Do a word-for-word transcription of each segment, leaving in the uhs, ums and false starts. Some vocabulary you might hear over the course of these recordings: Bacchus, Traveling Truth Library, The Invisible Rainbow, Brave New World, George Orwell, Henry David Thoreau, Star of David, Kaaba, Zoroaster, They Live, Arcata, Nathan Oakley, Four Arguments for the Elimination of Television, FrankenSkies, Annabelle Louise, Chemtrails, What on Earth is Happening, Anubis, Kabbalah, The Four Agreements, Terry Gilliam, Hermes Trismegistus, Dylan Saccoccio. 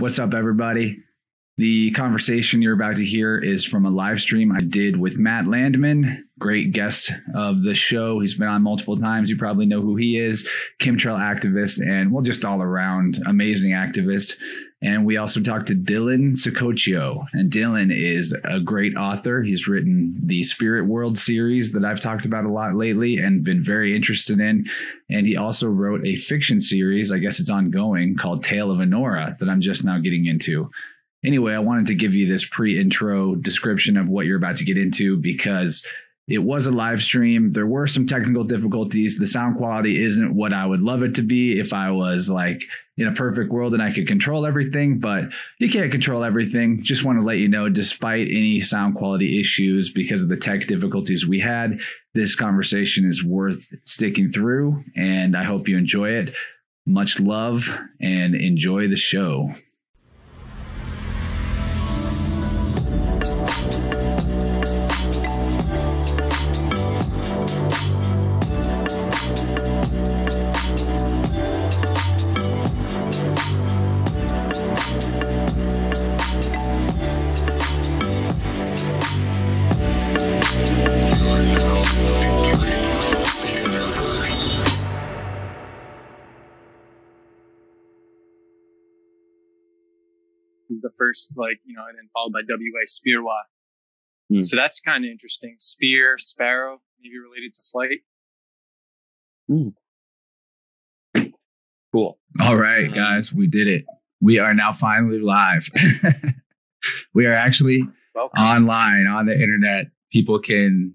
What's up, everybody? The conversation you're about to hear is from a live stream I did with Matt Landman, great guest of the show. He's been on multiple times. You probably know who he is, chemtrail activist and, well, just all around amazing activist. And we also talked to Dylan Saccoccio, and Dylan is a great author. He's written the Spirit Whirled series that I've talked about a lot lately and been very interested in. And he also wrote a fiction series, I guess it's ongoing, called Tale of Onora that I'm just now getting into. Anyway, I wanted to give you this pre-intro description of what you're about to get into because it was a live stream. There were some technical difficulties. The sound quality isn't what I would love it to be if I was like in a perfect world and I could control everything, but you can't control everything. Just want to let you know, despite any sound quality issues because of the tech difficulties we had, this conversation is worth sticking through, and I hope you enjoy it. Much love and enjoy the show. The first, like, you know, and then followed by W A Spearwa. Mm. So that's kind of interesting. Spear, sparrow, maybe related to flight. Mm. Cool. All right, guys, we did it. We are now finally live. We are actually Welcome. online on the internet. People can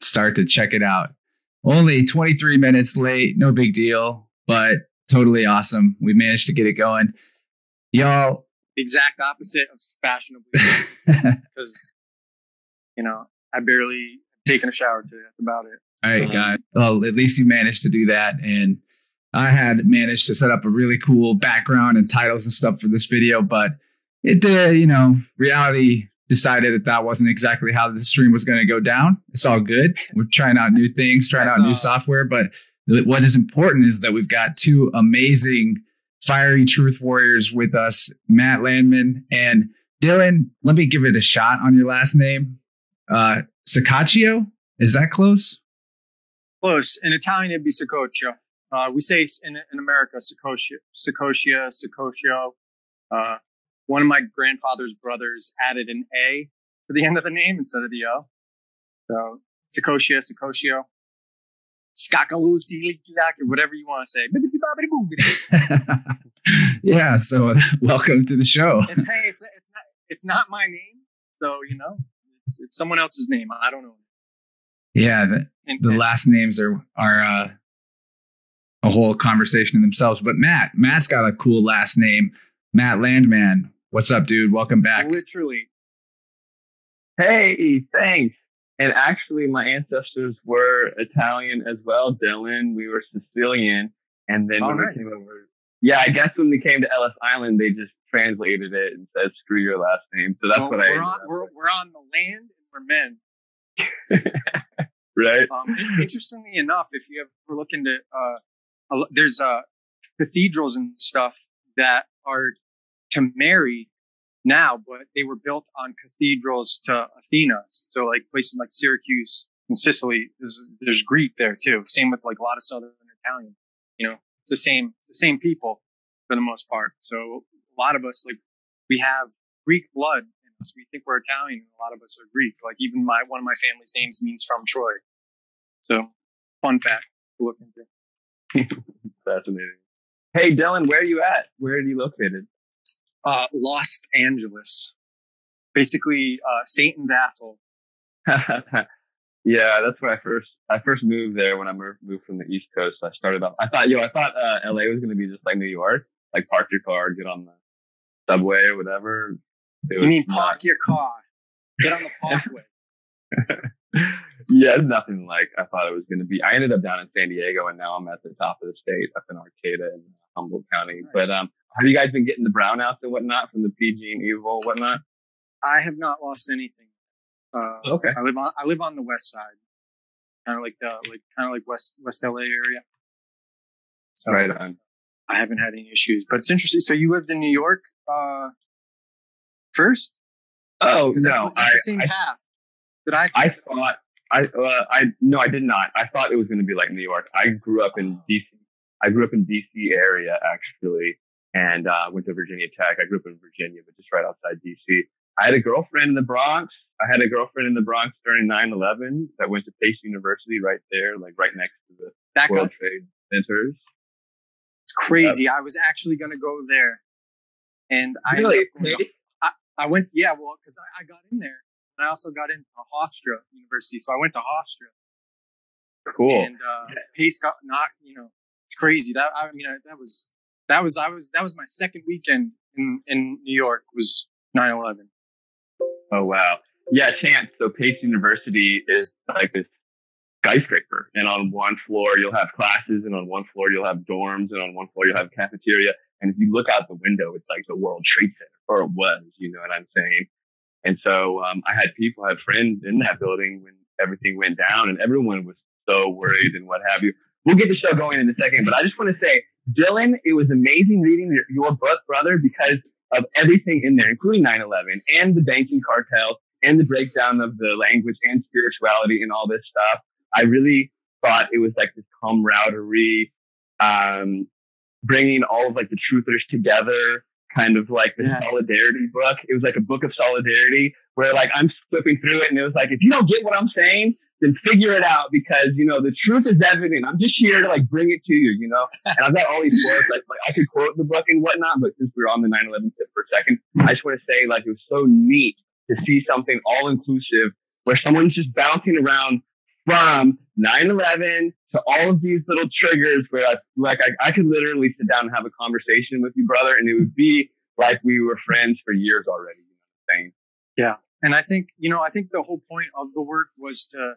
start to check it out. Only twenty-three minutes late, no big deal, but totally awesome. We managed to get it going. Y'all, exact opposite of fashionably, because you know I barely taken a shower today. That's about it. All right, so, guys. Well, at least you managed to do that, and I had managed to set up a really cool background and titles and stuff for this video, but it did. Uh, you know, reality decided that that wasn't exactly how the stream was going to go down. It's all good. We're trying out new things, trying out new software, but what is important is that we've got two amazing fiery truth warriors with us, Matt Landman and Dylan. Let me give it a shot on your last name. Uh, Saccoccio, is that close? Close. In Italian, it'd be Saccoccio. Uh, we say in, in America, Saccoccio, Saccoccio, Saccoccio. Uh, one of my grandfather's brothers added an A to the end of the name instead of the O. So Saccoccio, Saccoccio. Whatever you want to say. Yeah, so uh, welcome to the show. It's hey, it's it's not it's not my name, so you know it's, it's someone else's name. I don't know. Yeah, the, and, the and, last names are are uh, a whole conversation in themselves. But Matt, Matt's got a cool last name, Matt Landman. What's up, dude? Welcome back. Literally. Hey, thanks. And actually, my ancestors were Italian as well, Dylan. We were Sicilian. And then oh, when nice. we came over, yeah, I guess when we came to Ellis Island, they just translated it and said, screw your last name. So that's well, what we're I on, we're, we're on the land and we're men. Right. Um, interestingly enough, if you ever look into, uh, there's uh, cathedrals and stuff that are to Mary now, but they were built on cathedrals to Athena. So like places like Syracuse and Sicily, there's, there's Greek there too. Same with like a lot of Southern Italian, you know, it's the same, it's the same people for the most part. So a lot of us, like we have Greek blood in us. We think we're Italian and a lot of us are Greek. Like even my, one of my family's names means from Troy. So fun fact to look into. Fascinating. Hey Dylan, where are you at? Where are you located? Uh, Los Angeles, basically uh, Satan's asshole. Yeah, that's where I first I first moved there when I moved from the East Coast. I started off. I thought, yo, I thought uh, L A was going to be just like New York, like park your car, get on the subway or whatever. It you mean park not... your car, get on the parkway? Yeah, nothing like I thought it was going to be. I ended up down in San Diego, and now I'm at the top of the state up in Arcata and Humboldt County. Nice. But um, have you guys been getting the brownouts and whatnot from the P G and E evil whatnot? I have not lost anything. Uh, okay, I live on I live on the west side, kind of like the like kind of like West West L A area. So, right on. I haven't had any issues, but it's interesting. So you lived in New York uh, first? Oh, no. That's, that's I, the same I, path that I took. I thought, I, uh, I, no, I did not. I thought it was going to be like New York. I grew up in D C. I grew up in D C area, actually, and uh, went to Virginia Tech. I grew up in Virginia, but just right outside D C. I had a girlfriend in the Bronx. I had a girlfriend in the Bronx during nine eleven that went to Pace University right there, like right next to the Back World up. Trade Centers. It's crazy. Yep. I was actually going to go there. And I, really? Really? I, I went, yeah, well, because I, I got in there. And I also got into Hofstra University. So I went to Hofstra. Cool. And uh, yeah. Pace got knocked, you know, it's crazy. That I mean, I, that was, that was, I was, that was my second weekend in, in New York was nine eleven. Oh, wow. Yeah, chance. So Pace University is like this skyscraper, and on one floor you'll have classes, and on one floor you'll have dorms, and on one floor you'll have cafeteria. And if you look out the window, it's like the World Trade Center, or it was, you know what I'm saying? And so um, I had people, I had friends in that building when everything went down, and everyone was so worried and what have you. We'll get the show going in a second, but I just want to say, Dylan, it was amazing reading your, your book, brother, because of everything in there, including nine eleven and the banking cartel and the breakdown of the language and spirituality and all this stuff. I really thought it was like this camaraderie, um, bringing all of like the truthers together, kind of like the yeah. solidarity book. It was like a book of solidarity where like I'm flipping through it and it was like, if you don't get what I'm saying, then figure it out, because, you know, the truth is evident. I'm just here to like bring it to you, you know? And I've got all these quotes, like, like I could quote the book and whatnot, but since we were on the nine eleven tip for a second, I just want to say like it was so neat to see something all inclusive where someone's just bouncing around from nine eleven to all of these little triggers where I, like I, I could literally sit down and have a conversation with you, brother, and it would be like we were friends for years already. You know what I'm saying? Yeah. And I think, you know, I think the whole point of the work was to,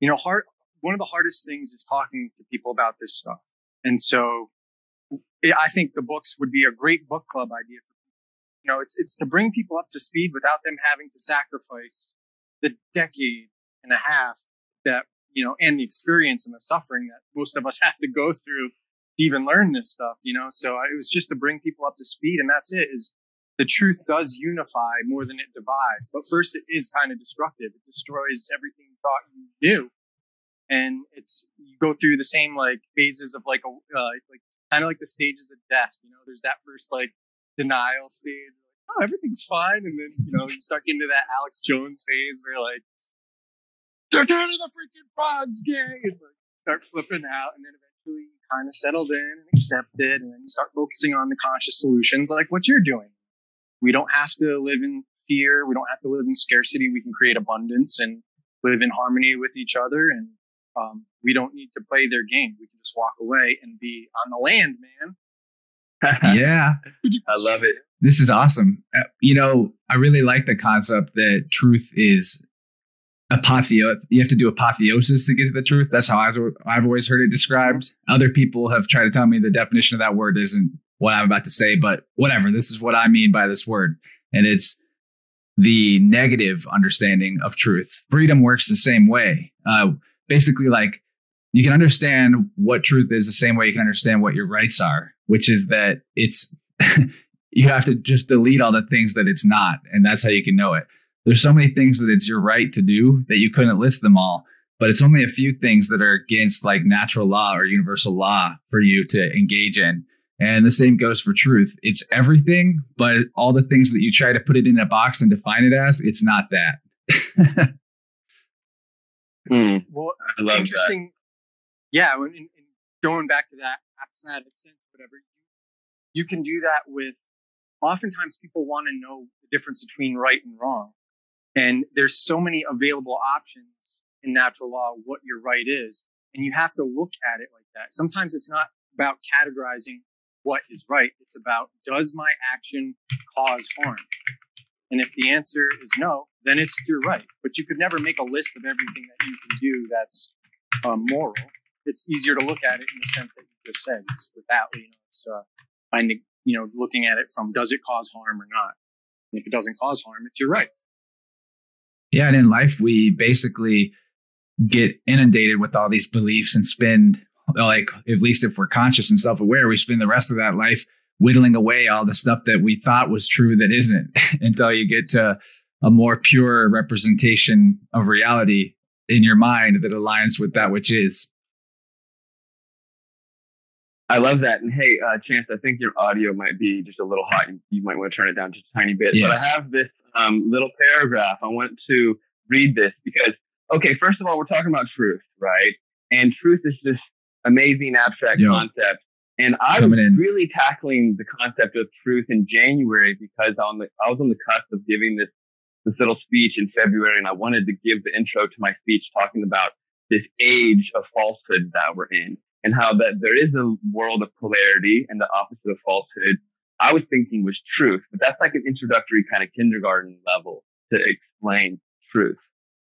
you know, hard, one of the hardest things is talking to people about this stuff. And so it, I think the books would be a great book club idea for people. You know, it's, it's to bring people up to speed without them having to sacrifice the decade and a half that, you know, and the experience and the suffering that most of us have to go through to even learn this stuff, you know? So it was just to bring people up to speed, and that's it. Is the truth does unify more than it divides. But first, it is kind of destructive. It destroys everything you thought you knew. And it's, you go through the same like phases of like, a uh, like kind of like the stages of death. You know, there's that first like denial stage. Like, oh, everything's fine. And then, you know, you start getting into that Alex Jones phase where like, they're turning the freaking frogs gay. And like, start flipping out. And then eventually you kind of settled in and accepted. And then you start focusing on the conscious solutions, like what you're doing. We don't have to live in fear. We don't have to live in scarcity. We can create abundance and live in harmony with each other. And um, we don't need to play their game. We can just walk away and be on the land, man. Yeah. I love it. This is awesome. Uh, you know, I really like the concept that truth is apotheo. You have to do apotheosis to get to the truth. That's how I've, I've always heard it described. Other people have tried to tell me the definition of that word isn't what I'm about to say, but whatever, this is what I mean by this word. And it's the negative understanding of truth. Freedom works the same way. Uh, basically, like, you can understand what truth is the same way you can understand what your rights are, which is that it's, you have to just delete all the things that it's not. And that's how you can know it. There's so many things that it's your right to do that you couldn't list them all, but it's only a few things that are against like natural law or universal law for you to engage in. And the same goes for truth. It's everything, but all the things that you try to put it in a box and define it as, it's not that. mm, well, I love interesting. That. Yeah, when, in, in going back to that axiomatic sense, whatever, you can do that with, oftentimes people want to know the difference between right and wrong. And there's so many available options in natural law, what your right is. And you have to look at it like that. Sometimes it's not about categorizing what is right. It's about, does my action cause harm? And if the answer is no, then it's your right. But you could never make a list of everything that you can do that's um, moral. It's easier to look at it in the sense that you just said, without, you know, it's uh, finding, you know, looking at it from, does it cause harm or not? And if it doesn't cause harm, it's your right. Yeah, and in life we basically get inundated with all these beliefs and spend like, at least if we're conscious and self-aware, we spend the rest of that life whittling away all the stuff that we thought was true that isn't until you get to a more pure representation of reality in your mind that aligns with that which is. I love that. And hey, uh, Chance, I think your audio might be just a little hot. You might want to turn it down just a tiny bit. Yes. But I have this um, little paragraph. I want to read this because, okay, first of all, we're talking about truth, right? And truth is this amazing abstract Yo. concept. And I Coming was in. really tackling the concept of truth in January because on the, I was on the cusp of giving this, this little speech in February, and I wanted to give the intro to my speech talking about this age of falsehood that we're in. And how that there is a world of polarity, and the opposite of falsehood, I was thinking was truth. But that's like an introductory kind of kindergarten level to explain truth,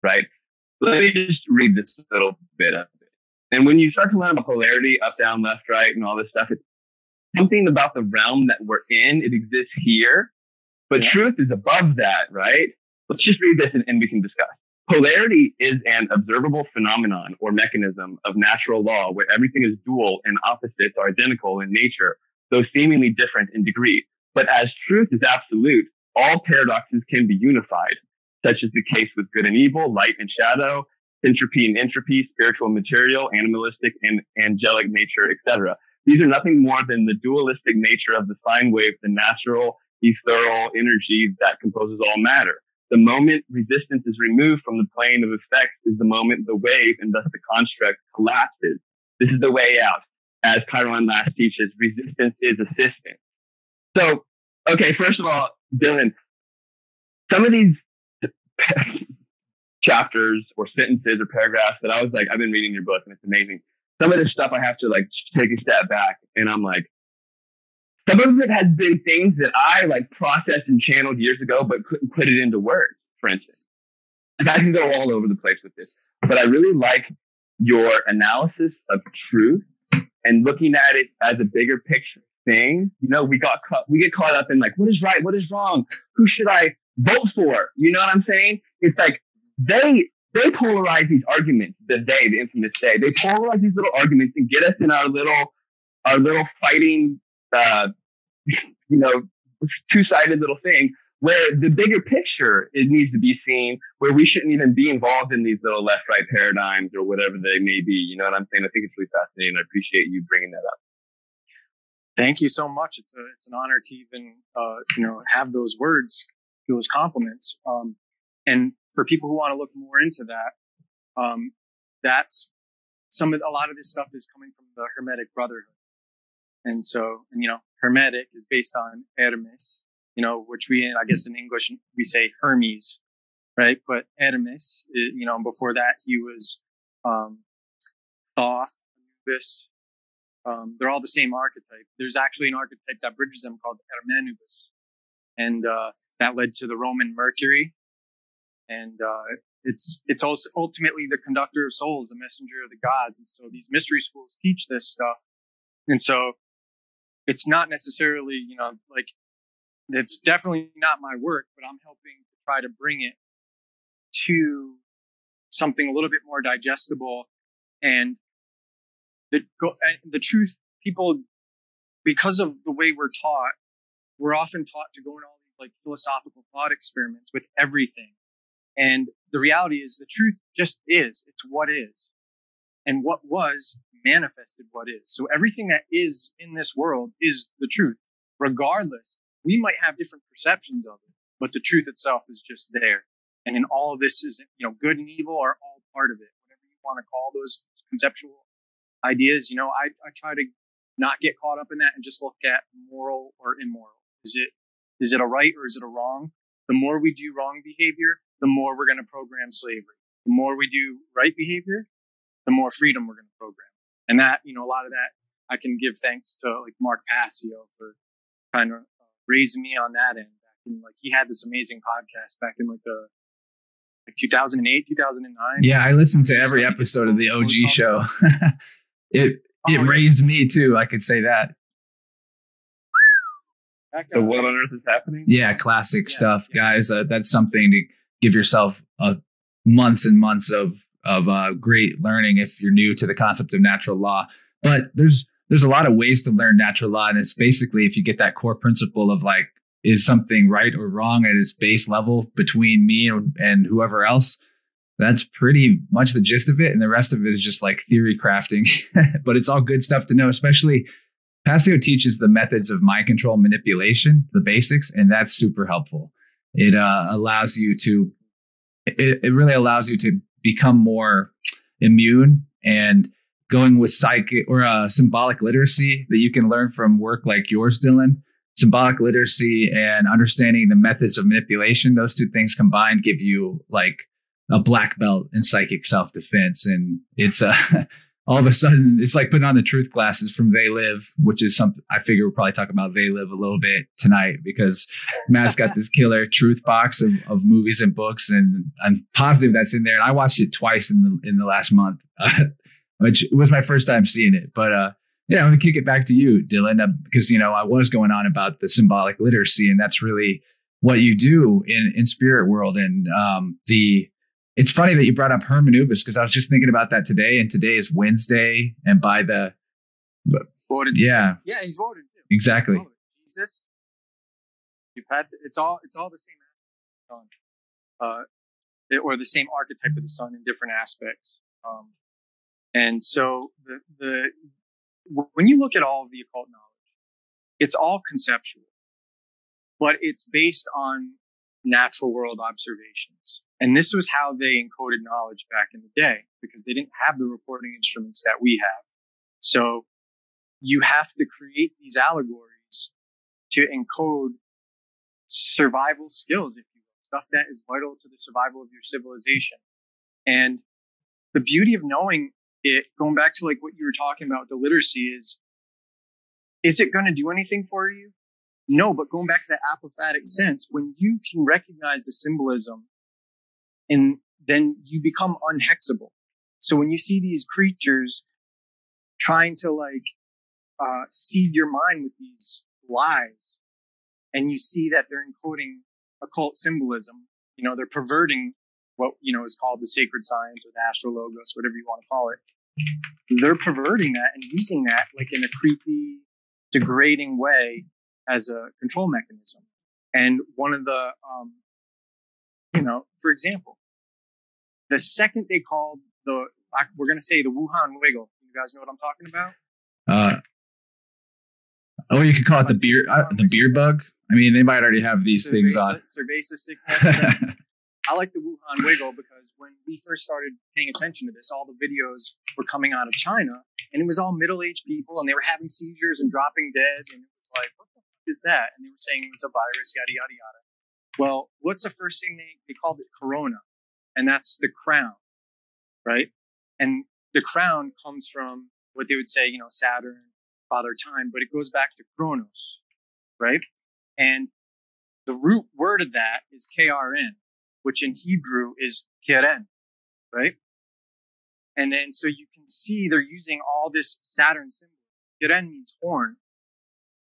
right? So let me just read this little bit of it. And when you start to learn about polarity, up, down, left, right, and all this stuff, it's something about the realm that we're in. It exists here, but yeah. truth is above that, right? Let's just read this and, and we can discuss. Polarity is an observable phenomenon or mechanism of natural law where everything is dual and opposites are identical in nature, though seemingly different in degree. But as truth is absolute, all paradoxes can be unified, such is the case with good and evil, light and shadow, entropy and entropy, spiritual and material, animalistic and angelic nature, et cetera. These are nothing more than the dualistic nature of the sine wave, the natural, ethereal energy that composes all matter. The moment resistance is removed from the plane of effects is the moment the wave and thus the construct collapses. This is the way out. As Chiron last teaches, resistance is assistance. So, okay, first of all, Dylan, some of these chapters or sentences or paragraphs that I was like, I've been reading your book and it's amazing. Some of this stuff I have to like take a step back and I'm like, some of it has been things that I like processed and channeled years ago, but couldn't put it into words, for instance. And I can go all over the place with this, but I really like your analysis of truth and looking at it as a bigger picture thing. You know, we got caught, we get caught up in like, what is right? What is wrong? Who should I vote for? You know what I'm saying? It's like they, they polarize these arguments, the they, the infamous they, they polarize these little arguments and get us in our little, our little fighting, uh, you know, two-sided little thing where the bigger picture, it needs to be seen where we shouldn't even be involved in these little left-right paradigms or whatever they may be. You know what I'm saying? I think it's really fascinating. I appreciate you bringing that up. Thank you so much. It's a, it's an honor to even, uh, you know, have those words, those compliments. Um, and for people who want to look more into that, um, that's some of, a lot of this stuff is coming from the Hermetic Brotherhood. And so, and, you know, Hermetic is based on Hermes, you know, which we, I guess in English, we say Hermes, right? But Hermes, it, you know, before that, he was um, Thoth, Anubis. Um, they're all the same archetype. There's actually an archetype that bridges them called Hermenubis. And uh, that led to the Roman Mercury. And uh, it's it's also ultimately the conductor of souls, the messenger of the gods. And so these mystery schools teach this stuff. And so, it's not necessarily, you know, like, it's definitely not my work, but I'm helping to try to bring it to something a little bit more digestible. And the the truth, people, because of the way we're taught, we're often taught to go in all these like philosophical thought experiments with everything. And the reality is the truth just is, it's what is. And what was manifested what is. So everything that is in this world is the truth. Regardless, we might have different perceptions of it, but the truth itself is just there. And in all of this is, you know, good and evil are all part of it. Whatever you want to call those conceptual ideas, you know, I, I try to not get caught up in that and just look at moral or immoral. Is it is it a right or is it a wrong? The more we do wrong behavior, the more we're going to program slavery. The more we do right behavior, the more freedom we're going to program. And that, you know, a lot of that I can give thanks to like Mark Passio for kind of raising me on that end. And like he had this amazing podcast back in like the like two thousand eight, two thousand nine. Yeah, I listened to every episode of the O G show. it oh, it yeah. raised me too. I could say that. So What on Earth is Happening? Yeah, classic yeah, stuff, yeah. guys. Uh, that's something to give yourself uh, months and months of. of uh, great learning if you're new to the concept of natural law. But there's there's a lot of ways to learn natural law. And it's basically, if you get that core principle of like, is something right or wrong at its base level between me and, and whoever else, that's pretty much the gist of it. And the rest of it is just like theory crafting, but it's all good stuff to know. Especially Passio teaches the methods of mind control manipulation, the basics, and that's super helpful. It uh, allows you to, it, it really allows you to become more immune, and going with psychic or uh, symbolic literacy that you can learn from work like yours, Dylan. Symbolic literacy and understanding the methods of manipulation, those two things combined give you like a black belt in psychic self-defense. And it's uh, all of a sudden, it's like putting on the truth glasses from They Live, which is something I figure we'll probably talk about They Live a little bit tonight, because Matt's got this killer truth box of, of movies and books. And I'm positive that's in there. And I watched it twice in the, in the last month, uh, which was my first time seeing it. But, uh, yeah, I'm going to kick it back to you, Dylan, uh, because, you know, I was going on about the symbolic literacy, and that's really what you do in, in Spirit World. And um, the it's funny that you brought up Hermenubis, because I was just thinking about that today, and today is Wednesday, and by the... Voted. Yeah. Too. Yeah, he's voted, too. Exactly. Voted. Jesus. You've had... It's all, it's all the same aspect of the sun, uh, or the same archetype of the sun in different aspects. Um, and so the... the when you look at all of the occult knowledge, it's all conceptual, but it's based on natural world observations. And this was how they encoded knowledge back in the day, because they didn't have the reporting instruments that we have. So you have to create these allegories to encode survival skills, if you will, stuff that is vital to the survival of your civilization. And the beauty of knowing it, going back to like what you were talking about, the literacy is, is it going to do anything for you? No, but going back to that apophatic sense, when you can recognize the symbolism, and then you become unhexable. So when you see these creatures trying to like uh, seed your mind with these lies, and you see that they're encoding occult symbolism, you know, they're perverting what, you know, is called the sacred science or the astrologos, whatever you want to call it. They're perverting that and using that like in a creepy, degrading way as a control mechanism. And one of the, um, you know, for example, the second they called the, we're going to say the Wuhan wiggle. You guys know what I'm talking about? Uh, oh, you could call it the beer, uh, the beer bug. I mean, they might already have these things on. Cerveza sickness. I like the Wuhan wiggle because when we first started paying attention to this, all the videos were coming out of China, and it was all middle-aged people, and they were having seizures and dropping dead, and it was like, what the fuck is that? And they were saying it was a virus, yada, yada, yada. Well, what's the first thing they, they called it? Corona, and that's the crown, right? And the crown comes from what they would say, you know, Saturn, Father Time, but it goes back to Kronos, right? And the root word of that is K R N. Which in Hebrew is Keren, right? And then so you can see they're using all this Saturn symbol. Keren means horn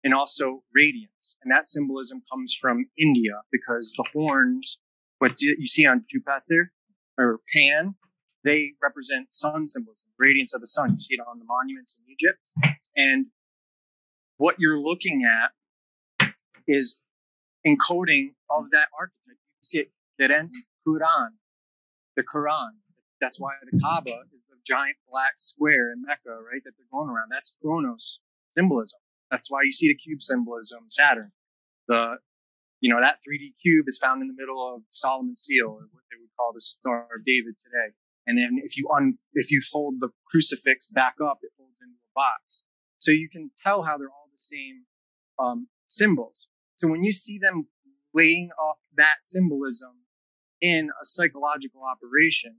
and also radiance. And that symbolism comes from India, because the horns, what you see on Jupiter or Pan, they represent sun symbolism, radiance of the sun. You see it on the monuments in Egypt. And what you're looking at is encoding of that archetype. You can see it. Quran, the Quran. That's why the Kaaba is the giant black square in Mecca, right? That they're going around. That's Kronos symbolism. That's why you see the cube symbolism, Saturn. The, you know, that three D cube is found in the middle of Solomon's seal, or what they would call the Star of David today. And then if you un, if you fold the crucifix back up, it folds into a box. So you can tell how they're all the same um, symbols. So when you see them laying up that symbolism in a psychological operation,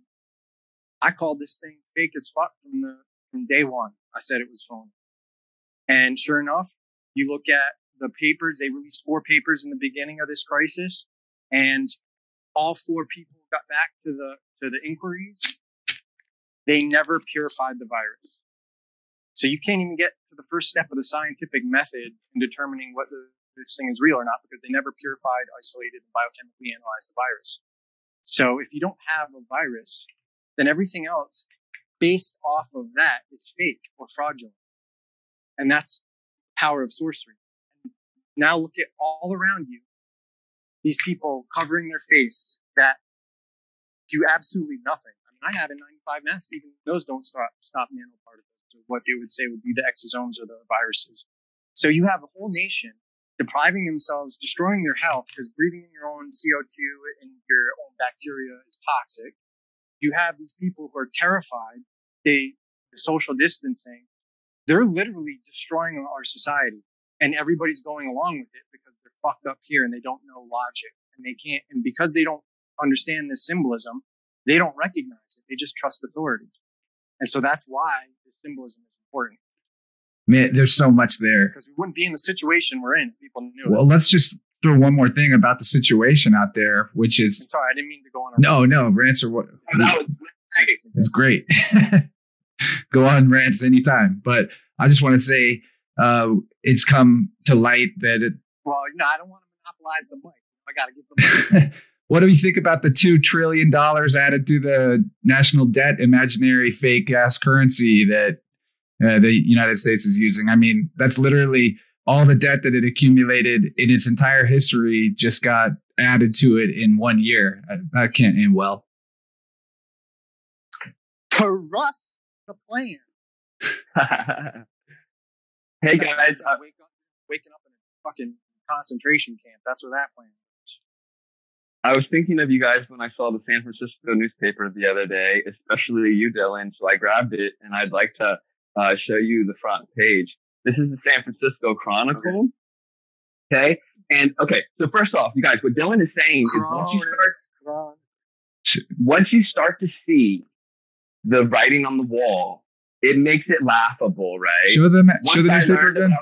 I called this thing fake as fuck from the from day one. I said it was phony. And sure enough, you look at the papers, they released four papers in the beginning of this crisis, and all four people got back to the to the inquiries. They never purified the virus. So you can't even get to the first step of the scientific method in determining whether this thing is real or not, because they never purified, isolated, and biochemically analyzed the virus. So if you don't have a virus, then everything else based off of that is fake or fraudulent. And that's the power of sorcery. Now look at all around you, these people covering their face that do absolutely nothing. I mean, I have a ninety-five mass, even those don't stop, stop nanoparticles, or what they would say would be the exosomes or the viruses. So you have a whole nation depriving themselves, destroying their health, because breathing in your own C O two and your own bacteria is toxic. You have these people who are terrified. They, the social distancing, they're literally destroying our society. And everybody's going along with it because they're fucked up here and they don't know logic. And they can't, and because they don't understand this symbolism, they don't recognize it. They just trust authority. And so that's why the symbolism is important. Man, there's so much there. Because we wouldn't be in the situation we're in if people knew. Well, it. Let's just throw one more thing about the situation out there, which is. I'm sorry, I didn't mean to go on. A no, rant. no, Rants are what. No, that was it's great. Go on, Rants, anytime. But I just want to say. Uh, it's come to light that it. Well, you know, I don't want to monopolize the mic. I got to give the mic. What do you think about the two trillion dollars added to the national debt, imaginary fake ass currency that uh, the United States is using? I mean, that's literally all the debt that it accumulated in its entire history just got added to it in one year. I, I can't end well. Trust the plan. Hey guys, uh, wake up, waking up in a fucking concentration camp. That's what that plan is. I was thinking of you guys when I saw the San Francisco newspaper the other day, especially you, Dylan. So I grabbed it and I'd like to uh, show you the front page. This is the San Francisco Chronicle. Okay. okay. And okay. So first off, you guys, what Dylan is saying Cron- is once you, start, once you start to see the writing on the wall, it makes it laughable, right? Show them. Once show the newspaper again.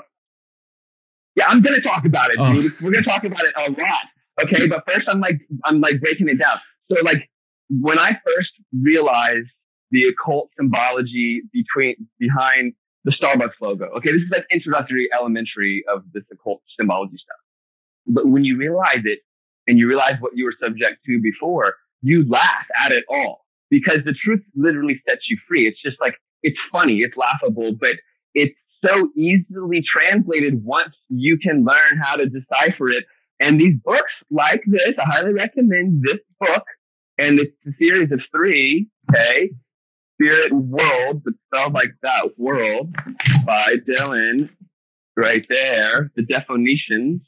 Yeah, I'm gonna talk about it. Oh. Dude. We're gonna talk about it a lot, okay? But first, I'm like, I'm like breaking it down. So, like, when I first realized the occult symbology between behind the Starbucks logo, okay, this is like introductory, elementary of this occult symbology stuff. But when you realize it, and you realize what you were subject to before, you laugh at it all because the truth literally sets you free. It's just like. It's funny, it's laughable, but it's so easily translated once you can learn how to decipher it. And these books like this, I highly recommend this book. And it's a series of three, okay? Spirit World, but spelled like that, World, by Dylan, right there. The definitions,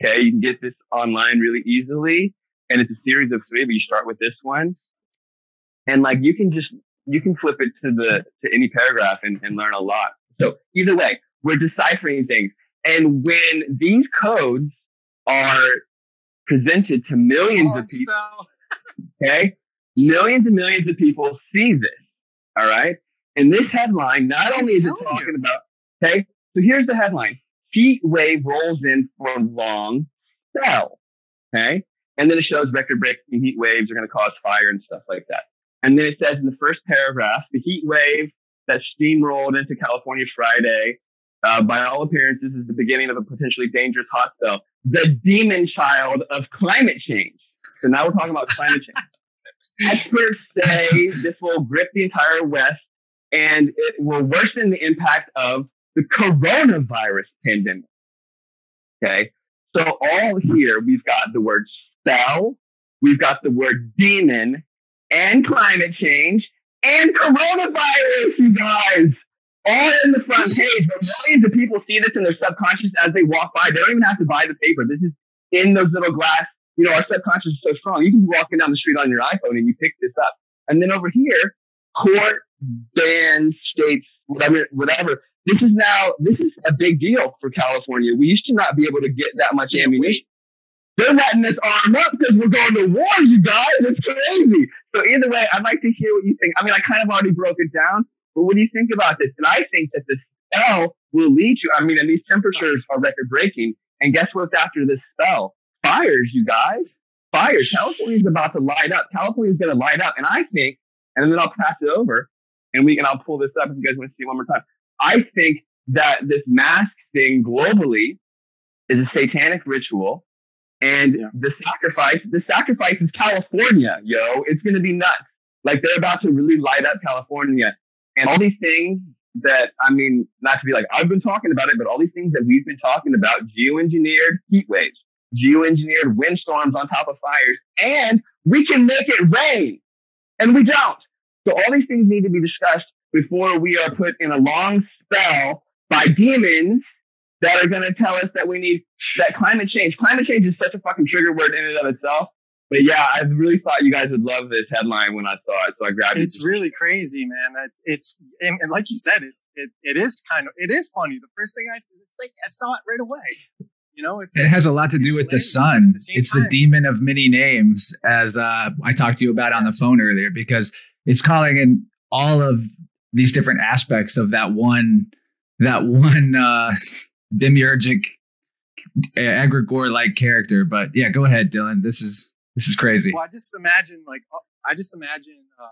okay? You can get this online really easily. And it's a series of three, but you start with this one. And like, you can just... You can flip it to the to any paragraph and, and learn a lot. So either way, we're deciphering things. And when these codes are presented to millions oh, of people, so. okay, millions and millions of people see this. All right. And this headline, not only is it talking you. about, okay, so here's the headline. Heat wave rolls in for a long spell. Okay. And then it shows record breaking heat waves are going to cause fire and stuff like that. And then it says in the first paragraph, the heat wave that steamrolled into California Friday, uh, by all appearances, is the beginning of a potentially dangerous hot spell. The demon child of climate change. So now we're talking about climate change. Experts say this will grip the entire West and it will worsen the impact of the coronavirus pandemic. Okay. So all here, we've got the word spell. We've got the word demon. And climate change, and coronavirus, you guys, all in the front page. But millions of people see this in their subconscious as they walk by. They don't even have to buy the paper. This is in those little glass. You know, our subconscious is so strong. You can be walking down the street on your iPhone and you pick this up. And then over here, court, bans, states, whatever, whatever. This is now, this is a big deal for California. We used to not be able to get that much ammunition. They're letting us arm up because we're going to war, you guys. It's crazy. So either way, I'd like to hear what you think. I mean, I kind of already broke it down, but what do you think about this? And I think that this spell will lead you. I mean, and these temperatures are record-breaking. And guess what's after this spell? Fires, you guys. Fires. California's about to light up. California's going to light up. And I think, and then I'll pass it over, and we and I'll pull this up if you guys want to see it one more time. I think that this mask thing globally is a satanic ritual. And yeah. the sacrifice, the sacrifice is California, yo. It's going to be nuts. Like, they're about to really light up California. And all these things that, I mean, not to be like, I've been talking about it, but all these things that we've been talking about, geoengineered heat waves, geoengineered windstorms on top of fires, and we can make it rain, and we don't. So all these things need to be discussed before we are put in a long spell by demons that are going to tell us that we need that climate change. Climate change is such a fucking trigger word in and of itself. But yeah, I really thought you guys would love this headline when I saw it, so I grabbed it. It's really crazy, man. It, it's and, and like you said, it, it it is kind of it is funny. The first thing I said, it's like I saw it right away. You know, it's, it has a lot to do with the sun. The it's time. The demon of many names, as uh, I talked to you about on the phone earlier, because it's calling in all of these different aspects of that one that one uh, demiurgic egregore-like character. But yeah, go ahead, Dylan. This is. This is crazy. Well, I just imagine, like, I just imagine uh,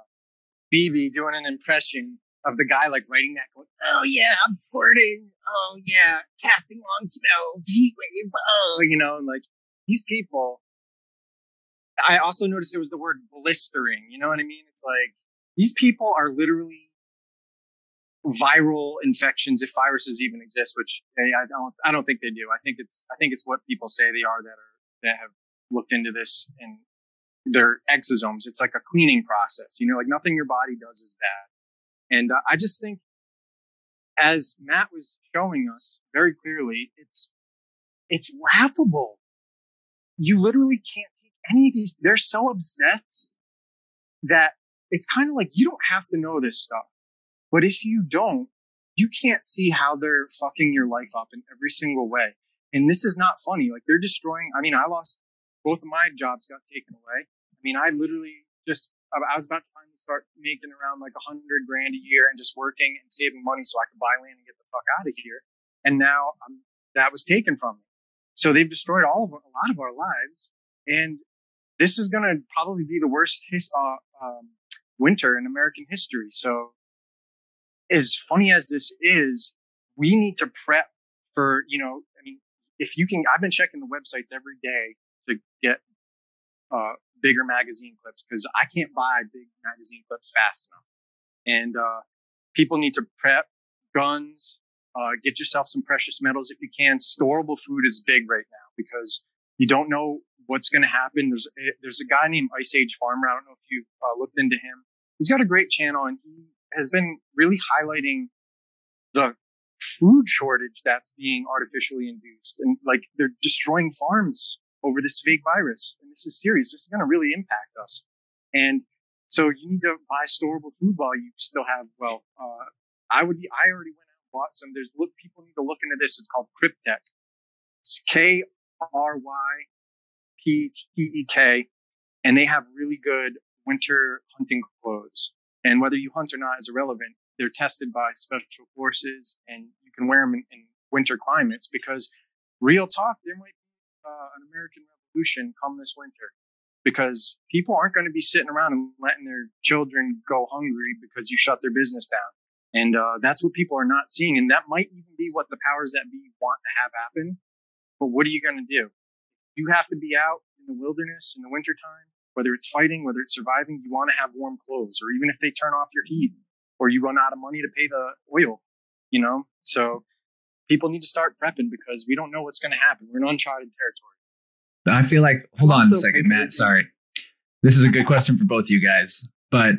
B B doing an impression of the guy, like, writing that, going, oh, yeah, I'm squirting. Oh, yeah, casting long spells, heat wave. Oh, you know, and, like, these people. I also noticed it was the word blistering. You know what I mean? It's like, these people are literally viral infections, if viruses even exist, which I don't, I don't think they do. I think it's, I think it's what people say they are that are, that have looked into this and their exosomes. It's like a cleaning process, you know, like nothing your body does is bad. And uh, I just think, as Matt was showing us very clearly, it's, it's laughable. You literally can't take any of these. They're so obsessed that it's kind of like, you don't have to know this stuff, but if you don't, you can't see how they're fucking your life up in every single way. And this is not funny. Like, they're destroying. I mean, I lost, both of my jobs got taken away. I mean, I literally just, I was about to finally start making around like a hundred grand a year and just working and saving money so I could buy land and get the fuck out of here. And now um, that was taken from me. So they've destroyed all of a lot of our lives. And this is going to probably be the worst his, uh, um, winter in American history. So as funny as this is, we need to prep for, you know, I mean, if you can, I've been checking the websites every day to get uh, bigger magazine clips, because I can't buy big magazine clips fast enough. And uh, people need to prep guns, uh, get yourself some precious metals if you can. Storable food is big right now because you don't know what's going to happen. There's a, there's a guy named Ice Age Farmer. I don't know if you've uh, looked into him. He's got a great channel, and he has been really highlighting the food shortage that's being artificially induced. And like, they're destroying farms over this fake virus. And this is serious. This is going to really impact us. And so you need to buy storable food while you still have, well, uh, I would, be, I already went out and bought some. There's look, people need to look into this. It's called Kryptek. It's K R Y P T E K. And they have really good winter hunting clothes. And whether you hunt or not is irrelevant. They're tested by special forces, and you can wear them in, in winter climates, because real talk, there might be Uh, an American revolution come this winter, because people aren't going to be sitting around and letting their children go hungry because you shut their business down. And uh, that's what people are not seeing. And that might even be what the powers that be want to have happen. But what are you going to do? You have to be out in the wilderness in the wintertime, whether it's fighting, whether it's surviving. You want to have warm clothes, or even if they turn off your heat or you run out of money to pay the oil, you know? So people need to start prepping, because we don't know what's going to happen. We're in uncharted territory. I feel like, hold on a second, Matt. Sorry. This is a good question for both you guys. But,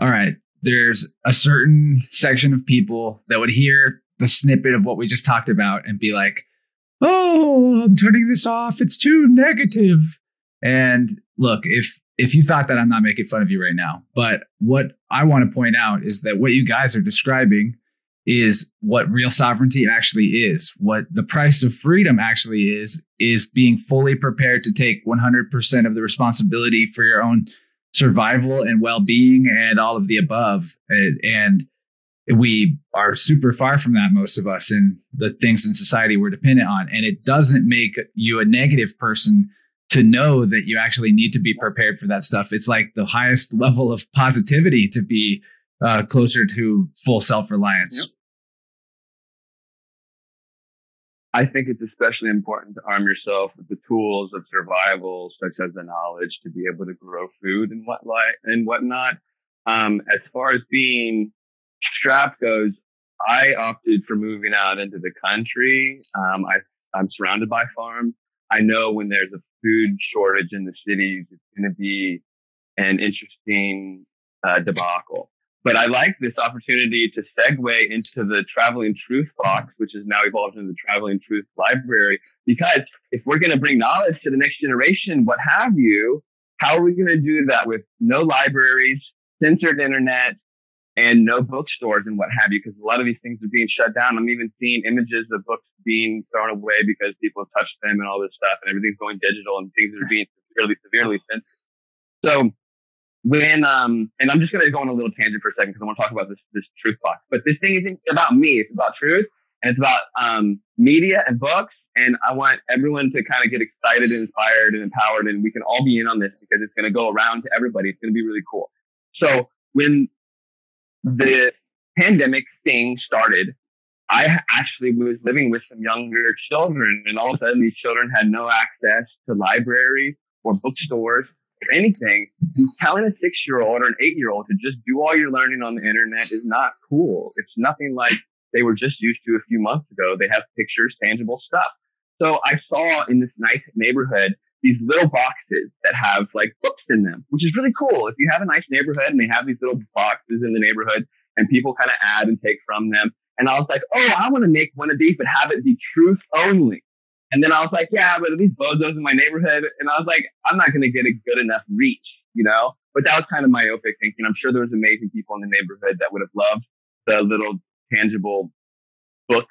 all right, there's a certain section of people that would hear the snippet of what we just talked about and be like, oh, I'm turning this off. It's too negative. And look, if if you thought that, I'm not making fun of you right now. But what I want to point out is that what you guys are describing is what real sovereignty actually is. What the price of freedom actually is, is being fully prepared to take one hundred percent of the responsibility for your own survival and well-being and all of the above. And, and we are super far from that, most of us, and the things in society we're dependent on. And it doesn't make you a negative person to know that you actually need to be prepared for that stuff. It's like the highest level of positivity to be uh, closer to full self-reliance. Yep. I think it's especially important to arm yourself with the tools of survival, such as the knowledge to be able to grow food and what li- and whatnot. Um, as far as being strapped goes, I opted for moving out into the country. Um, I, I'm surrounded by farms. I know when there's a food shortage in the cities, it's going to be an interesting uh, debacle. But I like this opportunity to segue into the Traveling Truth box, which is now evolved into the Traveling Truth Library, because if we're going to bring knowledge to the next generation, what have you, how are we going to do that with no libraries, censored internet, and no bookstores and what have you? Because a lot of these things are being shut down. I'm even seeing images of books being thrown away because people have touched them and all this stuff, and everything's going digital and things are being severely, severely censored. So when, um, and I'm just going to go on a little tangent for a second because I want to talk about this, this truth box. But this thing isn't about me. It's about truth, and it's about, um, media and books. And I want everyone to kind of get excited and inspired and empowered. And we can all be in on this because it's going to go around to everybody. It's going to be really cool. So when the pandemic thing started, I actually was living with some younger children, and all of a sudden these children had no access to libraries or bookstores or anything. And telling a six-year-old or an eight-year-old to just do all your learning on the internet is not cool. It's nothing like they were just used to a few months ago. They have pictures, tangible stuff. So I saw in this nice neighborhood these little boxes that have like books in them, which is really cool. If you have a nice neighborhood and they have these little boxes in the neighborhood and people kind of add and take from them. And I was like, oh, I want to make one of these, but have it be truth only. And then I was like, yeah, but are these bozos in my neighborhood? And I was like, I'm not going to get a good enough reach, you know? But that was kind of myopic thinking. I'm sure there was amazing people in the neighborhood that would have loved the little tangible book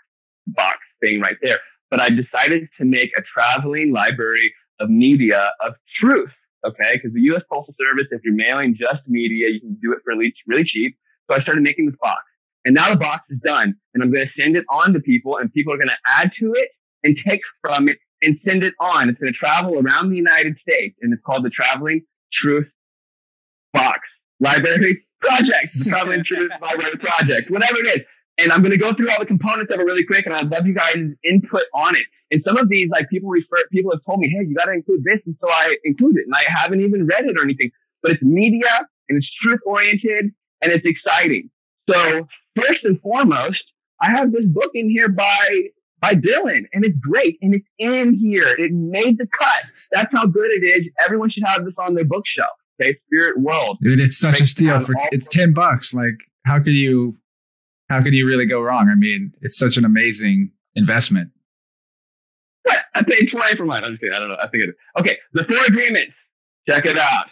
box thing right there. But I decided to make a traveling library of media of truth, okay? Because the U S Postal Service, if you're mailing just media, you can do it for really, really cheap. So I started making this box. And now the box is done. And I'm going to send it on to people, and people are going to add to it and take from it and send it on. It's going to travel around the United States. And it's called the Traveling Truth Box Library Project. The Traveling Truth Library Project, whatever it is. And I'm going to go through all the components of it really quick, and I'd love you guys' input on it. And some of these, like, people refer, people have told me, hey, you got to include this. And so I include it, and I haven't even read it or anything, but it's media and it's truth oriented and it's exciting. So first and foremost, I have this book in here by, by Dylan, and it's great. And it's in here. It made the cut. That's how good it is. Everyone should have this on their bookshelf. Okay. Spirit World. Dude, it's such a steal. For t- it's ten bucks. Like, how could you, how could you really go wrong? I mean, it's such an amazing investment. What? I paid twenty for mine. I'm just kidding. I don't know. I think it is. Okay. The Four Agreements. Check it out.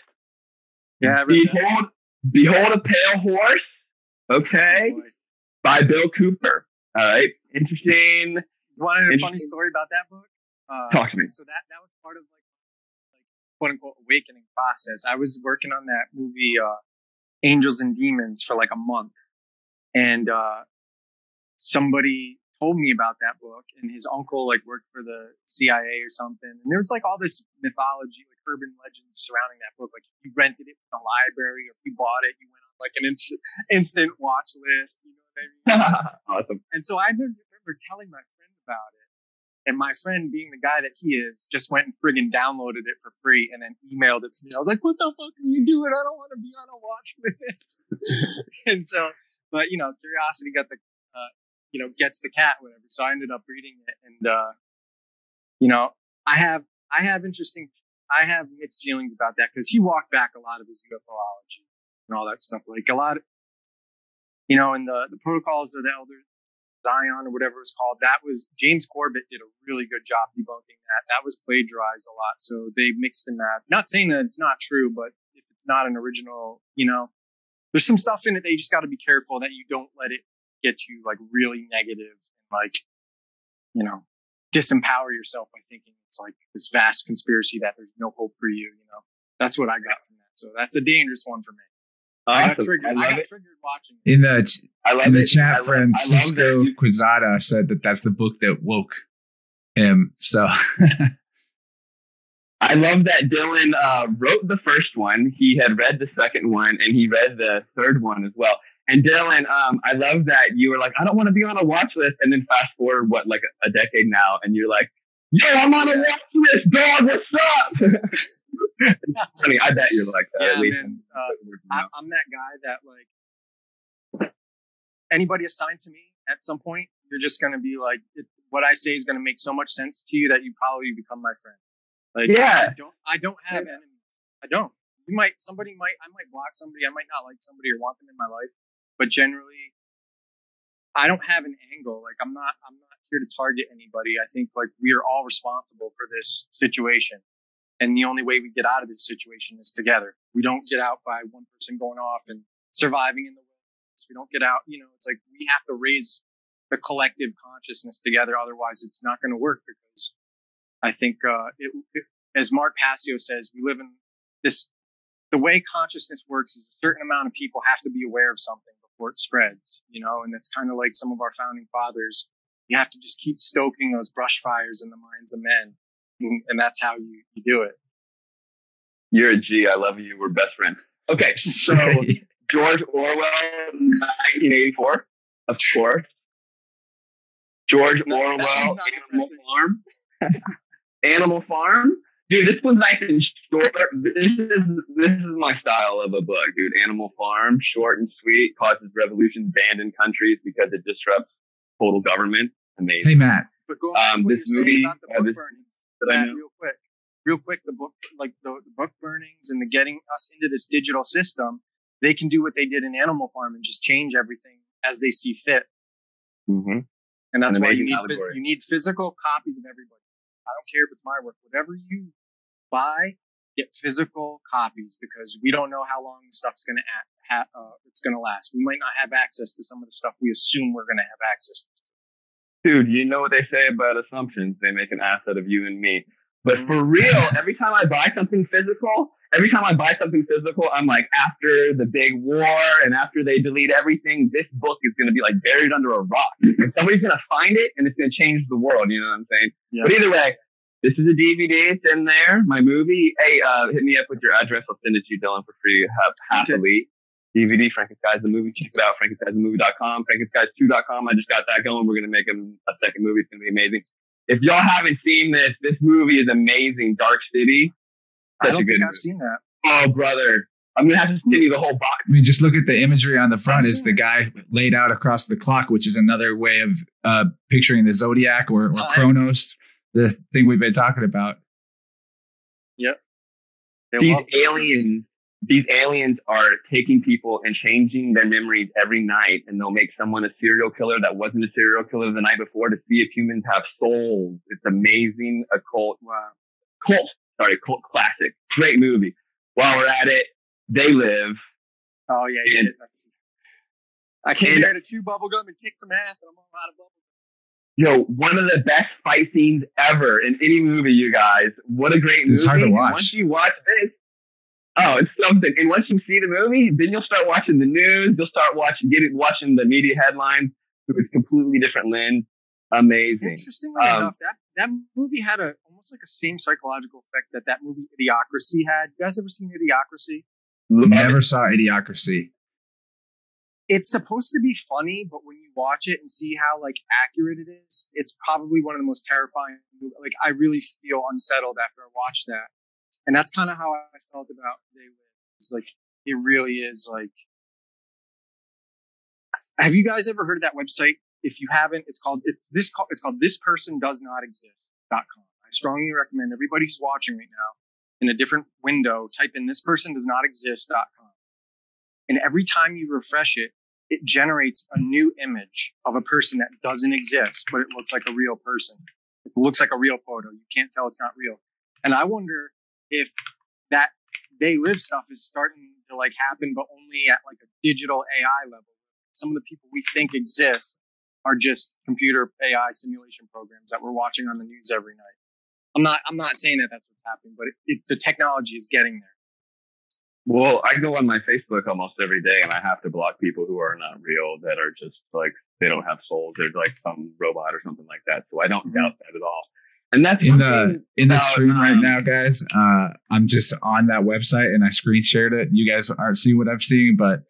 Yeah. Behold, Behold a Pale Horse. Okay. Oh, by Bill Cooper. All right. Interesting. You want to hear a funny story about that book? Uh, Talk to me. So that, that was part of like, like quote unquote awakening process. I was working on that movie, uh, Angels and Demons, for like a month. And uh, somebody told me about that book, and his uncle like worked for the C I A or something. And there was like all this mythology, like urban legends surrounding that book. Like, if you rented it from the library, or if you bought it, you went on like an in- instant watch list. You know what I mean? Awesome. And so I remember telling my friend about it, and my friend, being the guy that he is, just went and friggin' downloaded it for free and then emailed it to me. I was like, "What the fuck are you doing? I don't want to be on a watch list." And so. But, you know, curiosity got the, uh, you know, gets the cat, whatever. So I ended up reading it. And, uh, you know, I have, I have interesting, I have mixed feelings about that, because he walked back a lot of his UFOlogy and all that stuff. Like, a lot of, you know, in the, the Protocols of the Elder Zion, or whatever it was called, that was, James Corbett did a really good job debunking that. That was plagiarized a lot. So they mixed in that. Not saying that it's not true, but if it's not an original, you know, there's some stuff in it that you just got to be careful that you don't let it get you like really negative and like, you know, disempower yourself by thinking it's like this vast conspiracy that there's no hope for you. You know, that's what I got from that. So that's a dangerous one for me. Awesome. I got triggered. I, love I got it. triggered watching it. In the ch- I love in the it. chat, I love Francisco it. Quezada said that that's the book that woke him. So. I love that Dylan uh, wrote the first one. He had read the second one, and he read the third one as well. And Dylan, um, I love that you were like, I don't want to be on a watch list. And then fast forward, what, like a, a decade now. And you're like, yo, I'm on a watch list, dog. What's up? It's funny. I bet you're like that. Yeah, at least. Man, uh, I'm that guy that, like, anybody assigned to me at some point, you're just going to be like, it, what I say is going to make so much sense to you that you probably become my friend. Like, yeah. I don't, I don't have yeah. enemies. I don't. You might, somebody might, I might block somebody. I might not like somebody or want them in my life, but generally I don't have an angle. Like I'm not, I'm not here to target anybody. I think like we are all responsible for this situation. And the only way we get out of this situation is together. We don't get out by one person going off and surviving in the wilderness. We don't get out, you know, it's like we have to raise the collective consciousness together. Otherwise, it's not going to work because I think, uh, it, it, as Mark Passio says, we live in this, the way consciousness works is a certain amount of people have to be aware of something before it spreads, you know, and that's kind of like some of our founding fathers. You have to just keep stoking those brush fires in the minds of men. And that's how you, you do it. You're a G. I love you. We're best friends. Okay. So George Orwell, nineteen eighty-four, of course. George no, Orwell, Animal impressive. Farm. Animal Farm. Dude, this one's nice and short. This is, this is my style of a book, dude. Animal Farm, short and sweet, causes revolutions banned in countries because it disrupts total government. Amazing. Hey, Matt. But go on, um, this movie. That I know. Real quick, real quick, the book, like the, the book burnings and the getting us into this digital system, they can do what they did in Animal Farm and just change everything as they see fit. Mm-hmm. And that's An why you need phys- you need physical copies of everybody. I don't care if it's my work, whatever you buy, get physical copies because we don't know how long the stuff's going to ha- uh, it's going to last. We might not have access to some of the stuff we assume we're going to have access to. Dude, you know what they say about assumptions. They make an ass out of you and me. But for real, every time I buy something physical, every time I buy something physical, I'm like, after the big war and after they delete everything, this book is going to be like buried under a rock. And somebody's going to find it and it's going to change the world. You know what I'm saying? Yeah. But either way, this is a D V D. It's in there. My movie. Hey, uh, hit me up with your address. I'll send it to you, Dylan, for free. Happily. Okay. D V D, FrankenSkies the movie. Check it out, FrankenSkies the movie dot com, FrankenSkies two dot com. I just got that going. We're going to make a, a second movie. It's going to be amazing. If y'all haven't seen this, this movie is amazing. Dark City. Such I don't a good think I've movie. Seen that. Oh, brother. I'm going to have to send you the whole box. I mean, just look at the imagery on the front. Is the guy laid out across the clock, which is another way of uh, picturing the Zodiac or, or Kronos, the thing we've been talking about. Yep. They These aliens. These aliens are taking people and changing their memories every night, and they'll make someone a serial killer that wasn't a serial killer the night before to see if humans have souls. It's amazing. A cult, wow. cult, sorry, cult classic. Great movie. While we're at it, They Live. Oh, yeah, yeah. That's, I came here to chew bubblegum and kick some ass, and I'm all out of bubblegum. Yo, one of the best fight scenes ever in any movie, you guys. What a great movie. It's hard to watch. Once you watch this, oh, it's something. And once you see the movie, then you'll start watching the news. You'll start watching, getting watching the media headlines through a completely different lens. Amazing. Interestingly um, enough, that, that movie had a almost like a same psychological effect that that movie Idiocracy had. You guys ever seen Idiocracy? Never it. saw Idiocracy. It's supposed to be funny, but when you watch it and see how like accurate it is, it's probably one of the most terrifying. Like I really feel unsettled after I watched that. And that's kind of how I felt about They Live. It's like, it really is like, have you guys ever heard of that website? If you haven't, it's called, it's this, it's called this person does not exist dot com. I strongly recommend everybody who's watching right now in a different window, type in this person does not exist dot com. And every time you refresh it, it generates a new image of a person that doesn't exist, but it looks like a real person. It looks like a real photo. You can't tell it's not real. And I wonder if that They Live stuff is starting to like happen, but only at like a digital A I level. Some of the people we think exist are just computer A I simulation programs that we're watching on the news every night. I'm not, I'm not saying that that's what's happening, but it, it, the technology is getting there. Well, I go on my Facebook almost every day and I have to block people who are not real, that are just like, they don't have souls. They're like some robot or something like that. So I don't mm-hmm. doubt that at all. And that's in the in the stream right now, guys. Uh, I'm just on that website and I screen shared it. You guys aren't seeing what I'm seeing, but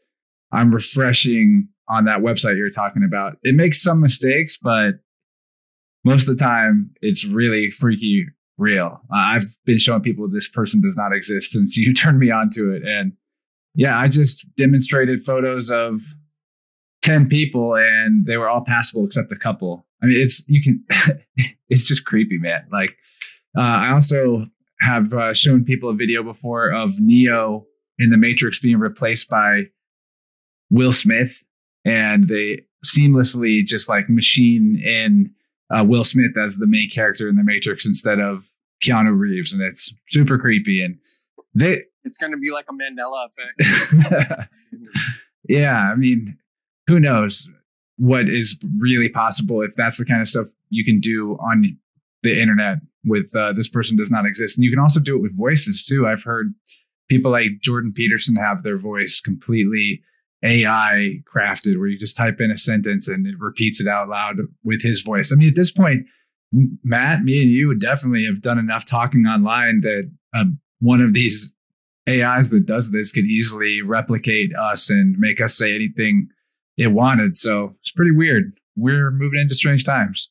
I'm refreshing on that website you're talking about. It makes some mistakes, but most of the time it's really freaky real. Uh, I've been showing people this person does not exist since you turned me on to it. And yeah, I just demonstrated photos of ten people and they were all passable except a couple. I mean, it's, you can, it's just creepy, man. Like, uh, I also have uh, shown people a video before of Neo in the Matrix being replaced by Will Smith, and they seamlessly just like machine in uh, Will Smith as the main character in the Matrix instead of Keanu Reeves. And it's super creepy. And they, it's going to be like a Mandela effect. Yeah. I mean, who knows what is really possible if that's the kind of stuff you can do on the internet with uh, this person does not exist. And you can also do it with voices too. I've heard people like Jordan Peterson have their voice completely A I crafted, where you just type in a sentence and it repeats it out loud with his voice. I mean, at this point, Matt, me and you definitely have done enough talking online that um, one of these A Is that does this could easily replicate us and make us say anything it wanted. So it's pretty weird. We're moving into strange times.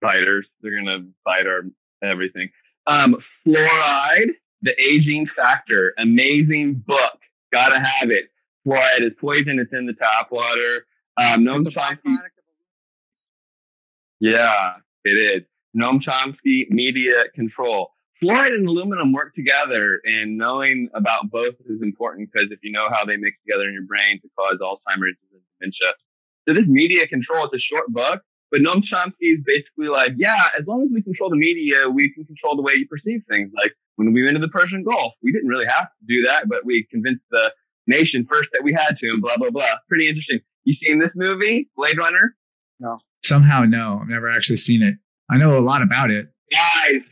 Biters. They're going to bite our everything. Um, fluoride, The Aging Factor. Amazing book. Gotta have it. Fluoride is poison. It's in the tap water. Um, Noam Chomsky. Yeah, it is. Noam Chomsky, Media Control. Fluoride and aluminum work together, and knowing about both is important because if you know how they mix together in your brain to cause Alzheimer's and dementia. So this Media Control, it's a short book, but Noam Chomsky is basically like, yeah, as long as we control the media, we can control the way you perceive things. Like when we went to the Persian Gulf, we didn't really have to do that, but we convinced the nation first that we had to, and blah, blah, blah. Pretty interesting. You seen this movie, Blade Runner? No. Somehow, no. I've never actually seen it. I know a lot about it. Guys.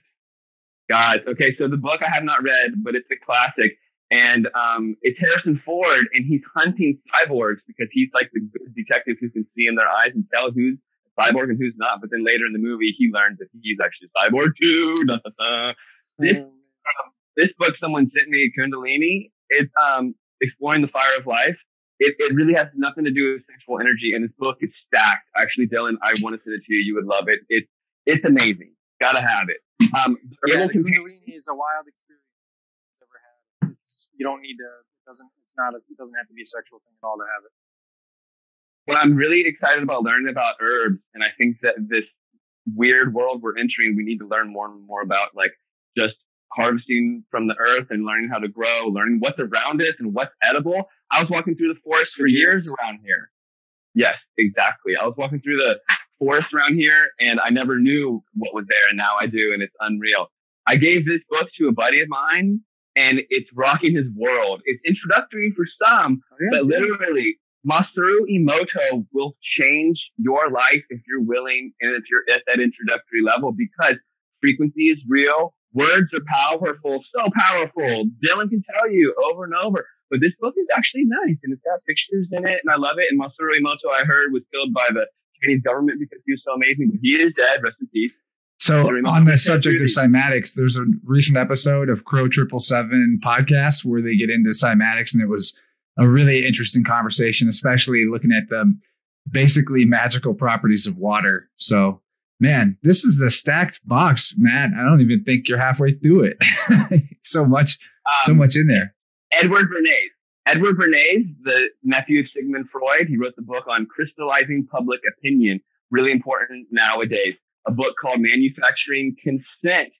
Guys. Okay, so the book I have not read, but it's a classic. And um, it's Harrison Ford, and he's hunting cyborgs because he's like the good detective who can see in their eyes and tell who's a cyborg and who's not. But then later in the movie, he learns that he's actually a cyborg too. Da, da, da. This, um, this book someone sent me, Kundalini, it's um, Exploring the Fire of Life. It, it really has nothing to do with sexual energy, and this book is stacked. Actually, Dylan, I want to send it to you. You would love it. It's it's amazing. Gotta have it. Um, yeah, the Kundalini is a wild experience I've ever had. It's you don't need to. It doesn't. It's not. A, it doesn't have to be a sexual thing at all to have it. Well, I'm really excited about learning about herbs, and I think that this weird world we're entering, we need to learn more and more about like just harvesting from the earth and learning how to grow, learning what's around us and what's edible. I was walking through the forest for years around here. Yes, exactly. I was walking through the forest around here and I never knew what was there. And now I do. And it's unreal. I gave this book to a buddy of mine and it's rocking his world. It's introductory for some, really? But literally Masaru Emoto will change your life if you're willing and if you're at that introductory level, because frequency is real. Words are powerful, so powerful. Dylan can tell you over and over. But this book is actually nice, and it's got pictures in it, and I love it. And Masaru Emoto, I heard, was killed by the Chinese government because he was so amazing. But he is dead. Rest in peace. So on the subject of cymatics, there's a recent episode of Crow triple seven podcast where they get into cymatics, and it was a really interesting conversation, especially looking at the basically magical properties of water. So, man, this is a stacked box, Matt. I don't even think you're halfway through it. so much, um, so much in there. Edward Bernays. Edward Bernays, the nephew of Sigmund Freud, he wrote the book on crystallizing public opinion, really important nowadays. A book called Manufacturing Consent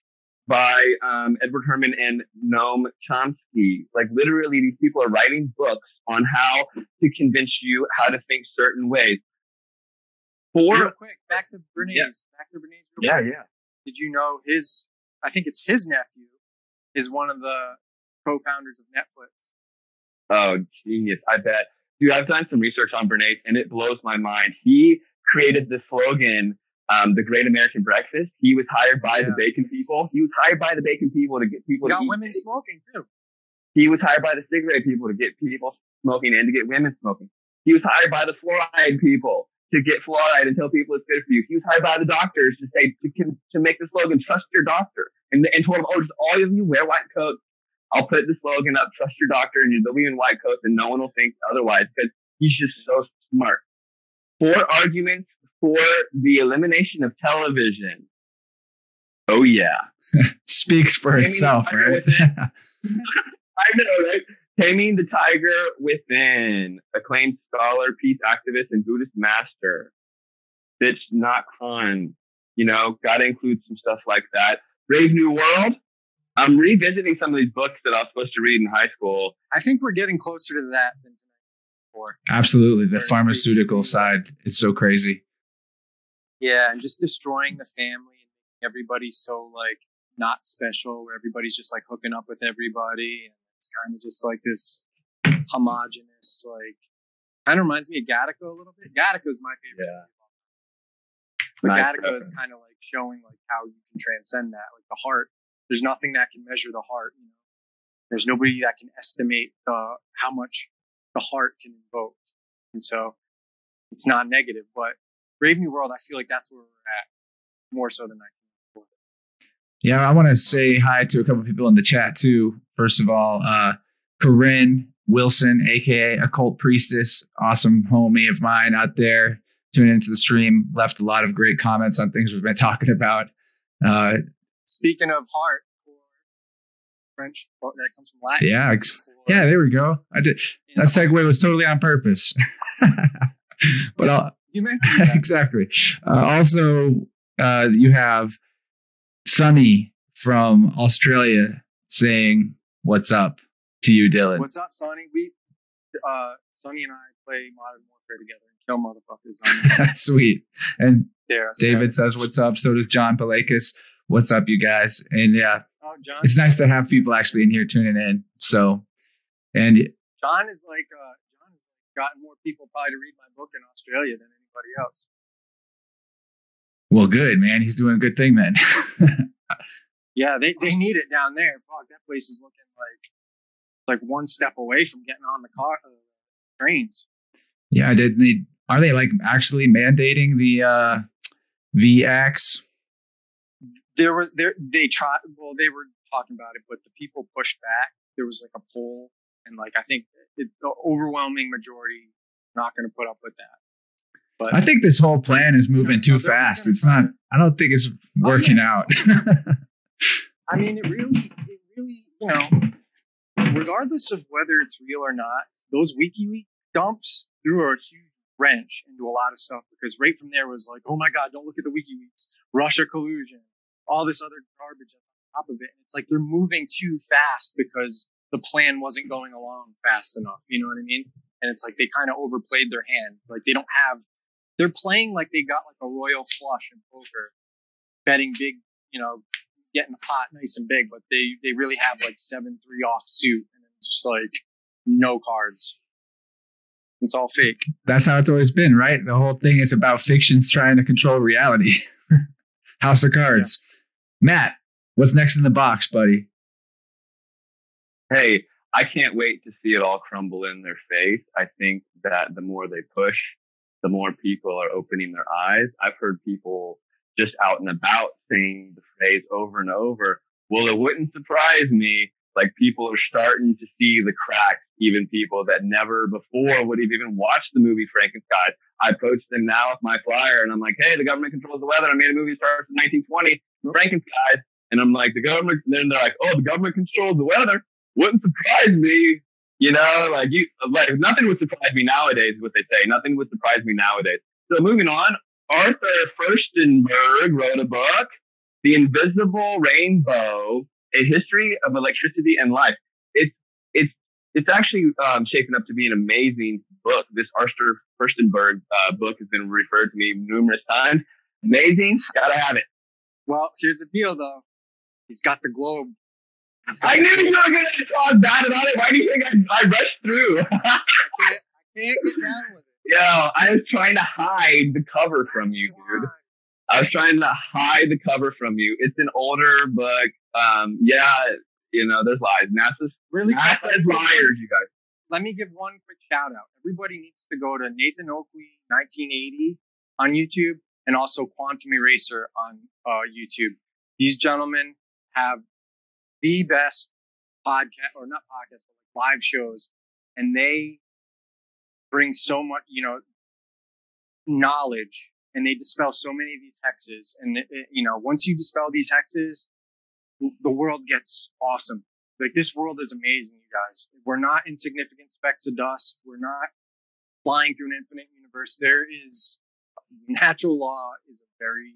by um, Edward Herman and Noam Chomsky. Like literally these people are writing books on how to convince you how to think certain ways. Four, real quick, back to Bernays. Yeah. Back to Bernays. Real yeah, quick. yeah. Did you know his, I think it's his nephew, is one of the co-founders of Netflix. Oh, genius. I bet. Dude, I've done some research on Bernays, and it blows my mind. He created the slogan, um, The Great American Breakfast. He was hired by yeah. the bacon people. He was hired by the bacon people to get people he to got eat women bacon. Smoking, too. He was hired by the cigarette people to get people smoking and to get women smoking. He was hired by the fluoride people to get fluoride and tell people it's good for you. He was hired by the doctors to say, to, to make the slogan, trust your doctor. And, and told them, oh, just all of you wear white coats. I'll put the slogan up, trust your doctor, and you'll be in white coats, and no one will think otherwise, because he's just so smart. Four arguments for the elimination of television. Oh, yeah. Speaks for I mean, itself, right? It. I know, right? Taming the Tiger Within, acclaimed scholar, peace activist, and Buddhist master. Bitch, not con. You know, gotta include some stuff like that. Brave New World. I'm revisiting some of these books that I was supposed to read in high school. I think we're getting closer to that than before. Absolutely. The pharmaceutical side is so crazy. Yeah, and just destroying the family and making everybody so, like, not special, where everybody's just, like, hooking up with everybody. And it's kind of just, like, this homogenous, like, kind of reminds me of Gattaca a little bit. Gattaca is my favorite. Yeah. But Gattaca is kind of, like, showing, like, how you can transcend that. Like, the heart. There's nothing that can measure the heart. You know? There's nobody that can estimate the, how much the heart can invoke. And so it's not negative. But Brave New World, I feel like that's where we're at, more so than nineteen forty. Yeah, I want to say hi to a couple of people in the chat, too. First of all, uh, Keren Wilson, a k a. Occult Priestess, awesome homie of mine out there, tuning into the stream, left a lot of great comments on things we've been talking about. Uh Speaking of heart, or French, that comes from Latin. Yeah, ex- yeah. There we go. I did. That segue was totally on purpose. But I'll, you may exactly. Uh, also, uh, you have Sonny from Australia saying, "What's up to you, Dylan?" What's up, Sonny? We, uh, Sonny and I play Modern Warfare together and kill motherfuckers. On Sweet. And there, David says, "What's up?" So does John Palakis. What's up, you guys? And yeah, oh, John, it's nice to have people actually in here tuning in. So, and John is like, uh, John has gotten more people probably to read my book in Australia than anybody else. Well, good, man. He's doing a good thing, man. Yeah, they, they need it down there. Fuck, that place is looking like like one step away from getting on the car uh, trains. Yeah, did they? Are they like actually mandating the uh, V X? There was there they tried well they were talking about it, but the people pushed back. There was like a poll, and like I think it's the overwhelming majority not going to put up with that. But I think this whole plan is moving no, too no, fast. It's not. I don't think it's working oh, yeah, it's out. I mean, it really, it really, you know, regardless of whether it's real or not, those WikiLeaks dumps threw a huge wrench into a lot of stuff, because right from there was like, oh my God, don't look at the WikiLeaks, Russia collusion. All this other garbage on top of it. And it's like they're moving too fast because the plan wasn't going along fast enough. You know what I mean? And it's like they kind of overplayed their hand. Like they don't have, they're playing like they got like a royal flush in poker, betting big, you know, getting the pot nice and big, but they, they really have like seven, three off suit. And it's just like no cards. It's all fake. That's how it's always been, right? The whole thing is about fictions trying to control reality. House of Cards. Yeah. Matt, what's next in the box, buddy? Hey, I can't wait to see it all crumble in their face. I think that the more they push, the more people are opening their eyes. I've heard people just out and about saying the phrase over and over. Well, it wouldn't surprise me. Like, people are starting to see the cracks. Even people that never before would have even watched the movie FrankenSkies. I approached them now with my flyer, and I'm like, hey, the government controls the weather. I made a movie that starts in nineteen twenty. FrankenSkies, and I'm like, the government, and then they're like, oh, the government controls the weather, wouldn't surprise me, you know, like, you, like, nothing would surprise me nowadays, is what they say, nothing would surprise me nowadays. So moving on, Arthur Furstenberg wrote a book, The Invisible Rainbow, A History of Electricity and Life. It's, it's, it's actually um, shaping up to be an amazing book. This Arthur Furstenberg uh, book has been referred to me numerous times. Amazing, gotta have it. Well, here's the deal, though. He's got the globe. Got I the knew globe. You were going to talk bad about it. Why do you think I, I rushed through? I, can't, I can't get down with it. Yo, I was trying to hide the cover from you, dude. I was trying to hide the cover from you. It's an older book. Um, yeah, you know, there's lies. NASA's, really NASA's liars, you guys. Let me give one quick shout out. Everybody needs to go to Nathan Oakley nineteen eighty on YouTube. And also Quantum Eraser on uh, YouTube. These gentlemen have the best podcast, or not podcast, but live shows. And they bring so much, you know, knowledge. And they dispel so many of these hexes. And, it, it, you know, once you dispel these hexes, the world gets awesome. Like, this world is amazing, you guys. We're not insignificant specks of dust. We're not flying through an infinite universe. There is natural law is a very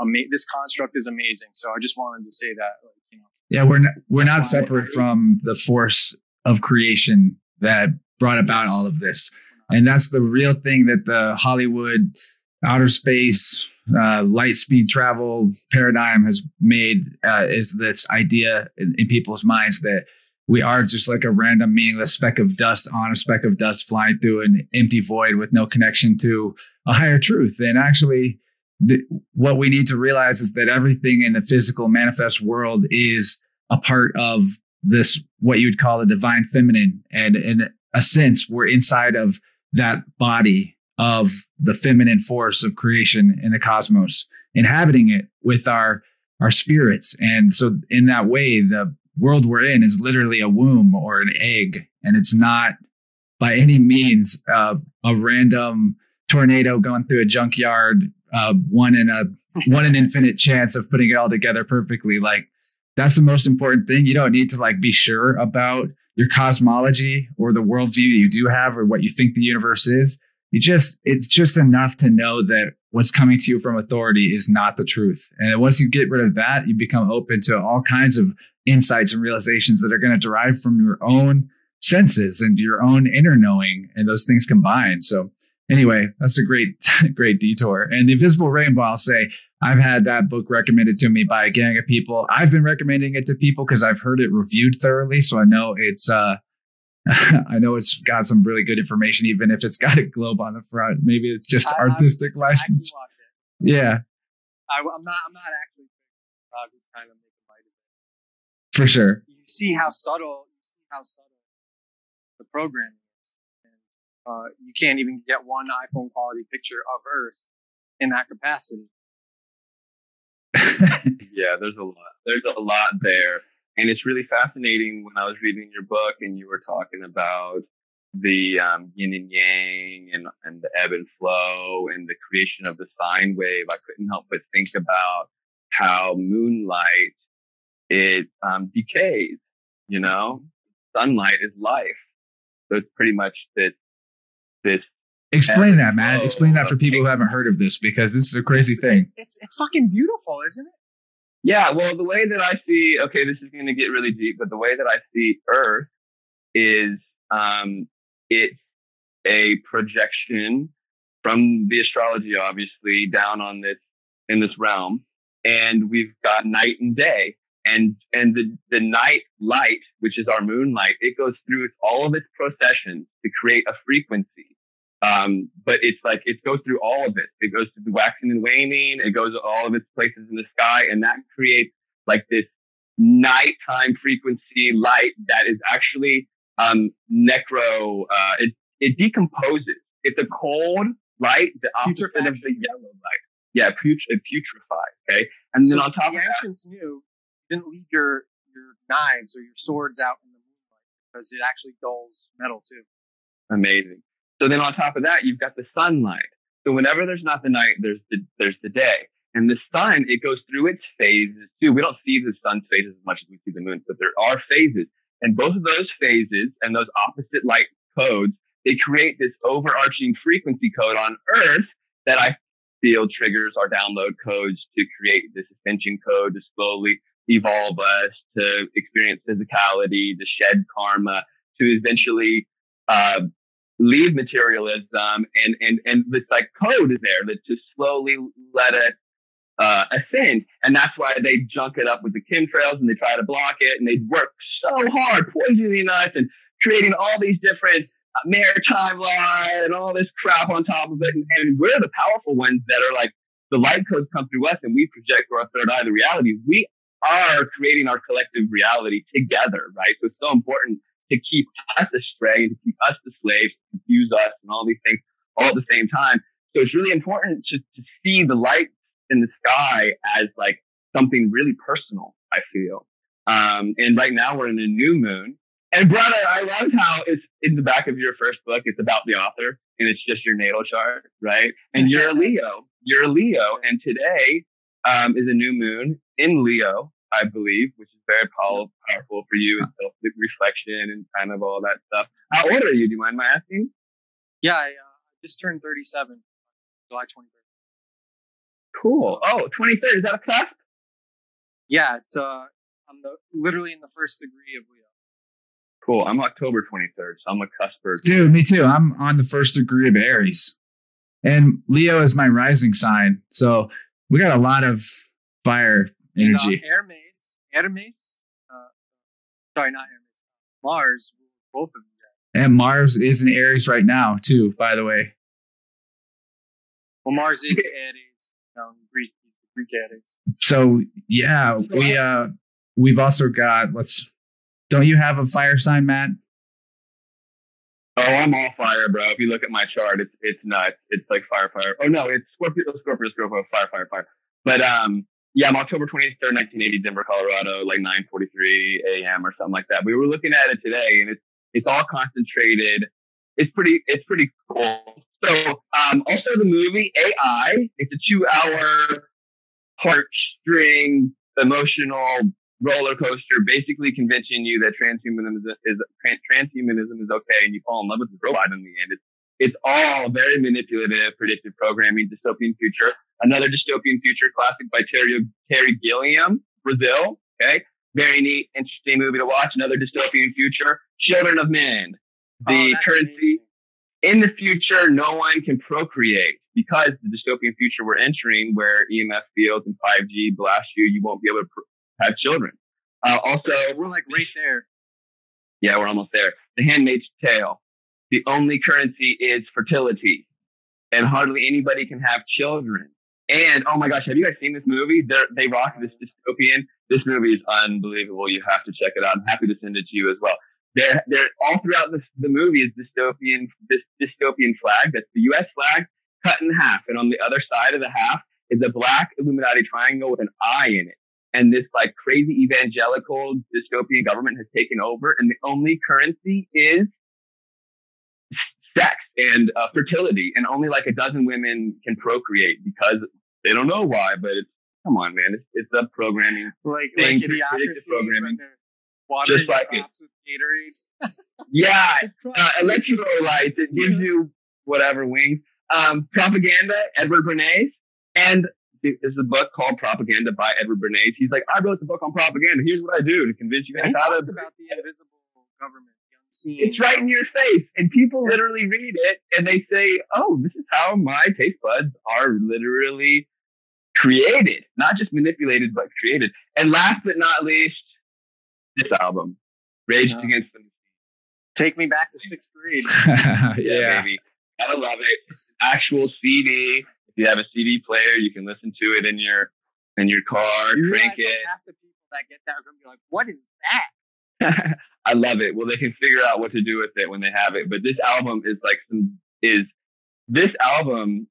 amazing. This construct is amazing. So I just wanted to say that, like, you know. Yeah, we're not, we're not separate from the force of creation that brought about all of this, and that's the real thing that the Hollywood outer space uh, light speed travel paradigm has made uh, is this idea in, in people's minds that we are just like a random meaningless speck of dust on a speck of dust flying through an empty void with no connection to a higher truth. And actually, the, what we need to realize is that everything in the physical manifest world is a part of this, what you'd call the divine feminine. And in a sense, we're inside of that body of the feminine force of creation in the cosmos, inhabiting it with our, our spirits. And so in that way, the world we're in is literally a womb or an egg. And it's not by any means uh, a random tornado going through a junkyard, Uh, one in a one in infinite chance of putting it all together perfectly. Like, that's the most important thing. You don't need to like be sure about your cosmology or the worldview you do have or what you think the universe is. You just it's just enough to know that what's coming to you from authority is not the truth. And once you get rid of that, you become open to all kinds of insights and realizations that are going to derive from your own senses and your own inner knowing, and those things combined. So. Anyway, that's a great, great detour. And The Invisible Rainbow, I'll say, I've had that book recommended to me by a gang of people. I've been recommending it to people because I've heard it reviewed thoroughly. So I know it's, uh, I know it's got some really good information, even if it's got a globe on the front. Maybe it's just I, artistic I, license. I can watch it. Yeah. I, I'm not, I'm not actually uh, just kind of making light of it. For sure. You see how subtle, you see how subtle the program is. Uh, you can't even get one iPhone quality picture of Earth in that capacity. Yeah, there's a lot. There's a lot there. And it's really fascinating when I was reading your book and you were talking about the um, yin and yang and, and the ebb and flow and the creation of the sine wave. I couldn't help but think about how moonlight, it um, decays, you know? Sunlight is life. So it's pretty much this This Explain that, Matt. Explain that for people who haven't heard of this, because this is a crazy it's, thing. It's it's fucking beautiful, isn't it? Yeah. Well, the way that I see, okay, this is going to get really deep, but the way that I see Earth is um, it's a projection from the astrology, obviously, down on this in this realm, and we've got night and day, and and the the night light, which is our moonlight, it goes through all of its processions to create a frequency. Um, but it's like, it goes through all of it. It goes to the waxing and waning. It goes to all of its places in the sky. And that creates like this nighttime frequency light that is actually, um, necro, uh, it, it decomposes. It's a cold light, the opposite Putrefaction. Of the yellow light. Yeah. Putrefied. Okay. And so then on top the of that. The ancients knew you didn't leave your, your knives or your swords out in the moonlight because it actually dulls metal too. Amazing. So then on top of that, you've got the sunlight. So whenever there's not the night, there's the, there's the day. And the sun, it goes through its phases too. We don't see the sun's phases as much as we see the moon, but there are phases. And both of those phases and those opposite light codes, they create this overarching frequency code on Earth that I feel triggers our download codes to create this ascension code to slowly evolve us, to experience physicality, to shed karma, to eventually, uh, leave materialism, and and and this like code is there that just slowly let us uh ascend. And that's why they junk it up with the chemtrails, and they try to block it, and they work so hard poisoning us and creating all these different uh, maritime law and all this crap on top of it, and, and we're the powerful ones that are like, the light codes come through us and we project through our third eye the reality. We are creating our collective reality together, right? So it's so important to keep us astray, to keep us the slaves, to confuse us and all these things all at the same time. So it's really important to, to see the lights in the sky as like something really personal, I feel. Um, and right now we're in a new moon. And brother, I love how it's in the back of your first book, it's about the author and it's just your natal chart, right? And you're a Leo, you're a Leo. And today um, is a new moon in Leo, I believe, which is very powerful helpful for you and self reflection and kind of all that stuff. How old are you? Do you mind my asking? Yeah, I uh, just turned thirty-seven, July twenty-third. Cool. So, oh, twenty-third. Is that a cusp? Yeah, it's uh, I'm the, literally in the first degree of Leo. Cool. I'm October twenty-third, so I'm a cusper. Dude, me too. I'm on the first degree of Aries. And Leo is my rising sign. So we got a lot of fire energy. And, uh, Hermes, Hermes, uh, sorry, not Hermes, Mars, both of you guys. And Mars is in Aries right now, too, by the way. Well, Mars is Aries. No, Greek, he's the Greek Aries. So, yeah, we, uh, we've also got, let's, don't you have a fire sign, Matt? Oh, I'm all fire, bro. If you look at my chart, it's it's nuts. It's like fire, fire. Oh, no, it's Scorpio, Scorpio, Scorpio, fire, fire, fire. But, um, yeah, I'm October twenty-third, nineteen eighty, Denver, Colorado, like nine forty-three a.m. or something like that. We were looking at it today, and it's it's all concentrated. It's pretty it's pretty cool. So, um, also the movie A I. It's a two-hour heartstring emotional roller coaster, basically convincing you that transhumanism is, is trans, transhumanism is okay, and you fall in love with the robot in the end. It's it's all very manipulative, predictive programming, dystopian future. Another dystopian future classic by Terry Terry Gilliam, Brazil. Okay, very neat, interesting movie to watch. Another dystopian future, Children of Men. The oh, currency in the future, no one can procreate because the dystopian future we're entering, where E M F fields and five G blast you, you won't be able to Pro- have children. Uh, also, we're like right there. Yeah, we're almost there. The Handmaid's Tale. The only currency is fertility, and hardly anybody can have children. And oh my gosh, have you guys seen this movie? They're, they rock this dystopian. This movie is unbelievable. You have to check it out. I'm happy to send it to you as well. There, there, all throughout this, the movie is dystopian. This dystopian flag. That's the U S flag cut in half, and on the other side of the half is a black Illuminati triangle with an eye in it. And this like crazy evangelical dystopian government has taken over, and the only currency is sex and uh, fertility, and only like a dozen women can procreate because they don't know why. But it's, come on, man, it's, it's a programming like thing, like idiocracy, programming, just like it. Yeah, uh, electrolytes. It gives you whatever wings. Um, propaganda, Edward Bernays, and. There's a book called Propaganda by Edward Bernays. He's like, I wrote the book on propaganda. Here's what I do to convince you guys. He talks about the invisible government. It's right in your face. And people literally read it and they say, oh, this is how my taste buds are literally created. Not just manipulated, but created. And last but not least, this album, Rage uh, Against the Machine. Take me back to sixth grade. Yeah, yeah, baby. I love it. It's an actual C D. You have a C D player, you can listen to it in your in your car, you crank it. Like half the people that get that are going to be like, what is that? I love it. Well, they can figure out what to do with it when they have it. But this album is like some is this album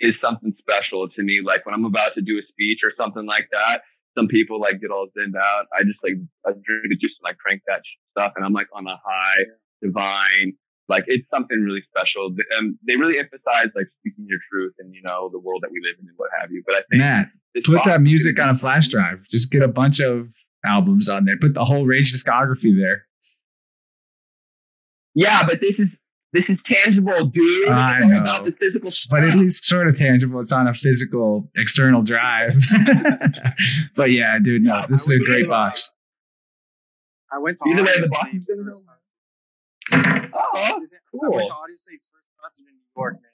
is something special to me. Like when I'm about to do a speech or something like that, some people like get all thinned out. I just like I drink it just and I crank that stuff and I'm like on a high, yeah. Divine. Like, it's something really special. Um, they really emphasize, like, speaking your truth and, you know, the world that we live in and what have you. But I think... Matt, put that music on a flash drive. Just get a bunch of albums on there. Put the whole Rage discography there. Yeah, but this is this is tangible, dude. I it's know. All about the physical stuff. But at least sort of tangible. It's on a physical external drive. But, yeah, dude, no. Yeah, this is a great box. I went to... Either way, the box is... Oh, cool. I went to Audio Slave's first concert in New York, man.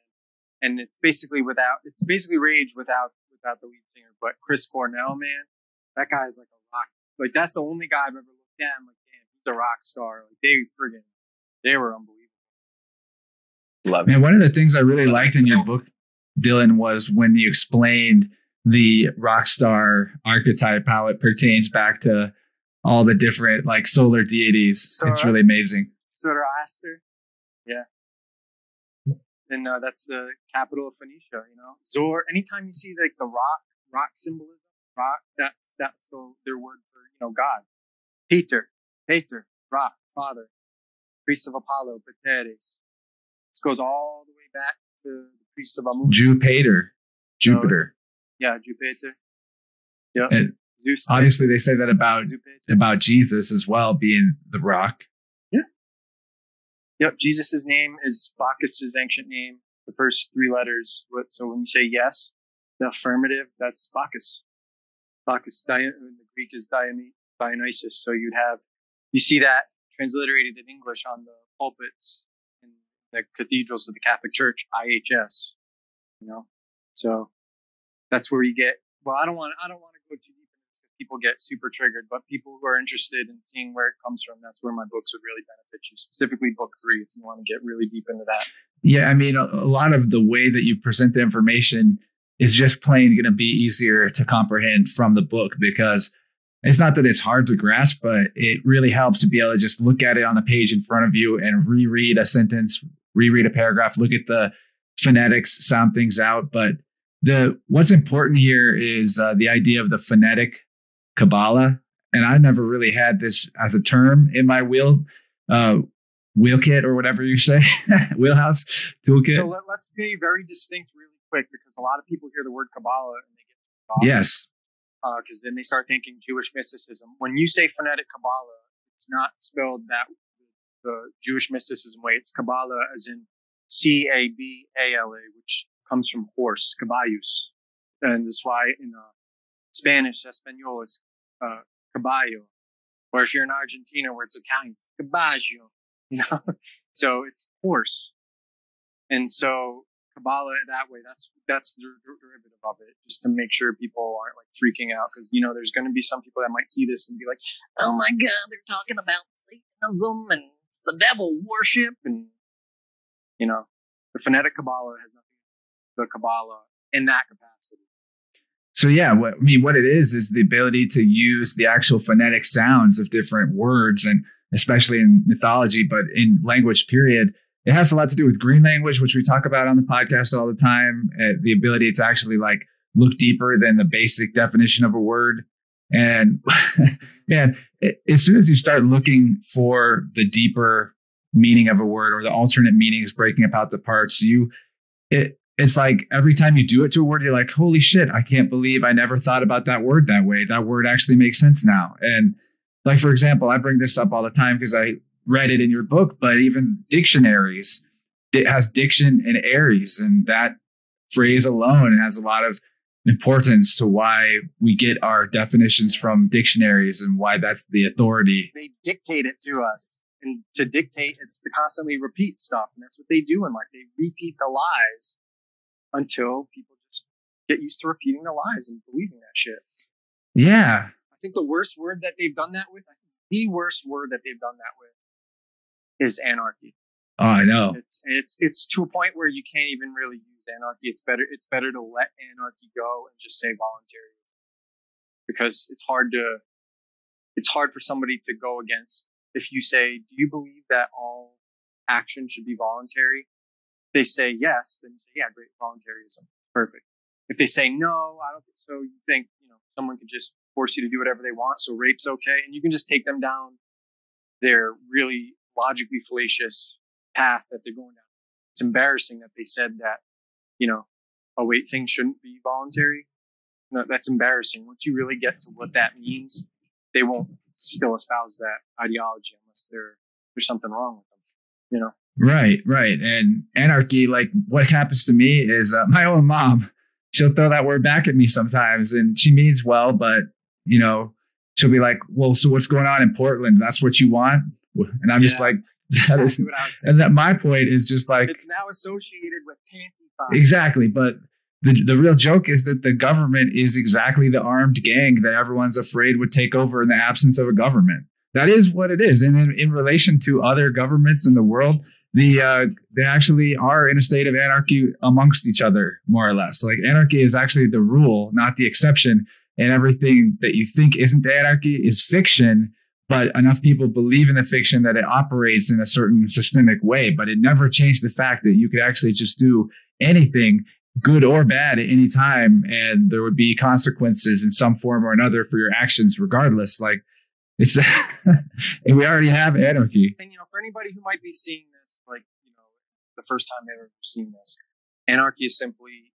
And it's basically without, it's basically Rage without, without the lead singer. But Chris Cornell, man, that guy's like a rock. Like, that's the only guy I've ever looked at. I'm like, damn, he's a rock star. Like, they friggin', they were unbelievable. Love it. Man, one of the things I really liked in your book, Dylan, was when you explained the rock star archetype, how it pertains back to all the different, like, solar deities. So, it's really amazing. Zoroaster, yeah, and uh, that's the capital of Phoenicia. You know, Zor. Anytime you see like the rock, rock symbolism, rock. That's that's the, their word for, you know, God. Peter, Peter, rock, father, priest of Apollo, Pateres. This goes all the way back to the priest of Amun. Jupiter, Jupiter. So, yeah, Jupiter. Yeah, and Zeus. Obviously, they say that about about Jesus as well, being the rock. Yeah. Yep. Jesus' name is Bacchus's ancient name. The first three letters. So when you say yes, the affirmative, that's Bacchus. Bacchus, in the Greek, is Dionysus. So you'd have, you see that transliterated in English on the pulpits in the cathedrals of the Catholic Church, I H S. You know, so that's where you get. Well, I don't want. I don't want to go too deep because people get super triggered. But people who are interested in seeing where it comes from, that's where my books would really benefit you. Specifically, book three, if you want to get really deep into that. Yeah, I mean, a, a lot of the way that you present the information is just plain going to be easier to comprehend from the book, because it's not that it's hard to grasp, but it really helps to be able to just look at it on the page in front of you and reread a sentence, reread a paragraph, look at the phonetics, sound things out. But the what's important here is uh, the idea of the phonetic Kabbalah. And I never really had this as a term in my wheel, uh, wheel kit or whatever you say, wheelhouse, toolkit. So let, let's be very distinct really quick, because a lot of people hear the word Kabbalah and they get Kabbalah. Yes. Because uh, then they start thinking Jewish mysticism. When you say phonetic Kabbalah, it's not spelled that the Jewish mysticism way. It's Kabbalah as in C A B A L A, which comes from horse, caballos. And that's why in uh, Spanish, Espanol is uh, caballo. Or if you're in Argentina where it's Italian, it's caballo. You know? So it's horse. And so Kabbalah that way, that's that's the derivative of it, just to make sure people aren't like freaking out, because you know there's going to be some people that might see this and be like, oh my God, they're talking about Satanism and it's the devil worship. And you know, the phonetic Kabbalah has nothing to do with the Kabbalah in that capacity. So yeah, what I mean, what it is is the ability to use the actual phonetic sounds of different words, and especially in mythology, but in language period. It has a lot to do with green language, which we talk about on the podcast all the time. Uh, the ability to actually like look deeper than the basic definition of a word. And man, it, as soon as you start looking for the deeper meaning of a word or the alternate meanings, breaking apart the parts, you it it's like every time you do it to a word, you're like, holy shit, I can't believe I never thought about that word that way. That word actually makes sense now. And like, for example, I bring this up all the time because I read it in your book, but even dictionaries, it has diction and Aries, and that phrase alone has a lot of importance to why we get our definitions from dictionaries and why that's the authority. They dictate it to us, and to dictate, it's to constantly repeat stuff, and that's what they do in life. They repeat the lies until people just get used to repeating the lies and believing that shit. Yeah, I think the worst word that they've done that with, I think the worst word that they've done that with. Is anarchy. Oh, I know. It's it's it's to a point where you can't even really use anarchy. It's better it's better to let anarchy go and just say voluntary, because it's hard to it's hard for somebody to go against. If you say, do you believe that all action should be voluntary? If they say yes, then you say, yeah, great, voluntarism, perfect. If they say no, I don't think so. You think you know someone could just force you to do whatever they want, so rape's okay, and you can just take them down. They're really logically fallacious path that they're going down. It's embarrassing that they said that, you know, oh wait, things shouldn't be voluntary. No, that's embarrassing. Once you really get to what that means, they won't still espouse that ideology unless there there's something wrong with them, you know? Right, right. And anarchy, like what happens to me is uh, my own mom, she'll throw that word back at me sometimes, and she means well, but you know, she'll be like, well, so what's going on in Portland? That's what you want? And I'm yeah, just like, that exactly is, and that my point is just like, it's now associated with panty pop. Exactly. But the the real joke is that the government is exactly the armed gang that everyone's afraid would take over in the absence of a government. That is what it is. And in, in relation to other governments in the world, the uh, they actually are in a state of anarchy amongst each other, more or less. Like anarchy is actually the rule, not the exception. And everything that you think isn't anarchy is fiction. But enough people believe in the fiction that it operates in a certain systemic way, but it never changed the fact that you could actually just do anything, good or bad, at any time, and there would be consequences in some form or another for your actions, regardless. Like it's, and we already have anarchy. And you know, for anybody who might be seeing this, like you know, the first time they've ever seen this, anarchy is simply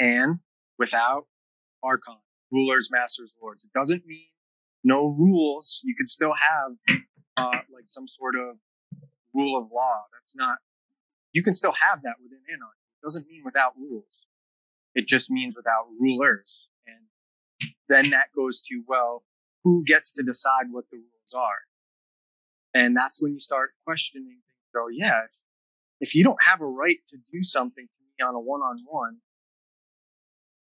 an without archon. rulers, masters, lords. It doesn't mean no rules. You could still have uh, like some sort of rule of law. That's not, you can still have that within anarchy. It doesn't mean without rules. It just means without rulers. And then that goes to, well, who gets to decide what the rules are? And that's when you start questioning things. So yeah, if, if you don't have a right to do something to me on a one-on-one,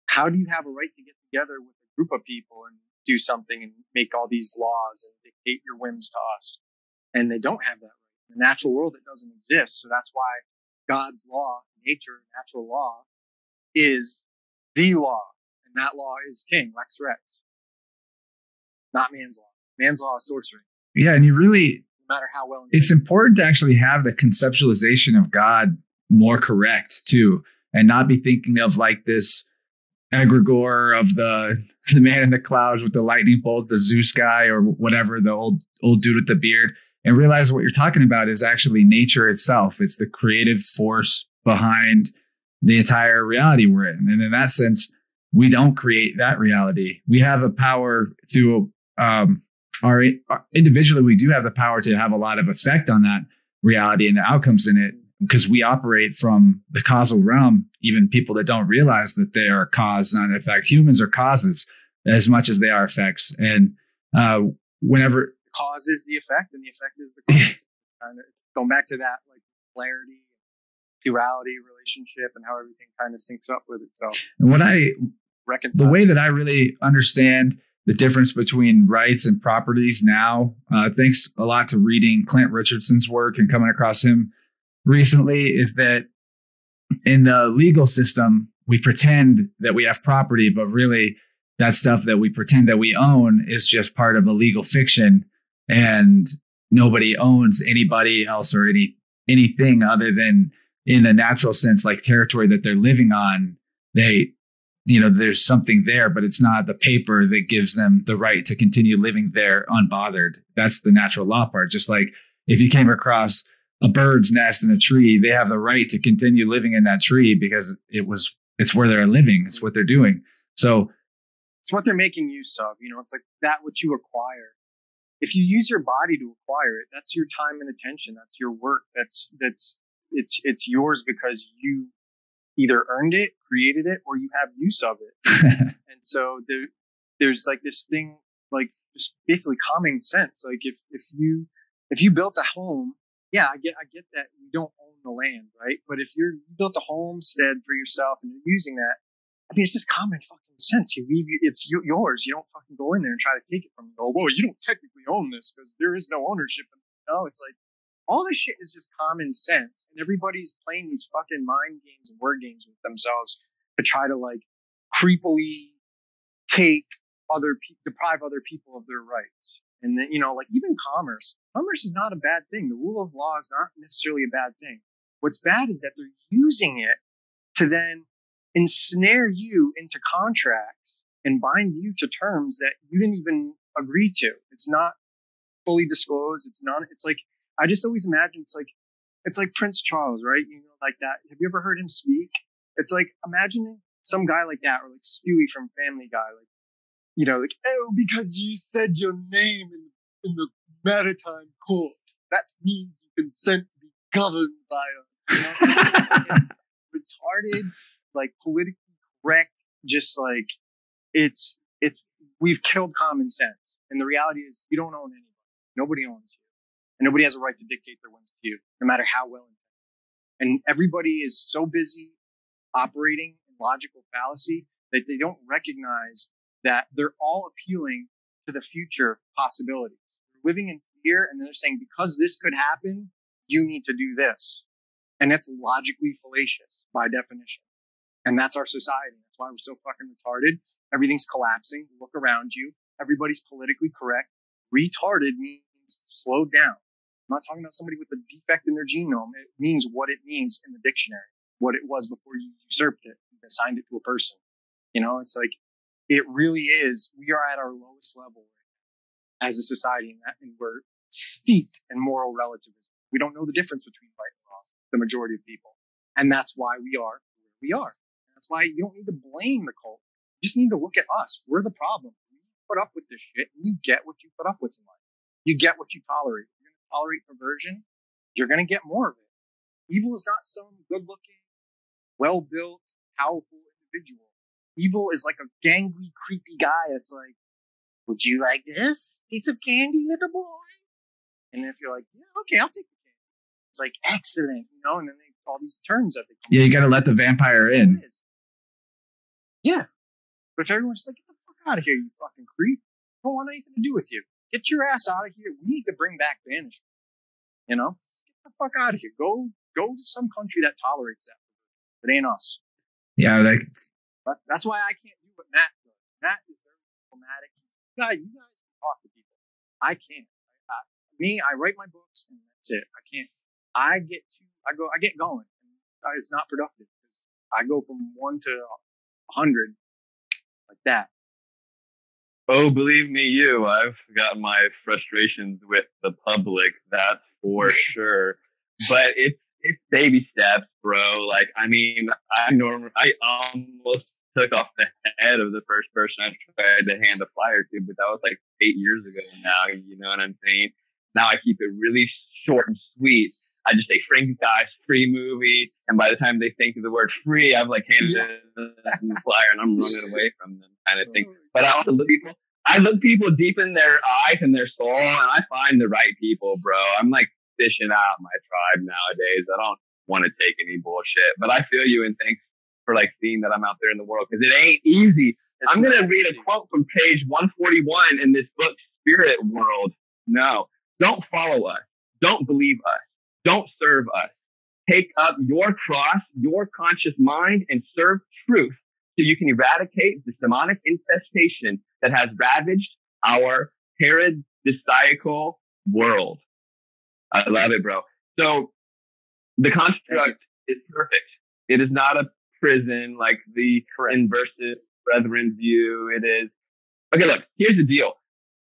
how do you have a right to get together with a group of people and do something and make all these laws and dictate your whims to us? And they don't have that right. In the natural world, it doesn't exist. So that's why God's law, nature, natural law, is the law. And that law is king, lex rex. Not man's law. Man's law is sorcery. Yeah, and you really... No matter how well... It's important to actually have the conceptualization of God more correct, too, and not be thinking of like this egregore of the the man in the clouds with the lightning bolt, the Zeus guy, or whatever, the old old dude with the beard, and realize what you're talking about is actually nature itself. It's the creative force behind the entire reality we're in. And in that sense, we don't create that reality. We have a power through... um Our, our individually, we do have the power to have a lot of effect on that reality and the outcomes in it, because we operate from the causal realm. Even people that don't realize that they are a cause, not an effect. Humans are causes as much as they are effects. And uh, whenever cause is the effect, and the effect is the cause. Kind of going back to that, like polarity, duality, relationship, and how everything kind of syncs up with itself. And what I reconcile the way that I really understand the difference between rights and properties now, uh, thanks a lot to reading Clint Richardson's work and coming across him recently, is that in the legal system, we pretend that we have property, but really that stuff that we pretend that we own is just part of a legal fiction, and nobody owns anybody else or any anything other than in a natural sense, like territory that they're living on. They... You know, there's something there, but it's not the paper that gives them the right to continue living there unbothered. That's the natural law part. Just like if you came across a bird's nest in a tree, they have the right to continue living in that tree because it was it's where they're living. It's what they're doing. So it's what they're making use of. You know, it's like that what you acquire. If you use your body to acquire it, that's your time and attention. That's your work. That's that's it's it's yours because you either earned it, created it, or you have use of it. And so there, there's like this thing, like just basically common sense. Like if, if you, if you built a home, yeah, I get, I get that you don't own the land, right? But if you're you built a homestead for yourself and you're using that, I mean, it's just common fucking sense. You leave, it's yours. You don't fucking go in there and try to take it from you. Oh, well, you don't technically own this because there is no ownership. No, it's like, all this shit is just common sense, and everybody's playing these fucking mind games and word games with themselves to try to like creepily take other pe- deprive other people of their rights. And then, you know, like even commerce, commerce is not a bad thing. The rule of law is not necessarily a bad thing. What's bad is that they're using it to then ensnare you into contracts and bind you to terms that you didn't even agree to. It's not fully disclosed. It's not. It's like. I just always imagine it's like, it's like Prince Charles, right? You know, like that. Have you ever heard him speak? It's like imagining some guy like that, or like Stewie from Family Guy, like, you know, like, oh, because you said your name in, in the maritime court, that means you consent to be governed by us. You know? Retarded, like politically correct, just like it's it's we've killed common sense, and the reality is you don't own anybody. Nobody owns you. And nobody has a right to dictate their whims to you, no matter how well. And everybody is so busy operating in logical fallacy that they don't recognize that they're all appealing to the future possibilities. They're living in fear, and they're saying, because this could happen, you need to do this. And that's logically fallacious by definition. And that's our society. That's why we're so fucking retarded. Everything's collapsing. Look around you. Everybody's politically correct. Retarded means slow down. I'm not talking about somebody with a defect in their genome. It means what it means in the dictionary, what it was before you usurped it and assigned it to a person. You know, it's like, it really is. We are at our lowest level as a society, and we're steeped in moral relativism. We don't know the difference between right and wrong, the majority of people. And that's why we are where we are. That's why you don't need to blame the cult. You just need to look at us. We're the problem. You put up with this shit, and you get what you put up with in life. You get what you tolerate. If you're going to tolerate perversion, you're going to get more of it. Evil is not some good-looking, well-built, powerful individual. Evil is like a gangly, creepy guy that's like, would you like this piece of candy, little boy? And if you're like, yeah, okay, I'll take the candy. It's like, excellent, you know, and then they all these terms that they come Yeah, you gotta let the vampire in. Yeah. But if everyone's just like, get the fuck out of here, you fucking creep. I don't want anything to do with you. Get your ass out of here. We need to bring back banishment. You know? Get the fuck out of here. Go go to some country that tolerates that. It ain't us. Yeah, like that, that's why I can't do what Matt does. Matt is very diplomatic. God, you guys can talk to people. I can't. I, me, I write my books and that's it. I can't. I get to, I go, I get going. And it's not productive. I go from one to a hundred like that. Oh, believe me, you. I've got my frustrations with the public. That's for sure. But it's it's baby steps, bro. Like, I mean, I norm, I almost. took off the head of the first person I tried to hand a flyer to, but that was like eight years ago now, you know what I'm saying? Now I keep it really short and sweet. I just say, FrankenSkies, free movie, and by the time they think of the word free, I've like handed them the flyer and I'm running away from them kind of thing. But I also look people, I look people deep in their eyes and their soul, and I find the right people, bro. I'm like fishing out my tribe nowadays. I don't want to take any bullshit, but I feel you and thanks for like seeing that I'm out there in the world, because it ain't easy. It's I'm gonna read easy. a quote from page one forty-one in this book, Spirit Whirled. No, don't follow us. Don't believe us. Don't serve us. Take up your cross, your conscious mind, and serve truth, so you can eradicate the demonic infestation that has ravaged our paradisiacal world. I love it, bro. So the construct is perfect. It is not a prison, like the inverted brethren view. It is okay. Look, here's the deal: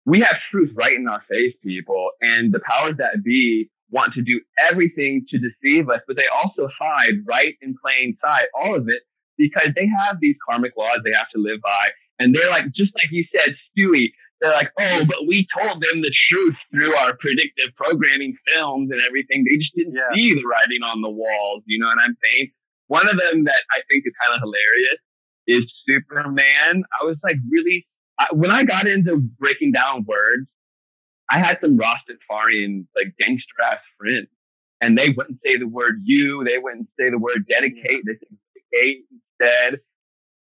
we have truth right in our face, people, and the powers that be want to do everything to deceive us, but they also hide right in plain sight, all of it, because they have these karmic laws they have to live by, and they're like, just like you said, Stewie. They're like, oh, but we told them the truth through our predictive programming films and everything. They just didn't yeah. see the writing on the walls. You know what I'm saying? One of them that I think is kind of hilarious is Superman. I was like, really, I, when I got into breaking down words, I had some Rastafarian, like gangster ass friends, and they wouldn't say the word "you," they wouldn't say the word "dedicate," they said "dedicate" instead,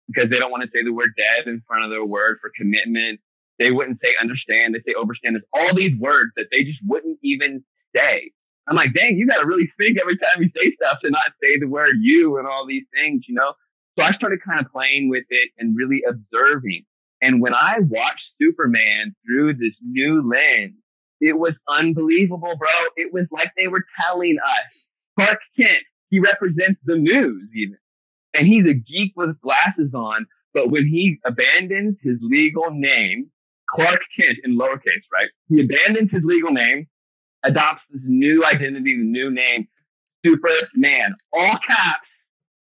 because they don't want to say the word "dead" in front of their word for commitment. They wouldn't say "understand," they say "overstand." There's all these words that they just wouldn't even say. I'm like, dang, you got to really think every time you say stuff to not say the word "you" and all these things, you know? So I started kind of playing with it and really observing. And when I watched Superman through this new lens, it was unbelievable, bro. It was like they were telling us. Clark Kent, he represents the news even. And he's a geek with glasses on. But when he abandons his legal name, Clark Kent in lowercase, right? He abandons his legal name, adopts this new identity, the new name, Superman. All caps,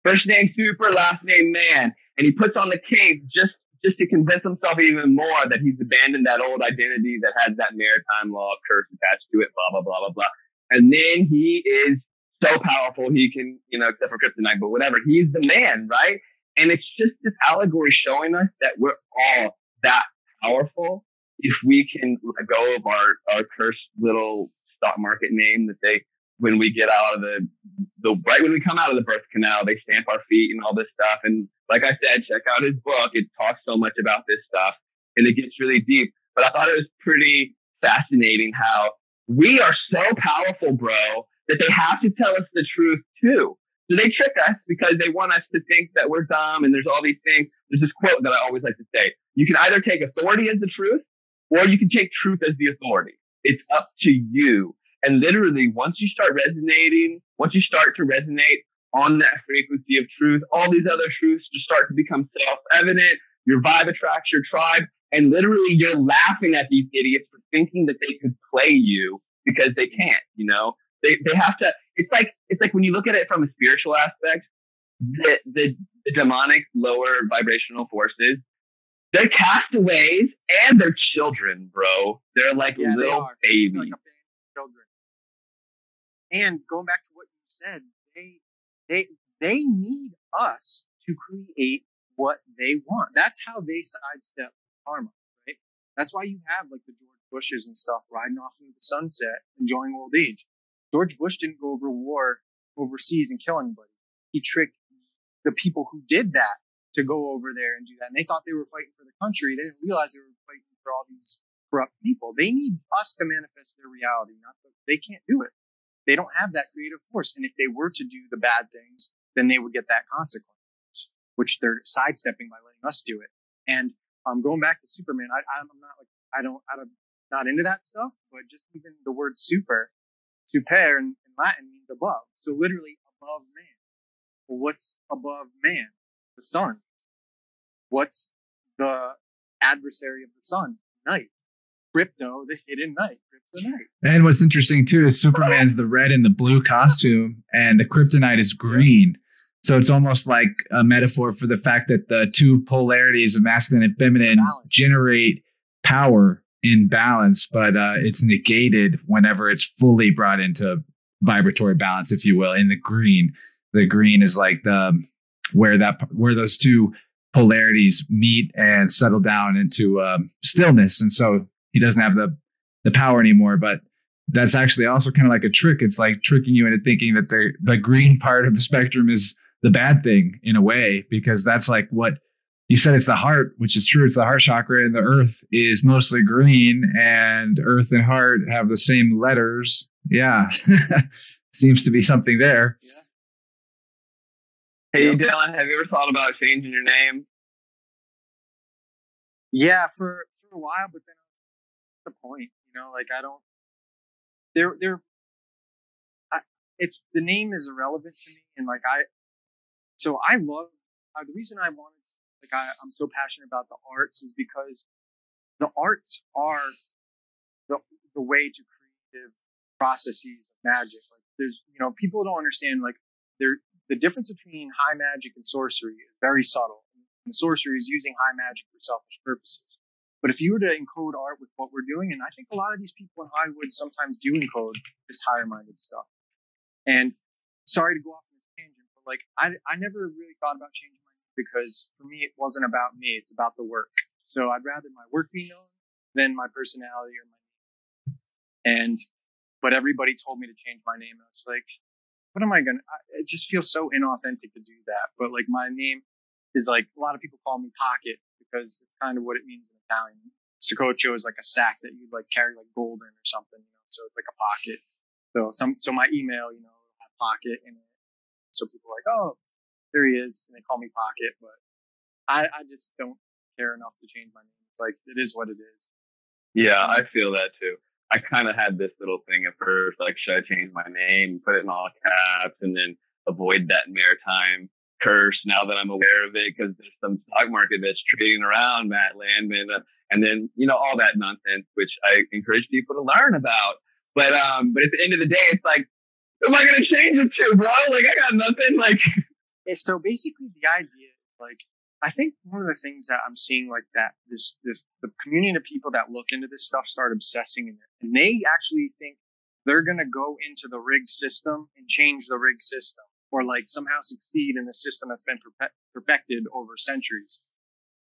first name Super, last name Man. And he puts on the cape just, just to convince himself even more that he's abandoned that old identity that has that maritime law curse attached to it, blah, blah, blah, blah, blah. And then he is so powerful he can, you know, except for Kryptonite, but whatever. He's the man, right? And it's just this allegory showing us that we're all that powerful if we can let go of our, our cursed little stock market name that they, when we get out of the, the, right when we come out of the birth canal, they stamp our feet and all this stuff. And like I said, check out his book. It talks so much about this stuff and it gets really deep. But I thought it was pretty fascinating how we are so powerful, bro, that they have to tell us the truth too. So they trick us because they want us to think that we're dumb and there's all these things. There's this quote that I always like to say. You can either take authority as the truth, or you can take truth as the authority. It's up to you. And literally, once you start resonating, once you start to resonate on that frequency of truth, all these other truths just start to become self-evident. Your vibe attracts your tribe. And literally, you're laughing at these idiots for thinking that they could play you, because they can't, you know? They they have to. It's like, it's like when you look at it from a spiritual aspect, the, the, demonic lower vibrational forces. They're castaways and they're children, bro. They're like yeah, little they babies. Like children. And going back to what you said, they they they need us to create what they want. That's how they sidestep karma, right? That's why you have like the George Bushes and stuff riding off into the sunset, enjoying old age. George Bush didn't go over war overseas and kill anybody. He tricked the people who did that to go over there and do that. And they thought they were fighting for the country. They didn't realize they were fighting for all these corrupt people. They need us to manifest their reality. Not the, they can't do it. They don't have that creative force. And if they were to do the bad things, then they would get that consequence, which they're sidestepping by letting us do it. And um, going back to Superman, I, I'm not like, I don't, I'm not into that stuff, but just even the word super, super in, in Latin means above. So literally above man. Well, what's above man? The sun. What's the adversary of the sun? Night. Crypto, the hidden night. Kryptonite. And what's interesting too is Superman's the red and the blue costume, and the kryptonite is green. So it's almost like a metaphor for the fact that the two polarities of masculine and feminine balance. Generate power in balance, but uh, it's negated whenever it's fully brought into vibratory balance, if you will, in the green. The green is like the where that where those two polarities meet and settle down into um, stillness. And so he doesn't have the, the power anymore, but that's actually also kind of like a trick. It's like tricking you into thinking that the the green part of the spectrum is the bad thing in a way, because that's like what you said. It's the heart, which is true. It's the heart chakra, and the earth is mostly green, and earth and heart have the same letters. Yeah. Seems to be something there. Yeah. Hey, Dylan, have you ever thought about changing your name? Yeah, for, for a while, but then the point, you know, like I don't, there, there, it's, the name is irrelevant to me. And like, I, so I love, uh, the reason I wanted, like I, I'm so passionate about the arts is because the arts are the, the way to creative processes of magic. Like there's, you know, people don't understand, like they're, the difference between high magic and sorcery is very subtle. And sorcery is using high magic for selfish purposes. But if you were to encode art with what we're doing, and I think a lot of these people in Hollywood sometimes do encode this higher-minded stuff. And sorry to go off on this tangent, but like I, I never really thought about changing my name because for me, it wasn't about me. It's about the work. So I'd rather my work be known than my personality or my name. And, but everybody told me to change my name. And I was like, what am I going to, it just feels so inauthentic to do that. But like my name is like, a lot of people call me Pocket because it's kind of what it means in Italian. Saccoccio is like a sack that you like carry like gold in or something. You know? So it's like a pocket. So some, so my email, you know, I have Pocket in it. So people are like, oh, there he is. And they call me Pocket, but I, I just don't care enough to change my name. It's like, it is what it is. Yeah. I feel that too. I kind of had this little thing at first, like, should I change my name, put it in all caps, and then avoid that maritime curse now that I'm aware of it, because there's some stock market that's trading around Matt Landman, uh, and then, you know, all that nonsense, which I encourage people to learn about. But um, but at the end of the day, it's like, who am I going to change it to, bro? Like, I got nothing. Like, so basically the idea is, like, I think one of the things that I'm seeing like that, this, this, the community of people that look into this stuff start obsessing in it. And they actually think they're going to go into the rigged system and change the rigged system, or like somehow succeed in the system that's been perpe- perfected over centuries.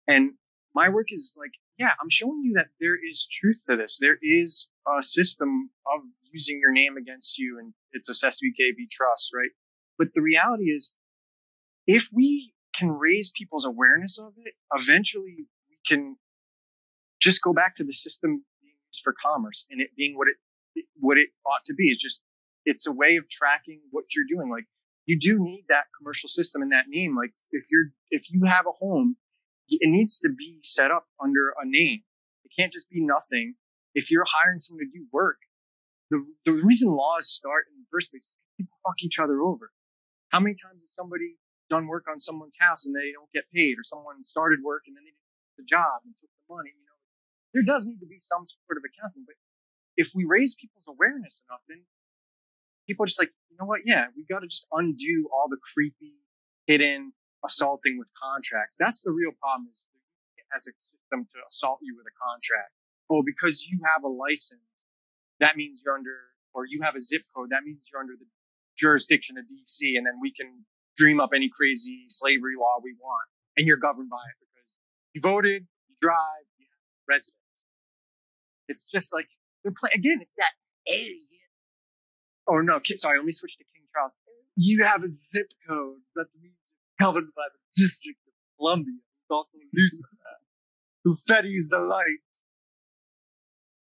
And my work is like, yeah, I'm showing you that there is truth to this. There is a system of using your name against you, and it's a S V K B trust, right? But the reality is, if we can raise people's awareness of it, eventually we can just go back to the system being used for commerce and it being what it what it ought to be. It's just, it's a way of tracking what you're doing. Like, you do need that commercial system and that name. Like, if you're if you have a home, it needs to be set up under a name. It can't just be nothing. If you're hiring someone to do work, the the reason laws start in the first place is people fuck each other over. How many times has somebody done work on someone's house and they don't get paid, or someone started work and then they didn't get the job and took the money? You know, there does need to be some sort of accounting. But if we raise people's awareness enough, then people are just like, you know what? Yeah, we got to just undo all the creepy, hidden, assaulting with contracts. That's the real problem, is the U K has a system to assault you with a contract. Oh, because you have a license, that means you're under, or you have a zip code, that means you're under the jurisdiction of D C, and then we can dream up any crazy slavery law we want, and you're governed by it because you voted, you drive, you have residence. It's just like, they're playing again, it's that alien. Oh, no, sorry, let me switch to King Charles. You have a zip code that means you're governed by the District of Columbia, who's also Lucifer, who fetties the light.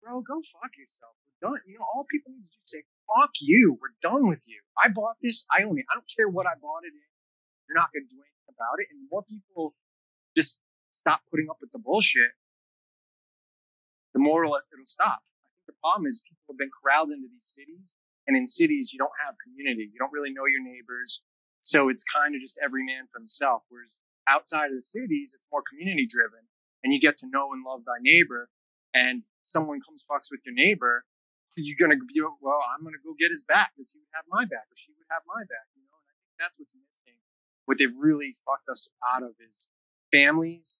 Bro, go fuck yourself. We're done. You know, all people need to do is say, fuck you. We're done with you. I bought this. I own it. I don't care what I bought it in. You're not going to do anything about it. And the more people just stop putting up with the bullshit, the more it'll stop. I think the problem is people have been corralled into these cities. And in cities, you don't have community. You don't really know your neighbors. So it's kind of just every man for himself. Whereas outside of the cities, it's more community driven. And you get to know and love thy neighbor. And someone comes fucks with your neighbor, you're going to be, well, I'm going to go get his back because he would have my back or she would have my back. You know, and I think that's what's missing. What they've really fucked us out of is families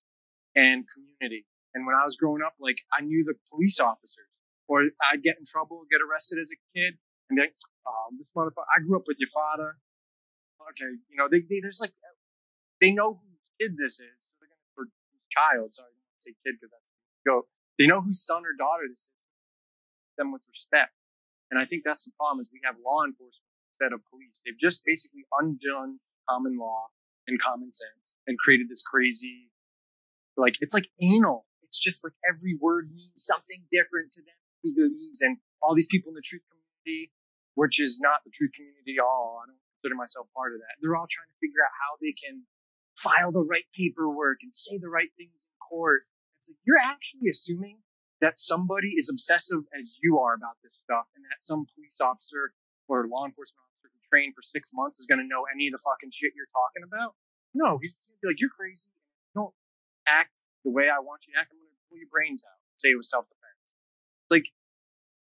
and community. And when I was growing up, like, I knew the police officers, or I'd get in trouble, get arrested as a kid. And they're like, oh, this motherfucker, I grew up with your father. Okay, you know, they, they there's like, they know whose kid this is. They're gonna, or whose child, sorry, I don't say kid because that's go. They know whose son or daughter this is. Them with respect. And I think that's the problem, is we have law enforcement instead of police. They've just basically undone common law and common sense and created this crazy, like, it's like anal. It's just like every word means something different to them. And all these people in the truth community, which is not the true community at all. I don't consider myself part of that. They're all trying to figure out how they can file the right paperwork and say the right things in court. It's like, you're actually assuming that somebody is obsessive as you are about this stuff, and that some police officer or law enforcement officer who trained for six months is going to know any of the fucking shit you're talking about. No, he's going to be like, you're crazy. Don't act the way I want you to act. I'm going to pull your brains out and say it was self-defense. Like,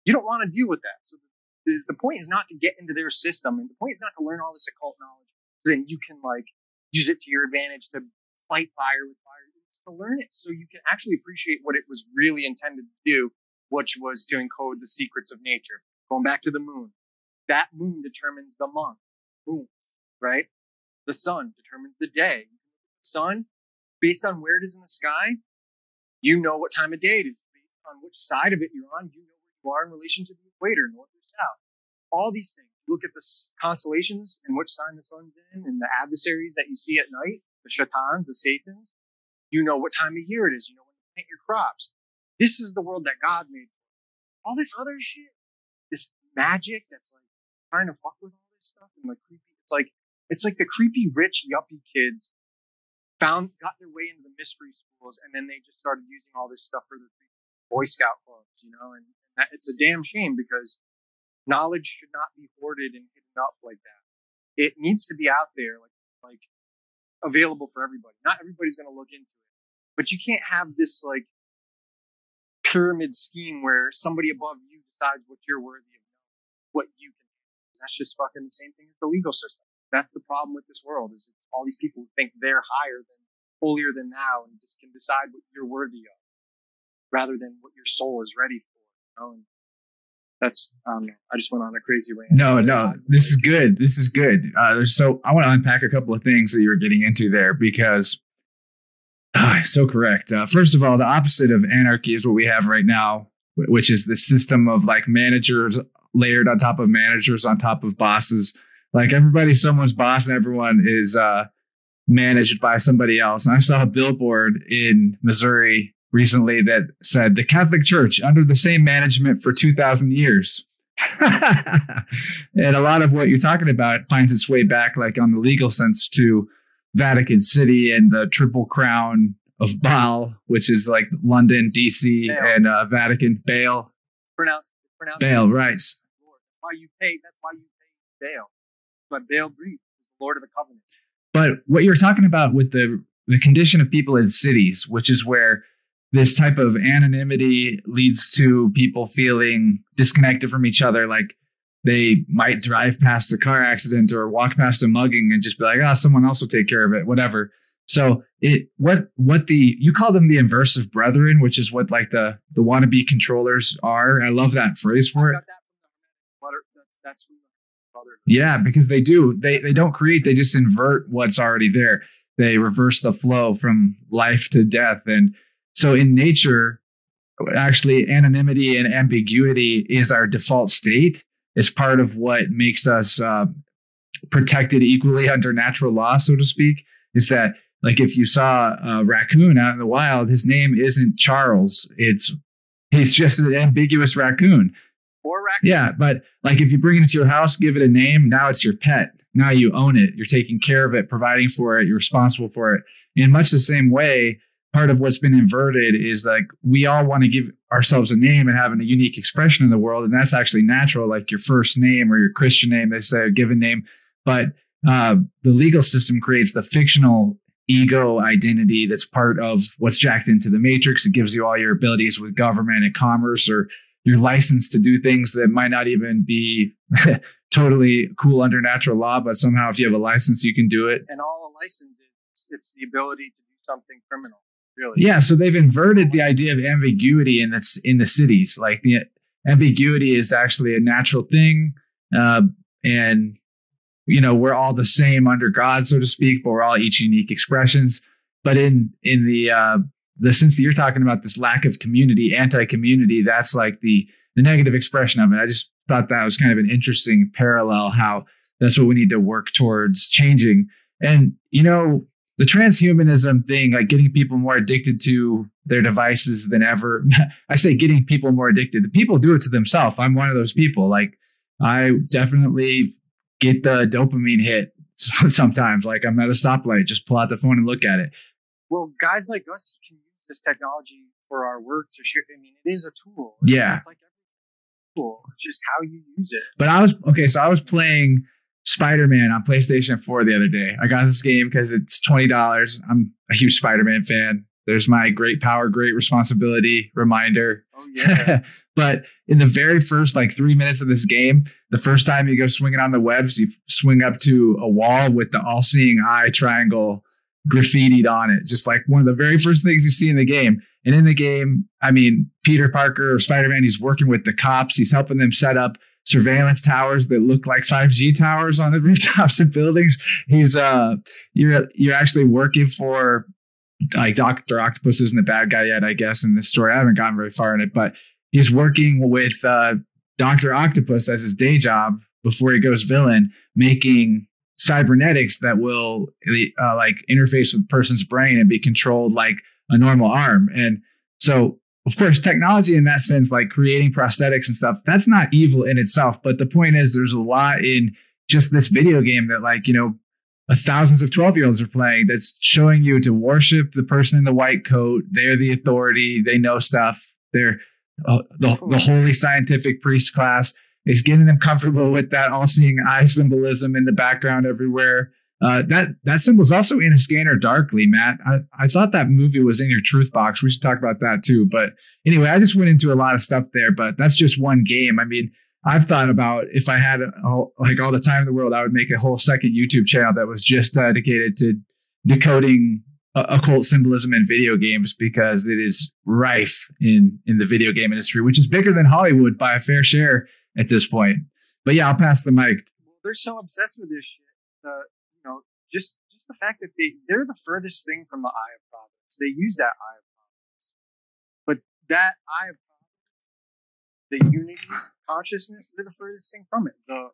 you don't want to deal with that. So the, the point is not to get into their system, and the point is not to learn all this occult knowledge so then you can, like, use it to your advantage to fight fire with fire. It's to learn it so you can actually appreciate what it was really intended to do, which was to encode the secrets of nature. Going back to the moon, that moon determines the month. Boom. Right? The sun determines the day. The sun, based on where it is in the sky, you know what time of day it is. Based on which side of it you're on, you know are in relation to the equator, north or south. All these things. Look at the constellations and which sign the sun's in, and the adversaries that you see at night, the shaitans, the satans. You know what time of year it is. You know when you plant your crops. This is the world that God made. All this other shit, this magic that's like trying to fuck with all this stuff and like creepy. It's like it's like the creepy rich yuppie kids found got their way into the mystery schools, and then they just started using all this stuff for their Boy Scout clubs, you know, and. It's a damn shame, because knowledge should not be hoarded and hidden up like that. It needs to be out there, like like available for everybody. Not everybody's going to look into it, but you can't have this like pyramid scheme where somebody above you decides what you're worthy of, what you can do. That's just fucking the same thing as the legal system. That's the problem with this world, is it's all these people who think they're higher than, holier than thou, and just can decide what you're worthy of, rather than what your soul is ready for. Oh, that's um I just went on a crazy rant. No, no, this is good. This is good. Uh, so I want to unpack a couple of things that you were getting into there, because uh, so correct. Uh, first of all, the opposite of anarchy is what we have right now, which is the system of like managers layered on top of managers on top of bosses. Like everybody's someone's boss, and everyone is uh, managed by somebody else. And I saw a billboard in Missouri recently that said the Catholic Church under the same management for two thousand years. And a lot of what you're talking about finds its way back, like on the legal sense, to Vatican City and the Triple Crown of Baal, which is like London, D C, Bail. and uh, Vatican, Baal. Pronounced, pronounced Baal, right. That's why you pay, that's why you pay Baal. But Baal Breed, Lord of the Covenant. But what you're talking about with the the condition of people in cities, which is where this type of anonymity leads to people feeling disconnected from each other. Like they might drive past a car accident or walk past a mugging and just be like, ah, oh, someone else will take care of it, whatever. So it what what the you call them the inverse of brethren, which is what like the the wannabe controllers are. I love that phrase for it. That's from brotherhood. Yeah, because they do. They they don't create. They just invert what's already there. They reverse the flow from life to death. And so in nature, actually, anonymity and ambiguity is our default state. It's part of what makes us uh, protected equally under natural law, so to speak, is that like if you saw a raccoon out in the wild, his name isn't Charles. It's he's just an ambiguous raccoon. Or raccoon. Yeah, but like if you bring it into your house, give it a name, now it's your pet. Now you own it. You're taking care of it, providing for it. You're responsible for it. In much the same way, part of what's been inverted is like we all want to give ourselves a name and having a unique expression in the world. And that's actually natural, like your first name or your Christian name, they say, a given name. But uh, the legal system creates the fictional ego identity that's part of what's jacked into the matrix. It gives you all your abilities with government and commerce, or your license to do things that might not even be totally cool under natural law, but somehow if you have a license, you can do it. And all a license is, it's the ability to do something criminal, really. Yeah, so they've inverted the idea of ambiguity in the, in the cities. Like the ambiguity is actually a natural thing. Uh, and, you know, we're all the same under God, so to speak, but we're all each unique expressions. But in, in the... Uh, The, since you're talking about this lack of community, anti-community, that's like the the negative expression of it. I just thought that was kind of an interesting parallel, how that's what we need to work towards changing. And, you know, the transhumanism thing, like getting people more addicted to their devices than ever. I say getting people more addicted. The people do it to themselves. I'm one of those people. Like, I definitely get the dopamine hit sometimes. Like, I'm at a stoplight, just pull out the phone and look at it. Well, guys like us can use this technology for our work to share. I mean, it is a tool. It's, yeah. It's like every tool. It's just how you use it. But I was, okay, so I was playing Spider-Man on PlayStation four the other day. I got this game because it's twenty dollars. I'm a huge Spider-Man fan. There's my great power, great responsibility reminder. Oh, yeah. But in the very first, like, three minutes of this game, the first time you go swinging on the webs, you swing up to a wall with the all-seeing eye triangle graffitied on it, just like one of the very first things you see in the game. And in the game, I mean, Peter Parker or Spider-Man, he's working with the cops. He's helping them set up surveillance towers that look like five G towers on the rooftops of buildings. He's uh, you're you're actually working for, like, Doctor Octopus isn't a bad guy yet, I guess, in this story. I haven't gotten very far in it, but he's working with uh, Doctor Octopus as his day job before he goes villain, making cybernetics that will uh, like interface with a person's brain and be controlled like a normal arm. And so, of course, technology in that sense, like creating prosthetics and stuff, that's not evil in itself. But the point is, there's a lot in just this video game that, like, you know, thousands of twelve year olds are playing, that's showing you to worship the person in the white coat. They're the authority. They know stuff. They're uh, the, the holy scientific priest class. Is getting them comfortable with that all-seeing eye symbolism in the background everywhere. Uh, that that symbol is also in A Scanner Darkly, Matt. I, I thought that movie was in your truth box. We should talk about that too. But anyway, I just went into a lot of stuff there, but that's just one game. I mean, I've thought about, if I had all, like all the time in the world, I would make a whole second YouTube channel that was just dedicated to decoding uh, occult symbolism in video games, because it is rife in, in the video game industry, which is bigger than Hollywood by a fair share at this point. But yeah, I'll pass the mic. Well, they're so obsessed with this shit. Uh, you know, just just the fact that they they're the furthest thing from the eye of providence. They use that eye of providence, but that eye of providence, the unity consciousness, they're the furthest thing from it. The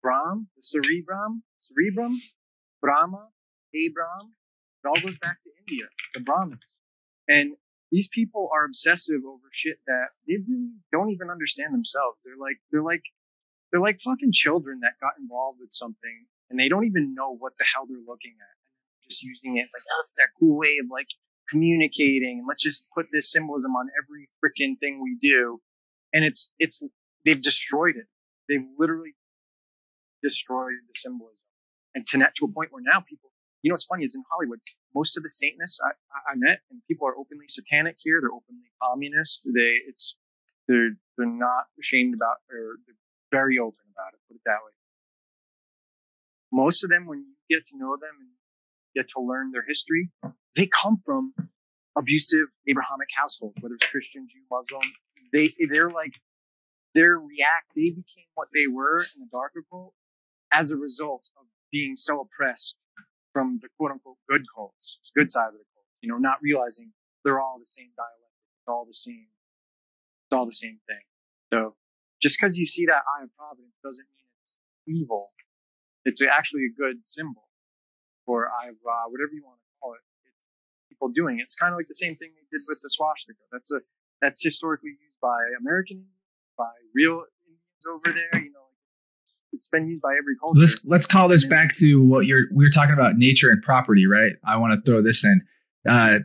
Brahm, the cerebrum, cerebrum, Brahma, Abram. It all goes back to India, the Brahmins, and these people are obsessive over shit that they really don't even understand themselves. They're like, they're like, they're like fucking children that got involved with something and they don't even know what the hell they're looking at. Just using it. It's like, oh, it's that cool way of, like, communicating. Let's just put this symbolism on every freaking thing we do. And it's, it's, they've destroyed it. They've literally destroyed the symbolism. And to, to a point where now people, you know, what's funny is in Hollywood, most of the Satanists I, I met, and people are openly satanic here. They're openly communist. They, it's, they're, they're not ashamed about, or they're very open about it, put it that way. Most of them, when you get to know them and get to learn their history, they come from abusive Abrahamic households, whether it's Christian, Jew, Muslim. They, they're like, they're react, they became what they were in the darker cult as a result of being so oppressed from the quote unquote good cults, good side of the cult, you know, not realizing they're all the same dialect, it's all the same, it's all the same thing. So just because you see that eye of providence doesn't mean it's evil. It's actually a good symbol for eye of Ra, whatever you want to call it. It's people doing it. It's kind of like the same thing they did with the swastika. That's a that's historically used by Americans, by real Indians over there. You know, it's been used by every culture. Let's let's call this back to what you're we were talking about, nature and property, right? I want to throw this in. Uh,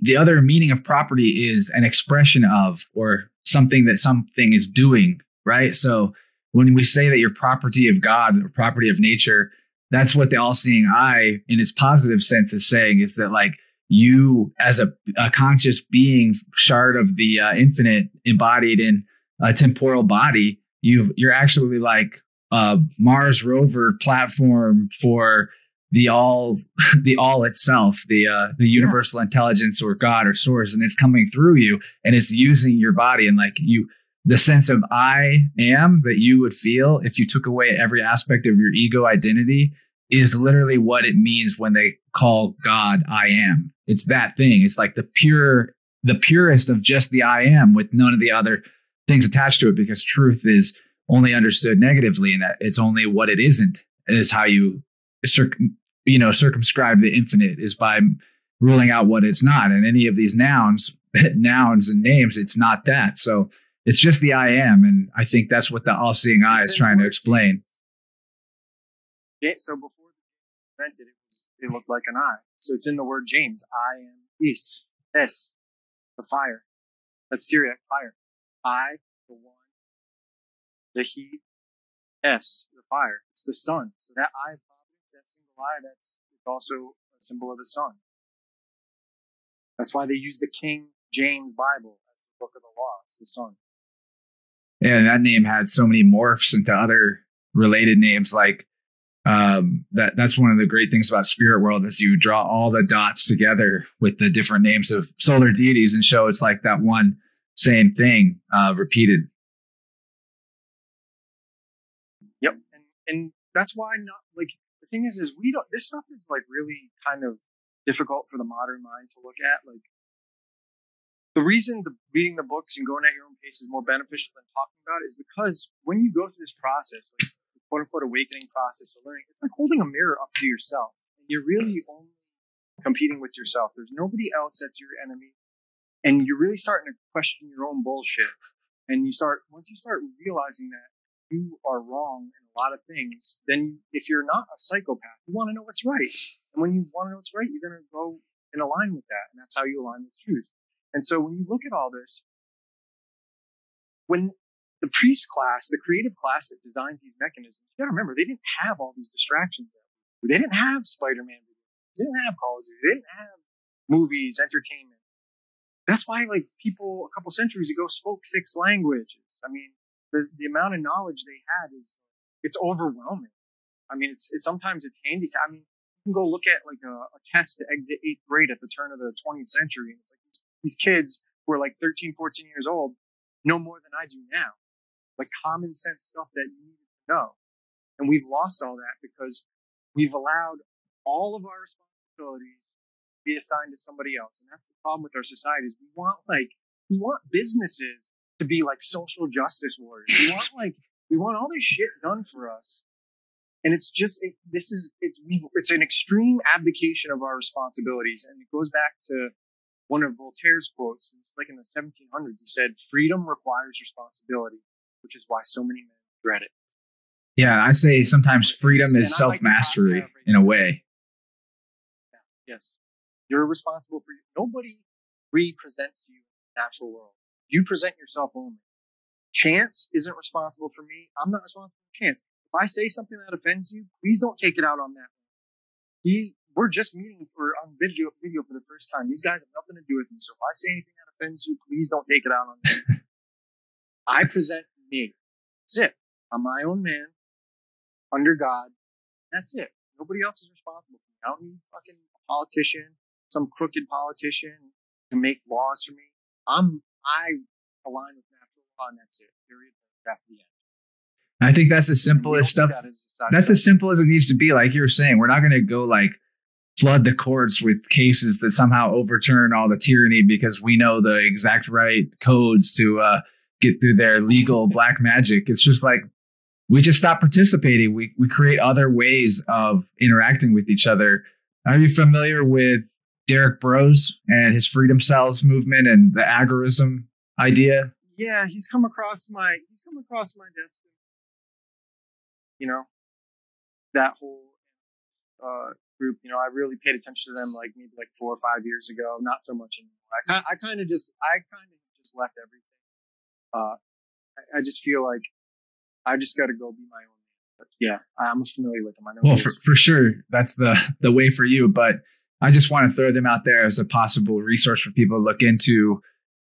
the other meaning of property is an expression of or something that something is doing, right? So when we say that you're property of God or property of nature, that's what the all-seeing eye in its positive sense is saying, is that like you as a, a conscious being, shard of the uh, infinite, embodied in a temporal body, you've, you're actually like a Mars rover platform for the all, the all itself, the uh, the universal yeah. intelligence or God or source, and it's coming through you and it's using your body, and like you, the sense of I am that you would feel if you took away every aspect of your ego identity is literally what it means when they call God I am. It's that thing. It's like the pure, the purest of just the I am with none of the other things attached to it, because truth is only understood negatively, and that it's only what it isn't is how you circ- you know, circumscribe the infinite, is by ruling out what it's not. And any of these nouns, nouns and names, it's not that. So it's just the I am. And I think that's what the all-seeing eye is trying to explain. Yeah, so before they invented it, was, it looked like an eye. So it's in the word James. I am is, es, the fire, the Syriac fire. I, the one, the heat, es, the fire. It's the sun. So that eye, that single eye, that's it's also a symbol of the sun. That's why they use the King James Bible as the book of the law. It's the sun. Yeah, and that name had so many morphs into other related names. Like um, that. That's one of the great things about Spirit World, is you draw all the dots together with the different names of solar deities and show it's like that one same thing uh, repeated. Yep, and and that's why not like the thing is is we don't. This stuff is like really kind of difficult for the modern mind to look at. Like the reason the reading the books and going at your own pace is more beneficial than talking about it is because when you go through this process, like the quote unquote awakening process or learning, it's like holding a mirror up to yourself. And you're really only competing with yourself. There's nobody else that's your enemy. And you're really starting to question your own bullshit. And you start, once you start realizing that you are wrong in a lot of things, then if you're not a psychopath, you want to know what's right. And when you want to know what's right, you're going to go and align with that. And that's how you align with truth. And so when you look at all this, when the priest class, the creative class that designs these mechanisms, you got to remember, they didn't have all these distractions. They didn't have Spider-Man. They didn't have colleges. They didn't have movies, entertainment. That's why, like, people a couple centuries ago spoke six languages. I mean, the, the amount of knowledge they had is, it's overwhelming. I mean, it's, it's sometimes it's handicapped. I mean, you can go look at, like, a, a test to exit eighth grade at the turn of the twentieth century. And it's like these kids who are, like, thirteen, fourteen years old know more than I do now. Like, common sense stuff that you need to know. And we've lost all that because we've allowed all of our responsibilities be assigned to somebody else. And that's the problem with our society, is we want like we want businesses to be like social justice warriors. We want like we want all this shit done for us. And it's just it, this is it's we've, it's an extreme abdication of our responsibilities. And it goes back to one of Voltaire's quotes. It's like in the seventeen hundreds, he said, "Freedom requires responsibility," which is why so many men dread it. Yeah, I say sometimes freedom is self-mastery like in a way. Yeah, yes. You're responsible for you. Nobody represents you in the natural world. You present yourself only. Chance isn't responsible for me. I'm not responsible for chance. If I say something that offends you, please don't take it out on that. He, we're just meeting for on video, video for the first time. These guys have nothing to do with me. So if I say anything that offends you, please don't take it out on me. I present me. That's it. I'm my own man, under God. That's it. Nobody else is responsible for me. I don't need fucking a politician, some crooked politician to make laws for me. I'm I align with natural law, and that's it. Period. That's the end. I think that's the simplest stuff. That that's as simple as it needs to be. Like you were saying, we're not going to go like flood the courts with cases that somehow overturn all the tyranny because we know the exact right codes to uh, get through their legal black magic. It's just like we just stop participating. We we create other ways of interacting with each other. Are you familiar with Derek Brose and his Freedom Cells movement and the agorism idea? Yeah, he's come across my he's come across my desk. You know, that whole uh, group, you know, I really paid attention to them like maybe like four or five years ago. Not so much anymore. I, I kind of just, I kind of just left everything. Uh, I, I just feel like I just got to go be my own. But yeah, I'm familiar with them. I know well, for, for sure. That's the, the way for you. But I just want to throw them out there as a possible resource for people to look into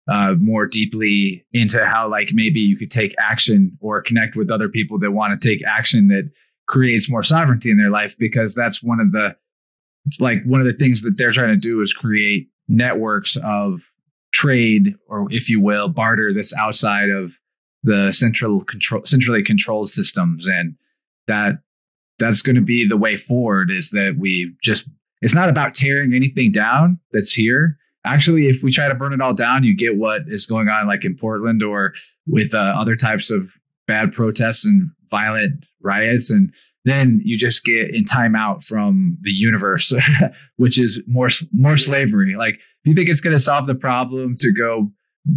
uh, more deeply into how like maybe you could take action or connect with other people that want to take action that creates more sovereignty in their life, because that's one of the, like one of the things that they're trying to do is create networks of trade, or if you will, barter that's outside of the central control, centrally controlled systems. And that that's going to be the way forward, is that we just, it's not about tearing anything down that's here. Actually, if we try to burn it all down, you get what is going on, like in Portland or with uh, other types of bad protests and violent riots. And then you just get in timeout from the universe, which is more more slavery. Like, if you think it's going to solve the problem to go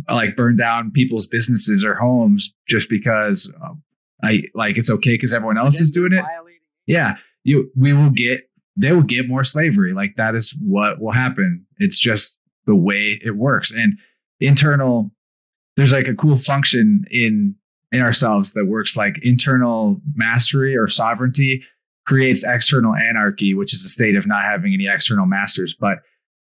like burn down people's businesses or homes just because um, I like it's okay because everyone else is doing it. Yeah, you we will get they will get more slavery. Like, that is what will happen. It's just the way it works. And internal, there's like a cool function in in ourselves that works like internal mastery or sovereignty creates external anarchy, which is a state of not having any external masters. But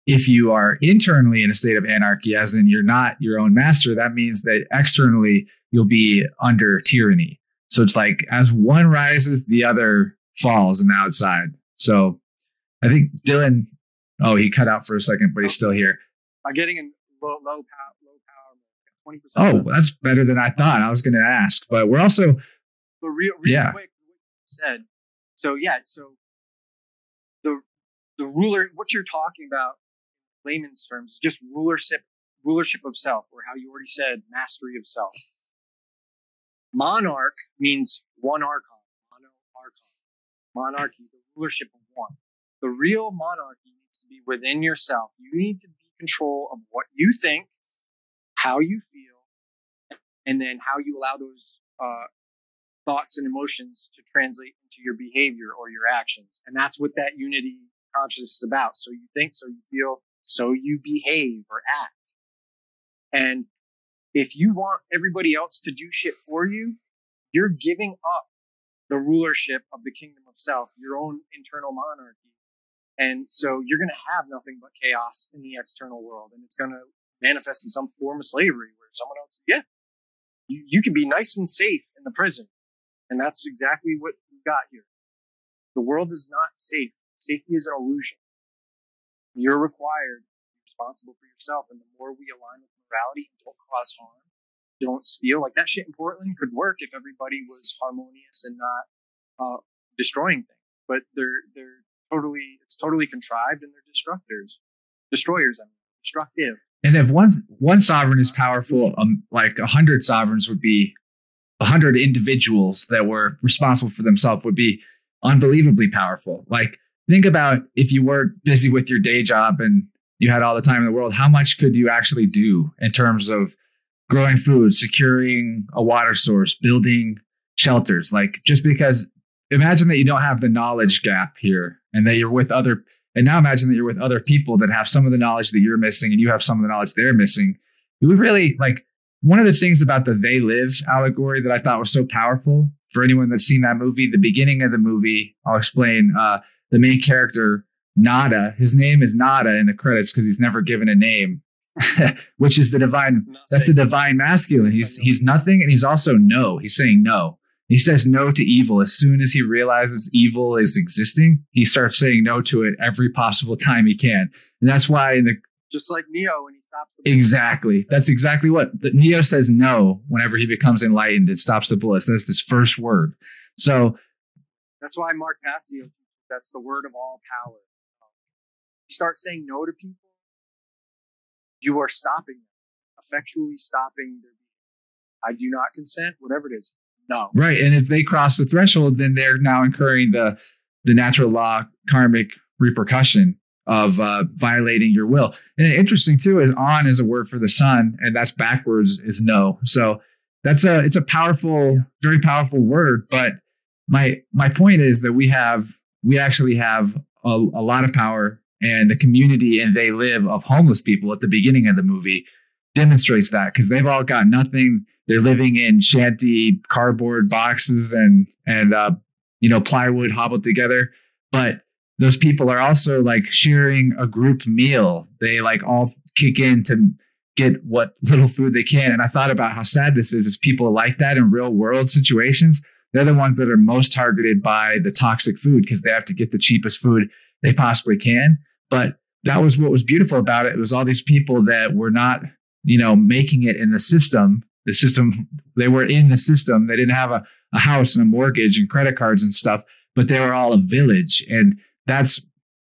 if you are internally in a state of anarchy, as in you're not your own master, that means that externally you'll be under tyranny. So it's like as one rises, the other falls on the outside. So I think Dylan, oh, he cut out for a second, but he's still here. I'm getting in low, low power, low power, twenty percent. Oh, well, that's better than I thought. I was going to ask, but we're also. But real, real yeah. quick, what you said. So yeah, so the the ruler, what you're talking about, in layman's terms, is just rulership, rulership of self, or how you already said, mastery of self. Monarch means one archon, mono-archon, monarchy, the rulership of one. The real monarchy needs to be within yourself. You need to be in control of what you think, how you feel, and then how you allow those uh, thoughts and emotions to translate into your behavior or your actions. And that's what that unity consciousness is about. So you think, so you feel, so you behave or act. And if you want everybody else to do shit for you, you're giving up the rulership of the kingdom of self, your own internal monarchy. And so you're going to have nothing but chaos in the external world. And it's going to manifest in some form of slavery where someone else, yeah, you, you can be nice and safe in the prison. And that's exactly what we got here. The world is not safe. Safety is an illusion. You're required to be responsible for yourself. And the more we align with morality and don't cause harm, don't steal, like that shit in Portland could work if everybody was harmonious and not uh, destroying things. But they're, they're, Totally, it's totally contrived, and they're destructors, destroyers. I mean, destructive. And if one one sovereign is powerful, um, like a hundred sovereigns would be, a hundred individuals that were responsible for themselves would be unbelievably powerful. Like, think about if you were busy with your day job and you had all the time in the world, how much could you actually do in terms of growing food, securing a water source, building shelters? Like, just because. Imagine that you don't have the knowledge gap here, and that you're with other, and now imagine that you're with other people that have some of the knowledge that you're missing, and you have some of the knowledge they're missing. It would really, like, one of the things about the They Live allegory that I thought was so powerful, for anyone that's seen that movie, the beginning of the movie, I'll explain, uh, the main character, Nada, his name is Nada in the credits because he's never given a name, which is the divine, nothing. That's the divine masculine. He's, he's nothing. And he's also no, he's saying no. He says no to evil. As soon as he realizes evil is existing, he starts saying no to it every possible time he can. And that's why in the... Just like Neo when he stops the bullet. Exactly. That's exactly what... The, Neo says no whenever he becomes enlightened. It stops the bullet. So that's this first word. So... That's why Mark Passio, that's the word of all power. You start saying no to people, you are stopping them, effectually stopping their I do not consent, whatever it is. No. Right. And if they cross the threshold, then they're now incurring the the natural law karmic repercussion of uh, violating your will. And interesting, too, is on is a word for the sun, and that's backwards is no. So that's a it's a powerful, yeah. very powerful word. But my my point is that we have we actually have a, a lot of power, and the community and They Live of homeless people at the beginning of the movie demonstrates that because they've all got nothing. They're living in shanty cardboard boxes and, and uh, you know, plywood hobbled together. But those people are also like sharing a group meal. They like all kick in to get what little food they can. And I thought about how sad this is, is people like that in real world situations. They're the ones that are most targeted by the toxic food because they have to get the cheapest food they possibly can. But that was what was beautiful about it. It was all these people that were not, you know, making it in the system. The system, they were in the system. They didn't have a, a house and a mortgage and credit cards and stuff, but they were all a village. And that's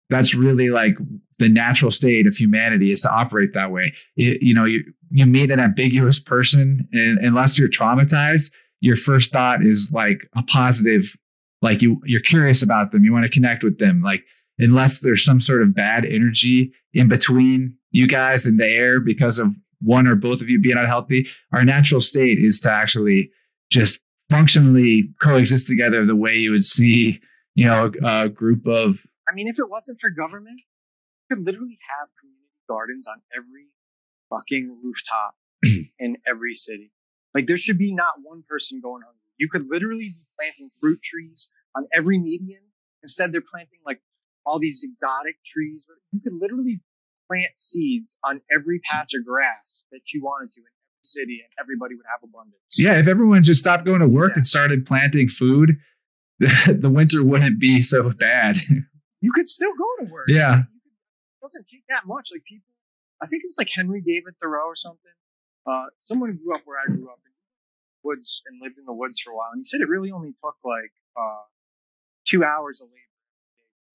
that's really like the natural state of humanity is to operate that way. It, you know, you, you meet an ambiguous person, and unless you're traumatized, your first thought is like a positive, like you, you're curious about them. You want to connect with them. Like unless there's some sort of bad energy in between you guys in the air because of one or both of you being unhealthy, our natural state is to actually just functionally coexist together the way you would see, you know, a, a group of... I mean, if it wasn't for government, you could literally have community gardens on every fucking rooftop in every city. Like, there should be not one person going hungry. You could literally be planting fruit trees on every median. Instead, they're planting, like, all these exotic trees. You could literally... plant seeds on every patch of grass that you wanted to in every city, and everybody would have abundance. Yeah, if everyone just stopped going to work yeah. and started planting food, the winter wouldn't be so bad. You could still go to work. Yeah. It doesn't take that much. Like people, I think it was like Henry David Thoreau or something. Uh, someone grew up where I grew up in the woods and lived in the woods for a while. And he said it really only took like uh, two hours of labor.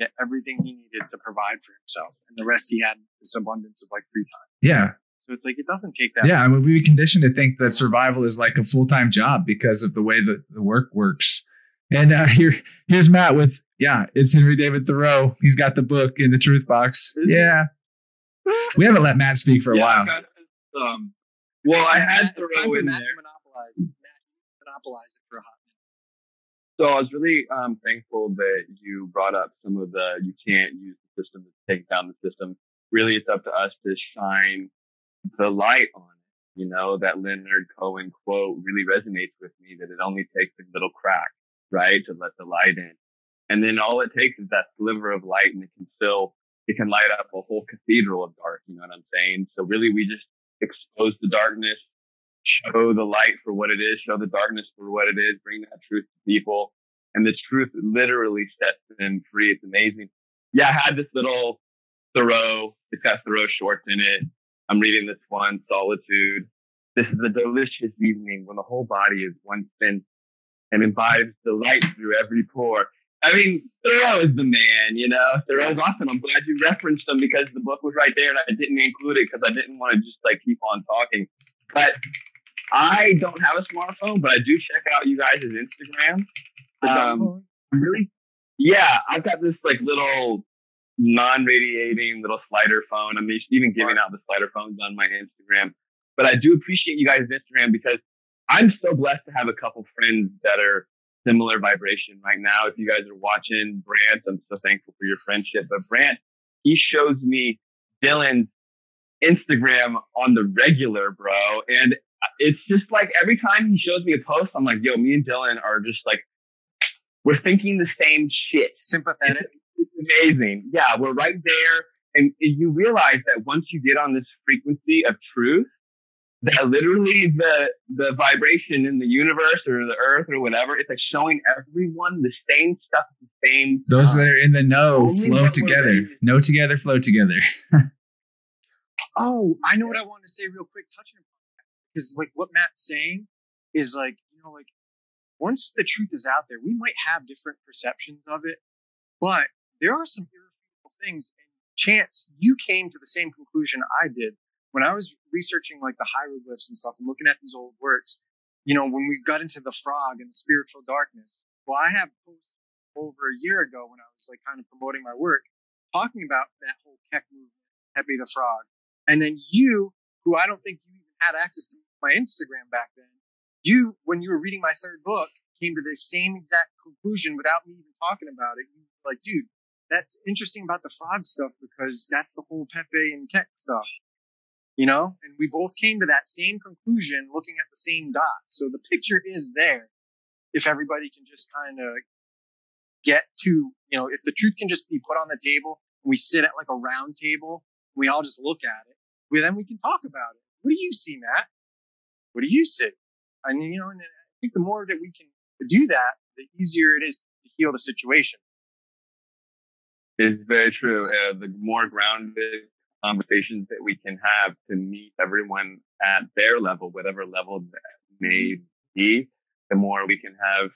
Get everything he needed to provide for himself, and the rest he had this abundance of like free time. Yeah, so it's like it doesn't take that. Yeah, much. I mean, we were conditioned to think that survival is like a full time job because of the way that the work works. And uh, here, here's Matt with yeah, it's Henry David Thoreau. He's got the book in the Truth Box. Is yeah, we haven't let Matt speak for a yeah, while. Got, um, well, I had Matt, Thoreau in Matt there. Monopolize, Matt monopolize it for a hot. So I was really um, thankful that you brought up some of the, you can't use the system to take down the system. Really, it's up to us to shine the light on it. You know, that Leonard Cohen quote really resonates with me, that it only takes a little crack, right, to let the light in. And then all it takes is that sliver of light, and it can still, it can light up a whole cathedral of dark. You know what I'm saying? So really, we just expose the darkness. Show the light for what it is, show the darkness for what it is, bring that truth to people. And this truth literally sets them free. It's amazing. Yeah, I had this little Thoreau. It's got Thoreau shorts in it. I'm reading this one, Solitude. This is a delicious evening when the whole body is one sense and imbibes the light through every pore. I mean, Thoreau is the man, you know. Thoreau's awesome. I'm glad you referenced him because the book was right there and I didn't include it because I didn't want to just like keep on talking. But I don't have a smartphone, but I do check out you guys' Instagram. Um, really? Yeah, I've got this like little non-radiating little slider phone. I'm even giving out the slider phones on my Instagram. But I do appreciate you guys' Instagram because I'm so blessed to have a couple friends that are similar vibration right now. If you guys are watching Brant, I'm so thankful for your friendship. But Brant, he shows me Dylan's Instagram on the regular, bro. And it's just like every time he shows me a post, I'm like, yo, me and Dylan are just like, we're thinking the same shit. Sympathetic. It's, it's amazing. Yeah, we're right there. And you realize that once you get on this frequency of truth, that literally the the vibration in the universe or the earth or whatever, it's like showing everyone the same stuff at the same time. Those that are in the know flow together. Know together, flow together. Oh, I know what I want to say real quick, touching upon that. Because like what Matt's saying is like, you know, like once the truth is out there, we might have different perceptions of it, but there are some irrefutable things. And chance you came to the same conclusion I did. When I was researching like the hieroglyphs and stuff and looking at these old works, you know, when we got into the frog and the spiritual darkness, well, I have posts over a year ago when I was like kind of promoting my work, talking about that whole Keck movement, Pepe the Frog. And then you, who I don't think you even had access to my Instagram back then, you, when you were reading my third book, came to the same exact conclusion without me even talking about it. You were like, dude, that's interesting about the frog stuff because that's the whole Pepe and Keck stuff. You know, and we both came to that same conclusion looking at the same dot. So the picture is there if everybody can just kind of get to, you know, if the truth can just be put on the table and we sit at like a round table, we all just look at it, well, then we can talk about it. What do you see, Matt? What do you see? I mean, you know, and I think the more that we can do that, the easier it is to heal the situation. It's very true. Uh, the more grounded conversations that we can have to meet everyone at their level, whatever level that may be, the more we can have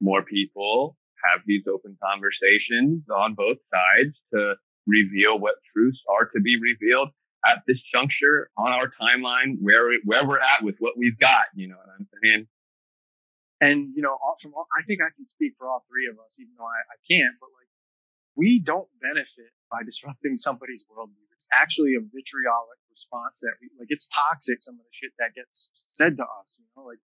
more people have these open conversations on both sides to reveal what truths are to be revealed at this juncture on our timeline, where where we're at with what we've got. You know what I'm saying? And you know, all, from all, I think I can speak for all three of us, even though I, I can't. But like, we don't benefit by disrupting somebody's worldview. It's actually a vitriolic response that we like. It's toxic, some of the shit that gets said to us. You know, like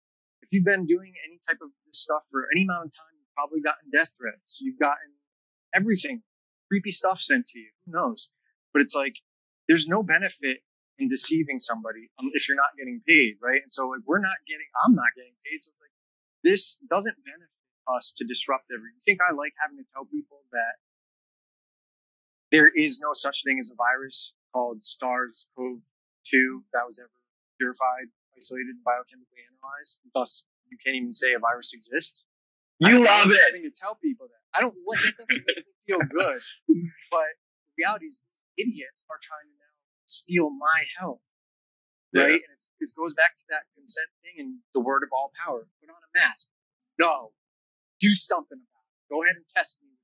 if you've been doing any type of this stuff for any amount of time, you've probably gotten death threats. You've gotten everything, creepy stuff sent to you. Who knows? But it's like there's no benefit in deceiving somebody if you're not getting paid, right? And so like we're not getting. I'm not getting paid. So it's like this doesn't benefit us to disrupt everything. You think I like having to tell people that? There is no such thing as a virus called SARS-C o V two that was ever purified, isolated, and biochemically analyzed. Thus, you can't even say a virus exists. You love it. Having to tell people that. I don't like it. Doesn't make me feel good. But the reality is, these idiots are trying to now steal my health. Right? Yeah. And it's, it goes back to that consent thing and the word of all power. Put on a mask. No. Do something about it. Go ahead and test me.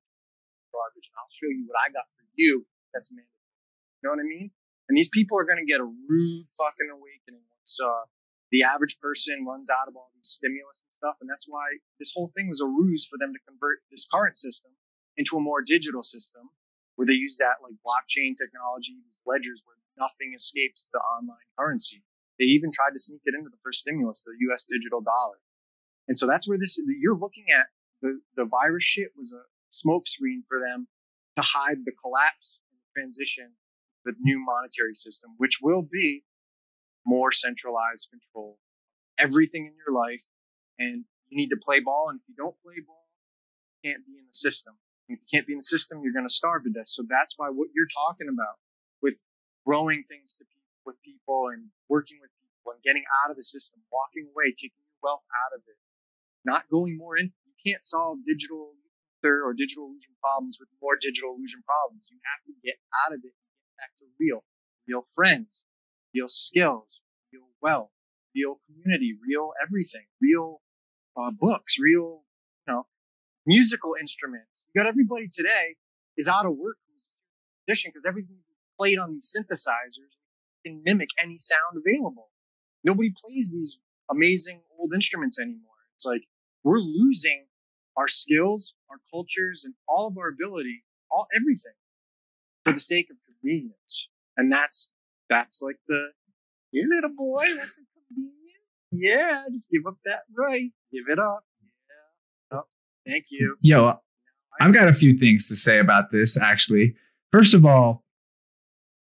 Garbage, and I'll show you what I got for you. That's mandatory. You know what I mean? And these people are going to get a rude fucking awakening once uh, the average person runs out of all these stimulus and stuff. And that's why this whole thing was a ruse for them to convert this current system into a more digital system where they use that like blockchain technology, these ledgers where nothing escapes the online currency. They even tried to sneak it into the first stimulus, the U S digital dollar. And so that's where this you're looking at the the virus shit was a smoke screen for them to hide the collapse and the transition to the new monetary system, which will be more centralized control of everything in your life. And you need to play ball. And if you don't play ball, you can't be in the system. And if you can't be in the system, you're going to starve to death. So that's why what you're talking about with growing things to people, with people and working with people and getting out of the system, walking away, taking your wealth out of it, not going more in. You can't solve digital or digital illusion problems with more digital illusion problems. You have to get out of it and get back to real, real friends, real skills, real wealth, real community, real everything, real uh, books, real, you know, musical instruments. You got everybody today is out of work who's a musician because everything is played on these synthesizers and mimic any sound available. Nobody plays these amazing old instruments anymore. It's like we're losing our skills, our cultures, and all of our ability, all everything, for the sake of convenience. And that's that's like the you little boy, that's a convenience. Yeah, just give up that right. Give it up. Yeah. Oh, thank you. Yo, I've got a few things to say about this, actually. First of all,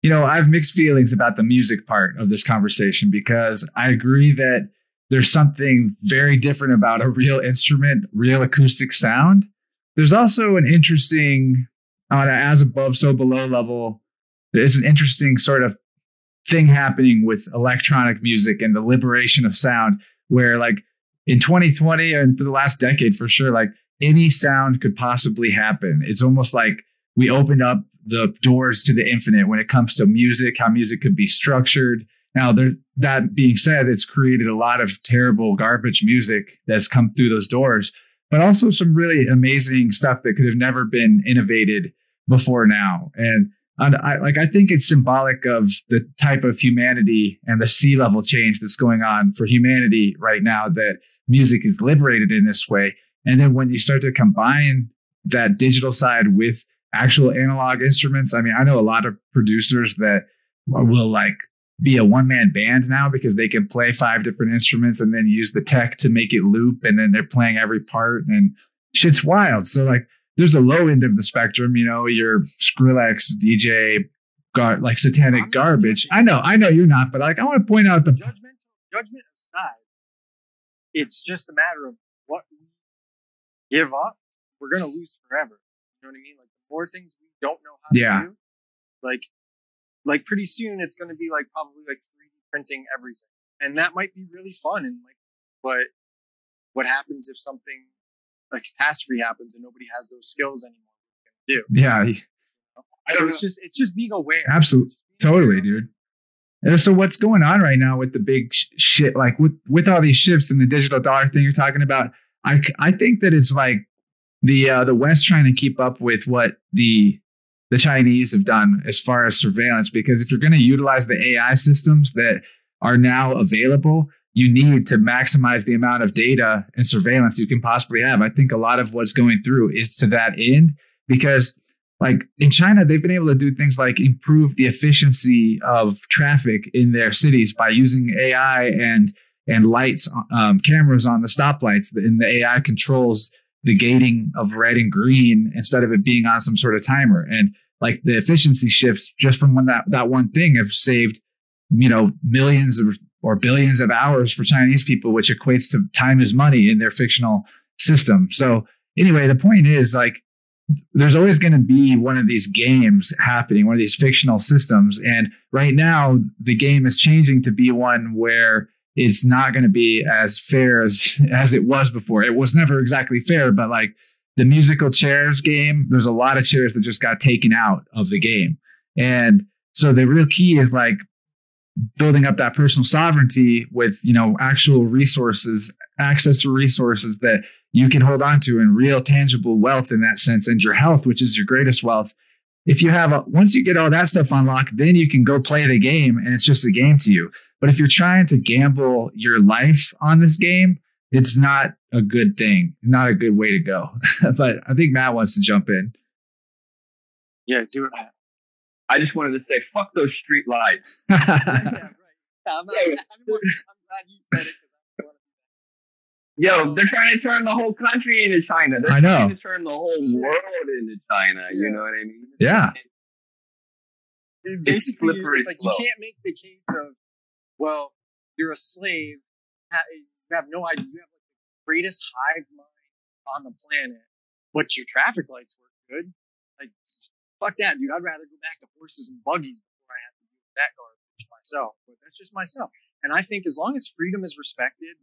you know, I have mixed feelings about the music part of this conversation because I agree that there's something very different about a real instrument, real acoustic sound. There's also an interesting, on an as above, so below level, there's an interesting sort of thing happening with electronic music and the liberation of sound, where like in twenty twenty and for the last decade for sure, like any sound could possibly happen. It's almost like we opened up the doors to the infinite when it comes to music, how music could be structured. Now, there, that being said, it's created a lot of terrible garbage music that's come through those doors, but also some really amazing stuff that could have never been innovated before now. And I, like, I think it's symbolic of the type of humanity and the sea level change that's going on for humanity right now, that music is liberated in this way. And then when you start to combine that digital side with actual analog instruments, I mean, I know a lot of producers that will like be a one-man band now because they can play five different instruments and then use the tech to make it loop, and then they're playing every part and shit's wild. So like, there's a low end of the spectrum, you know, your Skrillex, D J, gar- like satanic garbage. I know, I know you're not, but like, I want to point out the judgment, judgment aside, it's just a matter of what we give up, we're going to lose forever. You know what I mean? Like, more things we don't know how yeah. to do. Like, like pretty soon it's going to be like probably like three D printing everything, and that might be really fun. And like, but what happens if something like catastrophe happens and nobody has those skills anymore? Do yeah. I don't so it's just it's just being aware. Absolutely, totally, dude. And so what's going on right now with the big sh- shit, like with with all these shifts in the digital dollar thing you're talking about? I I think that it's like the uh, the West trying to keep up with what the the Chinese have done as far as surveillance, because if you're going to utilize the A I systems that are now available, you need to maximize the amount of data and surveillance you can possibly have. I think a lot of what's going through is to that end, because like in China, they've been able to do things like improve the efficiency of traffic in their cities by using A I and and lights, um, cameras on the stoplights, and the A I controls the gating of red and green instead of it being on some sort of timer. And like the efficiency shifts just from when that, that one thing have saved, you know, millions of, or billions of hours for Chinese people, which equates to time is money in their fictional system. So anyway, the point is like, there's always going to be one of these games happening, one of these fictional systems. And right now the game is changing to be one where it's not going to be as fair as, as it was before. It was never exactly fair, but like the musical chairs game, there's a lot of chairs that just got taken out of the game. And so the real key is like building up that personal sovereignty with, you know, actual resources, access to resources that you can hold on to, and real tangible wealth in that sense, and your health, which is your greatest wealth. If you have, a, once you get all that stuff unlocked, then you can go play the game and it's just a game to you. But if you're trying to gamble your life on this game, it's not a good thing, not a good way to go. But I think Matt wants to jump in. Yeah, do it. I just wanted to say, fuck those street lights. yeah, right. yeah, I'm, not, yeah. I'm, more, I'm glad you said it. Yo, they're trying to turn the whole country into China. They're I know. trying to turn the whole world into China. Yeah. You know what I mean? Yeah. It, basically, it's, it's like slow. You can't make the case of, well, you're a slave. You have no idea. You have like the greatest hive mind on the planet, but your traffic lights work good. Like, fuck that, dude. I'd rather go back to horses and buggies before I have to do that garbage myself. But that's just myself. And I think as long as freedom is respected,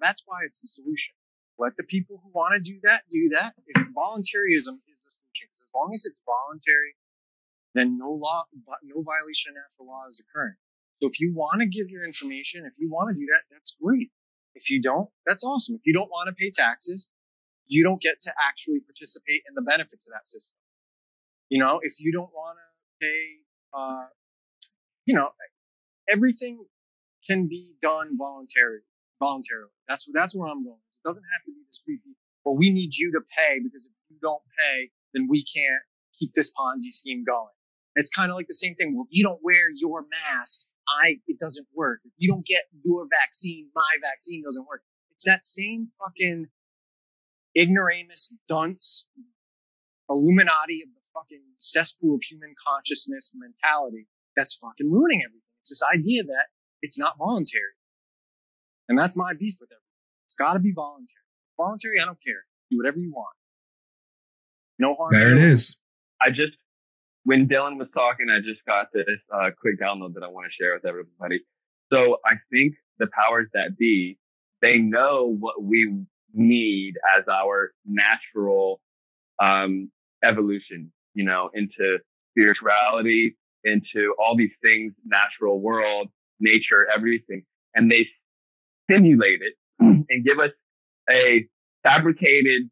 that's why it's the solution. Let the people who want to do that, do that. If voluntarism is the solution, because as long as it's voluntary, then no law, no violation of natural law is occurring. So if you want to give your information, if you want to do that, that's great. If you don't, that's awesome. If you don't want to pay taxes, you don't get to actually participate in the benefits of that system. You know, if you don't want to pay, uh, you know, everything can be done voluntarily. Voluntarily. That's that's where I'm going. It doesn't have to be this creepy, but we need you to pay, because if you don't pay, then we can't keep this Ponzi scheme going. It's kind of like the same thing. Well, if you don't wear your mask, I it doesn't work. If you don't get your vaccine, my vaccine doesn't work. It's that same fucking ignoramus, dunce, Illuminati of the fucking cesspool of human consciousness mentality that's fucking ruining everything. It's this idea that it's not voluntary. And that's my beef with everything. It's got to be voluntary. Voluntary, I don't care. Do whatever you want. No harm. There it is. I just, when Dylan was talking, I just got this uh, quick download that I want to share with everybody. So I think the powers that be, they know what we need as our natural um, evolution, you know, into spirituality, into all these things, natural world, nature, everything. And they simulate it and give us a fabricated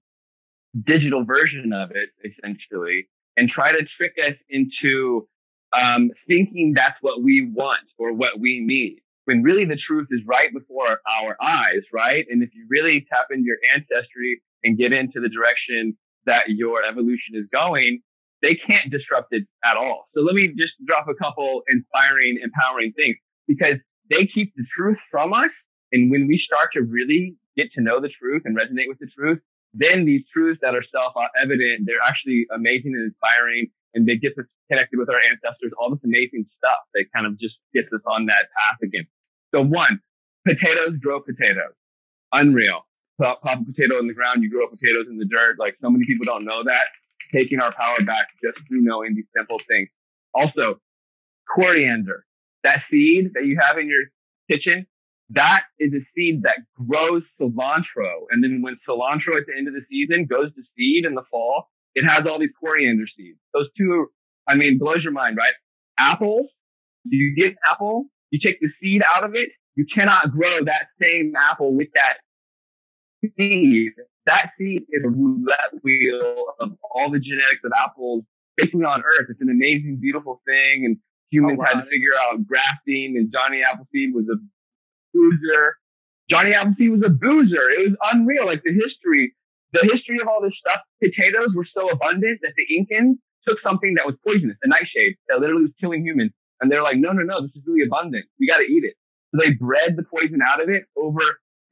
digital version of it, essentially, and try to trick us into um, thinking that's what we want or what we need, when really the truth is right before our eyes, right? And if you really tap into your ancestry and get into the direction that your evolution is going, they can't disrupt it at all. So let me just drop a couple inspiring, empowering things, because they keep the truth from us. And when we start to really get to know the truth and resonate with the truth, then these truths that are self-evident, they're actually amazing and inspiring, and they get us connected with our ancestors, all this amazing stuff that kind of just gets us on that path again. So one, potatoes grow potatoes. Unreal. Pop, pop a potato in the ground, you grow potatoes in the dirt. Like, so many people don't know that. Taking our power back just through knowing these simple things. Also, coriander. That seed that you have in your kitchen, that is a seed that grows cilantro. And then when cilantro at the end of the season goes to seed in the fall, it has all these coriander seeds. Those two, I mean, blows your mind, right? Apples, you get an apple, you take the seed out of it, you cannot grow that same apple with that seed. That seed is a roulette wheel of all the genetics of apples basically on Earth. It's an amazing, beautiful thing. And humans oh, wow. had to figure out grafting, and Johnny Appleseed was a boozer. Johnny Appleseed was a boozer. It was unreal. Like the history, the history of all this stuff. Potatoes were so abundant that the Incans took something that was poisonous, the nightshade, that literally was killing humans. And they're like, no, no, no, this is really abundant. We got to eat it. So they bred the poison out of it over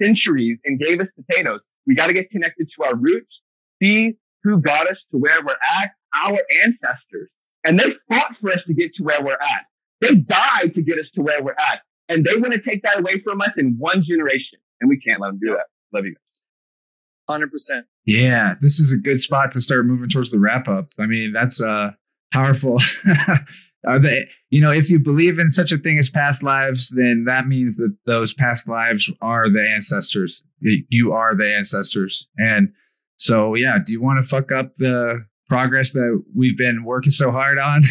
centuries and gave us potatoes. We got to get connected to our roots, see who got us to where we're at, our ancestors. And they fought for us to get to where we're at. They died to get us to where we're at. And they want to take that away from us in one generation. And we can't let them do that. Love you guys. one hundred percent. Yeah, this is a good spot to start moving towards the wrap up. I mean, that's uh, powerful. Are they, you know, if you believe in such a thing as past lives, then that means that those past lives are the ancestors. You are the ancestors. And so, yeah, do you want to fuck up the progress that we've been working so hard on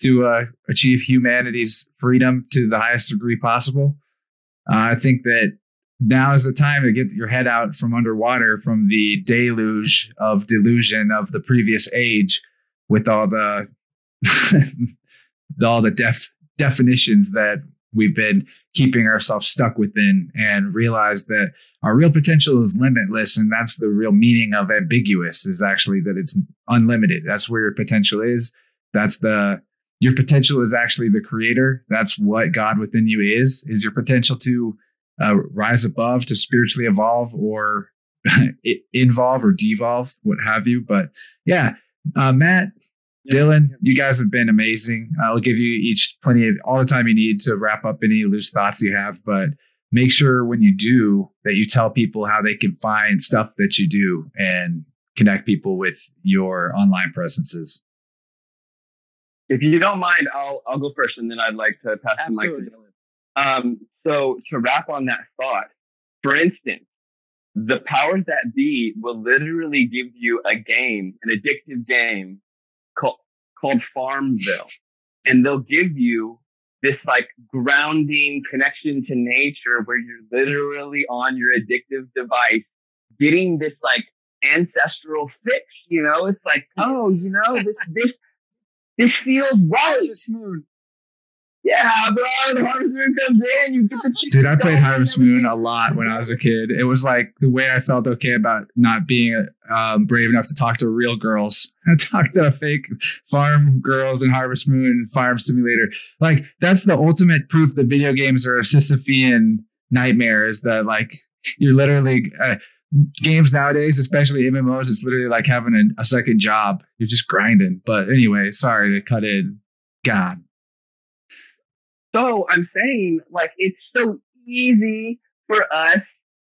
to uh, achieve humanity's freedom to the highest degree possible? Uh, I think that now is the time to get your head out from underwater from the deluge of delusion of the previous age with all the all the def- definitions that we've been keeping ourselves stuck within, and realize that our real potential is limitless. And that's the real meaning of ambiguous, is actually that it's unlimited. That's where your potential is. That's the, your potential is actually the creator. That's what God within you is, is your potential to uh, rise above, to spiritually evolve or involve or devolve, what have you. But yeah, uh, Matt, Dylan, you guys have been amazing. I'll give you each plenty of all the time you need to wrap up any loose thoughts you have, but make sure when you do that you tell people how they can find stuff that you do and connect people with your online presences. If you don't mind, I'll I'll go first, and then I'd like to pass the mic to Dylan. Um, so to wrap on that thought, for instance, the powers that be will literally give you a game, an addictive game, called Farmville, and they'll give you this like grounding connection to nature where you're literally on your addictive device getting this like ancestral fix. You know, it's like, oh, you know, this this this feels right. Harvest Moon. Yeah, bro, the Harvest Moon comes in, you get the chicken. Dude, I played Harvest Moon a lot when I was a kid. It was like the way I felt okay about not being um, brave enough to talk to real girls. I talked to fake farm girls in Harvest Moon and Farm Simulator. Like, that's the ultimate proof that video games are a Sisyphean nightmare, is that, like, you're literally... Uh, games nowadays, especially M M Os, it's literally like having a, a second job. You're just grinding. But anyway, sorry to cut in. God. So I'm saying, like, it's so easy for us,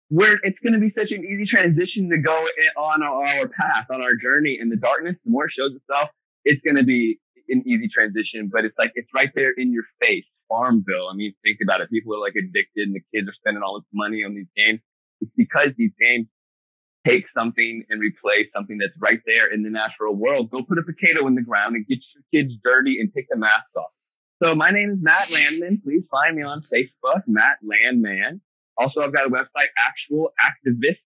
where it's going to be such an easy transition to go on our path, on our journey. And the darkness, the more it shows itself, it's going to be an easy transition, but it's like, it's right there in your face. Farmville. I mean, think about it. People are like addicted and the kids are spending all this money on these games. It's because these games take something and replace something that's right there in the natural world. Go put a potato in the ground and get your kids dirty and take the mask off. So my name is Matt Landman. Please find me on Facebook, Matt Landman. Also, I've got a website, actual activist,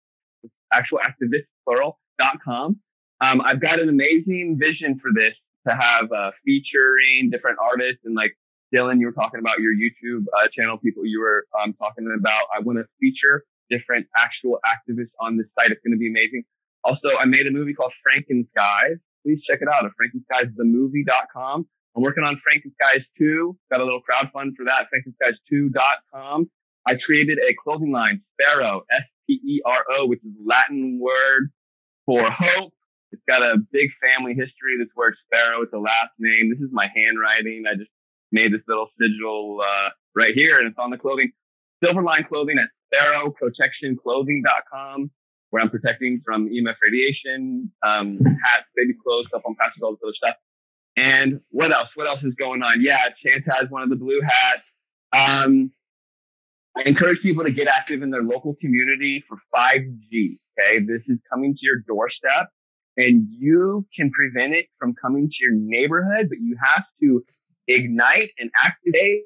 actual activist plural dot com. Um, I've got an amazing vision for this to have uh, featuring different artists and like Dylan, you were talking about your YouTube uh, channel, people you were um, talking about. I want to feature different actual activists on this site. It's going to be amazing. Also, I made a movie called FrankenSkies. Please check it out at franken skies the movie dot com. I'm working on FrankenSkies two. Got a little crowdfund for that, franken skies two dot com. I created a clothing line, Spero, S P E R O, which is Latin word for hope. It's got a big family history. This word Spero, it's a last name. This is my handwriting. I just made this little sigil uh, right here, and it's on the clothing. Silverline Clothing at sparrow protection clothing dot com, where I'm protecting from E M F radiation, um, hats, baby clothes, stuff on patches, all this other stuff. And what else? What else is going on? Yeah, Chant has one of the blue hats. Um, I encourage people to get active in their local community for five G. Okay, this is coming to your doorstep, and you can prevent it from coming to your neighborhood, but you have to ignite and activate,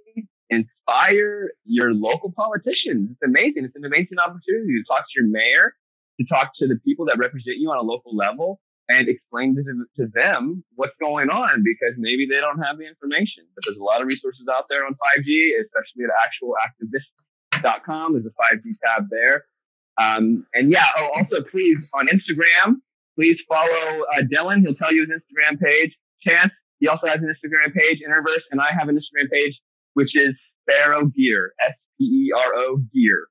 inspire your local politicians. It's amazing. It's an amazing opportunity to talk to your mayor, to talk to the people that represent you on a local level, and explain to, to them what's going on, because maybe they don't have the information. But there's a lot of resources out there on five G, especially at actual activist dot com. There's a five G tab there. Um, and yeah, oh, also please, on Instagram, please follow uh, Dylan. He'll tell you his Instagram page. Chance, he also has an Instagram page, Interverse, and I have an Instagram page, which is Sparrow Gear, S P E R O Gear.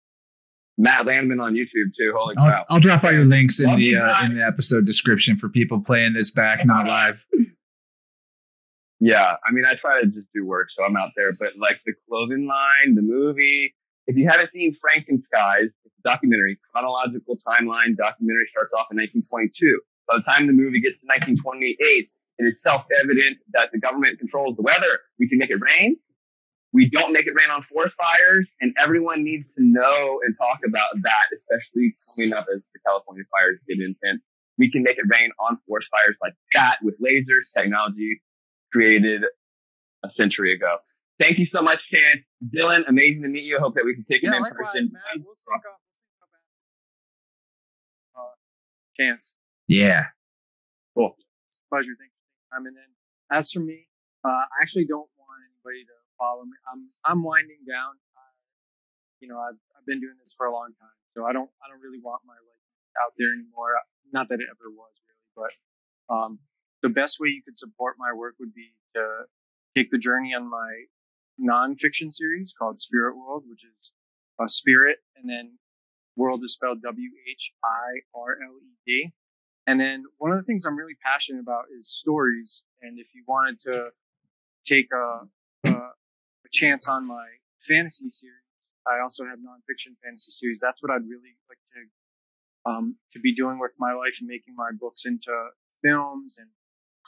Matt Landman on YouTube too. Holy I'll, cow! I'll drop all your links in Love the uh, in the episode description for people playing this back, not live. Yeah, I mean, I try to just do work, so I'm out there. But like the clothing line, the movie. If you haven't seen FrankenSkies, it's a documentary, chronological timeline documentary. Starts off in nineteen twenty-two. By the time the movie gets to nineteen twenty-eight, it is self-evident that the government controls the weather. We can make it rain. We don't make it rain on forest fires, and everyone needs to know and talk about that, especially coming up as the California fires get intense. We can make it rain on forest fires like that with lasers, technology created a century ago. Thank you so much, Chance. Dylan, amazing to meet you. I hope that we can take yeah, it in likewise, person. Man. We'll sync up. Uh, Chance. Yeah. Cool. It's a pleasure. Thank you. I mean, then as for me, uh, I actually don't want anybody to follow me. I'm I'm winding down. I, you know, I've I've been doing this for a long time, so I don't I don't really want my life out there anymore. Not that it ever was really, but um, the best way you could support my work would be to take the journey on my nonfiction series called Spirit World, which is a spirit, and then world is spelled W H I R L E D. And then one of the things I'm really passionate about is stories. And if you wanted to take a uh, a chance on my fantasy series, I also have nonfiction fantasy series. That's what I'd really like to um, to be doing with my life, and making my books into films and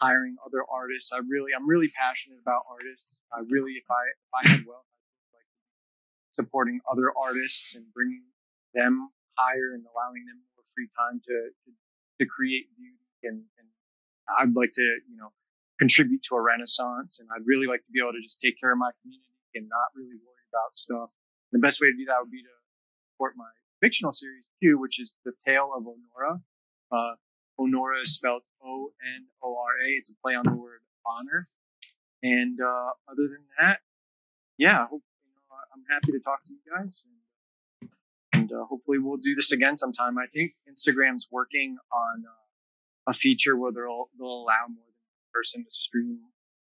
hiring other artists. I really, I'm really passionate about artists. I really, if I if I had wealth, I'd like supporting other artists and bringing them higher and allowing them more free time to to, to create beauty. And, and I'd like to, you know, contribute to a renaissance, and I'd really like to be able to just take care of my community and not really worry about stuff. The best way to do that would be to support my fictional series too, which is The Tale of Onora. Uh, Onora is spelled O N O R A. It's a play on the word honor. And uh, other than that, yeah, hope, you know, I'm happy to talk to you guys, and, and uh, hopefully we'll do this again sometime. I think Instagram's working on uh, a feature where they'll they'll allow more person to stream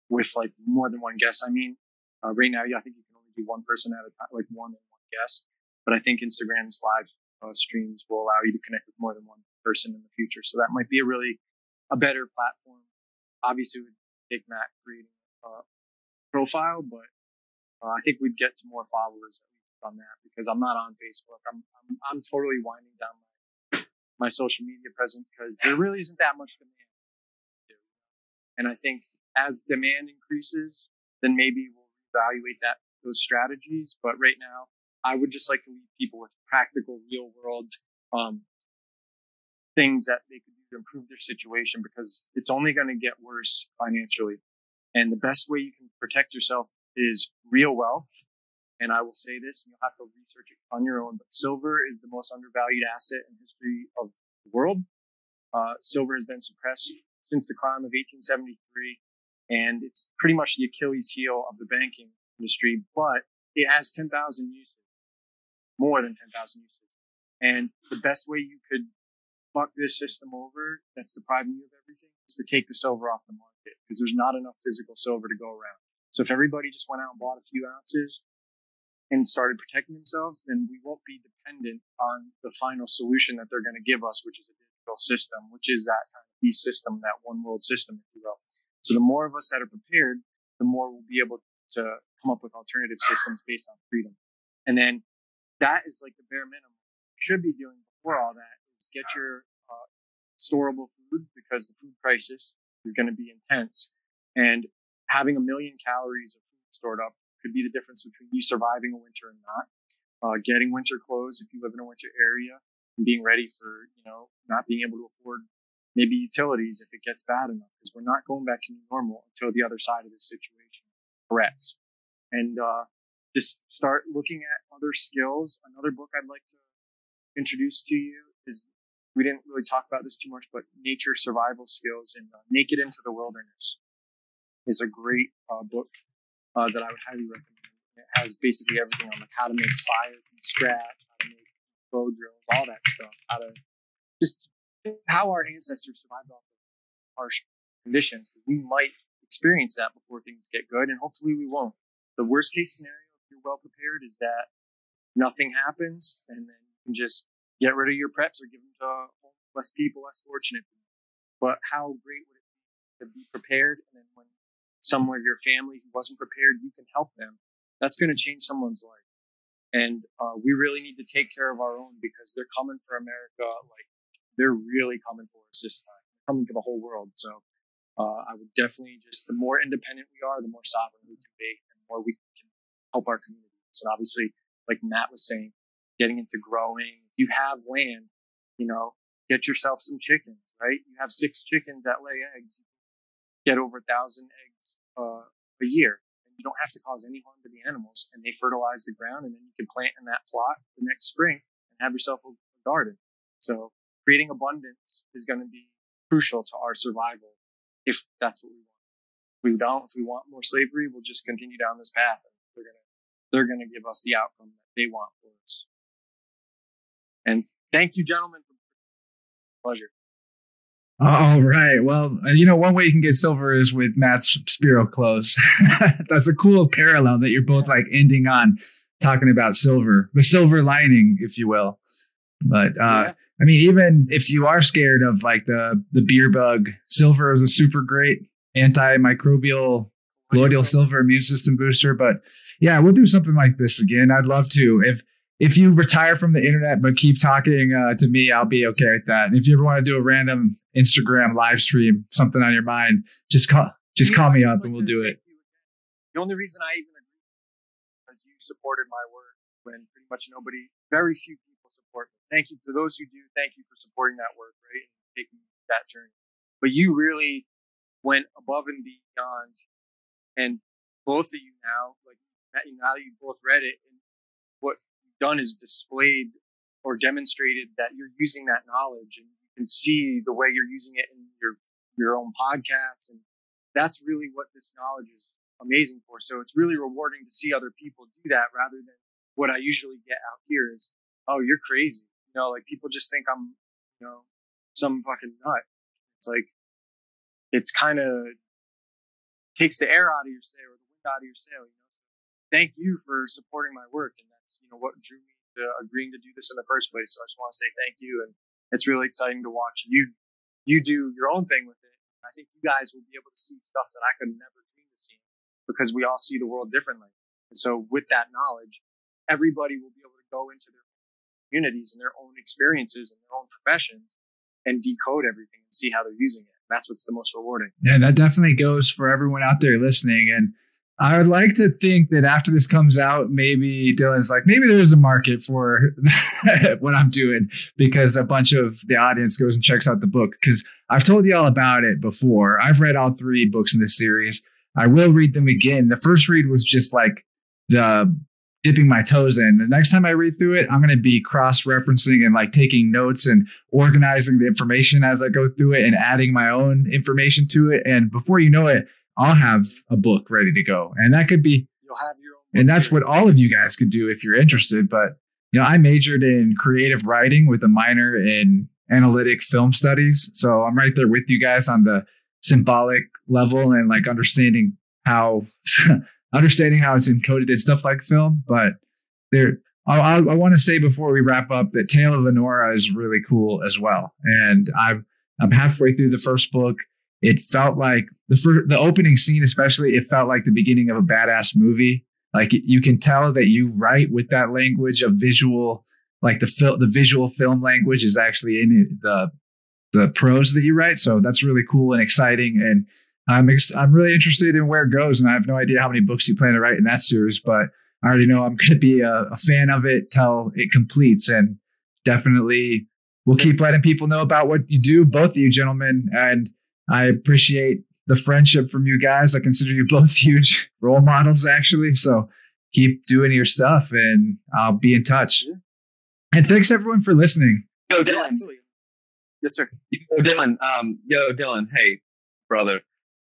with like more than one guest. I mean, uh, right now, yeah, I think you can only do one person at a time, like one and one guest. But I think Instagram's live uh, streams will allow you to connect with more than one person in the future. So that might be a really a better platform. Obviously, it would take Matt creating a profile, but uh, I think we'd get to more followers on that, because I'm not on Facebook. I'm I'm, I'm totally winding down my, my social media presence, because there really isn't that much demand. And I think as demand increases, then maybe we'll evaluate that, those strategies. But right now, I would just like to leave people with practical, real world um, things that they could do to improve their situation, because it's only going to get worse financially. And the best way you can protect yourself is real wealth. And I will say this, and you'll have to research it on your own, but silver is the most undervalued asset in the history of the world. Uh, silver has been suppressed since the crime of eighteen seventy-three, and it's pretty much the Achilles heel of the banking industry, but it has ten thousand uses, more than ten thousand uses. And the best way you could fuck this system over that's depriving you of everything is to take the silver off the market, because there's not enough physical silver to go around. So if everybody just went out and bought a few ounces and started protecting themselves, then we won't be dependent on the final solution that they're going to give us, which is a digital system, which is that kind of peace system, that one world system, if you will. So the more of us that are prepared, the more we'll be able to come up with alternative systems based on freedom. And then that is like the bare minimum. What you should be doing before all that is get your uh, storable food, because the food crisis is going to be intense. And having a million calories of food stored up could be the difference between you surviving a winter or not. Uh, getting winter clothes if you live in a winter area, and being ready for, you know, not being able to afford maybe utilities if it gets bad enough, because we're not going back to normal until the other side of this situation corrects. And uh, just start looking at other skills. Another book I'd like to introduce to you is, we didn't really talk about this too much, but Nature Survival Skills and uh, Naked into the Wilderness is a great uh, book. Uh, that I would highly recommend. It has basically everything on like how to make fire from scratch, how to make bow drills, all that stuff, how to just how our ancestors survived off of harsh conditions. We might experience that before things get good, and hopefully we won't. The worst case scenario, if you're well prepared, is that nothing happens, and then you can just get rid of your preps or give them to less people, less fortunate people. But how great would it be to be prepared, and then when someone of your family who wasn't prepared, you can help them. That's going to change someone's life. And uh, we really need to take care of our own, because they're coming for America. Like, they're really coming for us this time. They're coming for the whole world. So uh, I would definitely just, the more independent we are, the more sovereign we can be, and the more we can help our communities. And obviously, like Matt was saying, getting into growing. If you have land, you know, get yourself some chickens, right? You have six chickens that lay eggs. Get over a thousand eggs Uh, a year, and you don't have to cause any harm to the animals, and they fertilize the ground, and then you can plant in that plot the next spring and have yourself a garden. So creating abundance is going to be crucial to our survival, if that's what we want. If we don't, if we want more slavery, we'll just continue down this path, and they're going to they're going to give us the outcome that they want for us. And thank you, gentlemen, for pleasure. All right. Well, you know, one way you can get silver is with Matt's Spiro clothes. That's a cool parallel that you're both like ending on, talking about silver, the silver lining, if you will. But, uh, yeah. I mean, even if you are scared of like the, the beer bug, silver is a super great antimicrobial colloidal silver immune system booster. But yeah, we'll do something like this again. I'd love to. If, If you retire from the internet but keep talking uh, to me, I'll be okay with that. And if you ever want to do a random Instagram live stream, something on your mind, just call, just you call know, me up, like, and we'll do it. The only reason I even agree is because you supported my work when pretty much nobody, very few people support me. Thank you to those who do. Thank you for supporting that work, right, and taking that journey. But you really went above and beyond, and both of you now, like now that you both read it, and what done is displayed or demonstrated that you're using that knowledge, and you can see the way you're using it in your your own podcasts, and that's really what this knowledge is amazing for. So it's really rewarding to see other people do that, rather than what I usually get out here is, oh, you're crazy, you know, like people just think I'm, you know, some fucking nut. It's like, it's kind of takes the air out of your sail, or the wind out of your sail, you know. Thank you for supporting my work, and that's, you know, what drew me to agreeing to do this in the first place. So I just want to say thank you, and it's really exciting to watch you you do your own thing with it. I think you guys will be able to see stuff that I could never dream of seeing, because we all see the world differently. And so with that knowledge, everybody will be able to go into their communities and their own experiences and their own professions and decode everything and see how they're using it. That's what's the most rewarding. Yeah, that definitely goes for everyone out there listening. And I would like to think that after this comes out, maybe Dylan's like, maybe there's a market for what I'm doing, because a bunch of the audience goes and checks out the book. Because I've told you all about it before. I've read all three books in this series. I will read them again. The first read was just like the dipping my toes in. The next time I read through it, I'm going to be cross-referencing and like taking notes and organizing the information as I go through it and adding my own information to it. And before you know it, I'll have a book ready to go. And that could be, you'll have your own, and that's what all of you guys could do if you're interested. But, you know, I majored in creative writing with a minor in analytic film studies. So I'm right there with you guys on the symbolic level and like understanding how, understanding how it's encoded and stuff like film. But there, I, I, I want to say before we wrap up that Tale of Onora is really cool as well. And I'm, I'm halfway through the first book. It felt like the first, the opening scene, especially, it felt like the beginning of a badass movie. Like you can tell that you write with that language of visual, like the fil- the visual film language is actually in the the prose that you write. So that's really cool and exciting. And I'm ex- I'm really interested in where it goes. And I have no idea how many books you plan to write in that series, but I already know I'm going to be a, a fan of it till it completes. And definitely, we'll keep letting people know about what you do, both of you gentlemen, and I appreciate the friendship from you guys. I consider you both huge role models, actually. So keep doing your stuff and I'll be in touch. Yeah. And thanks everyone for listening. Yo, Dylan. Yeah, yes, sir. Yo, Dylan. Um, yo, Dylan. Hey, brother.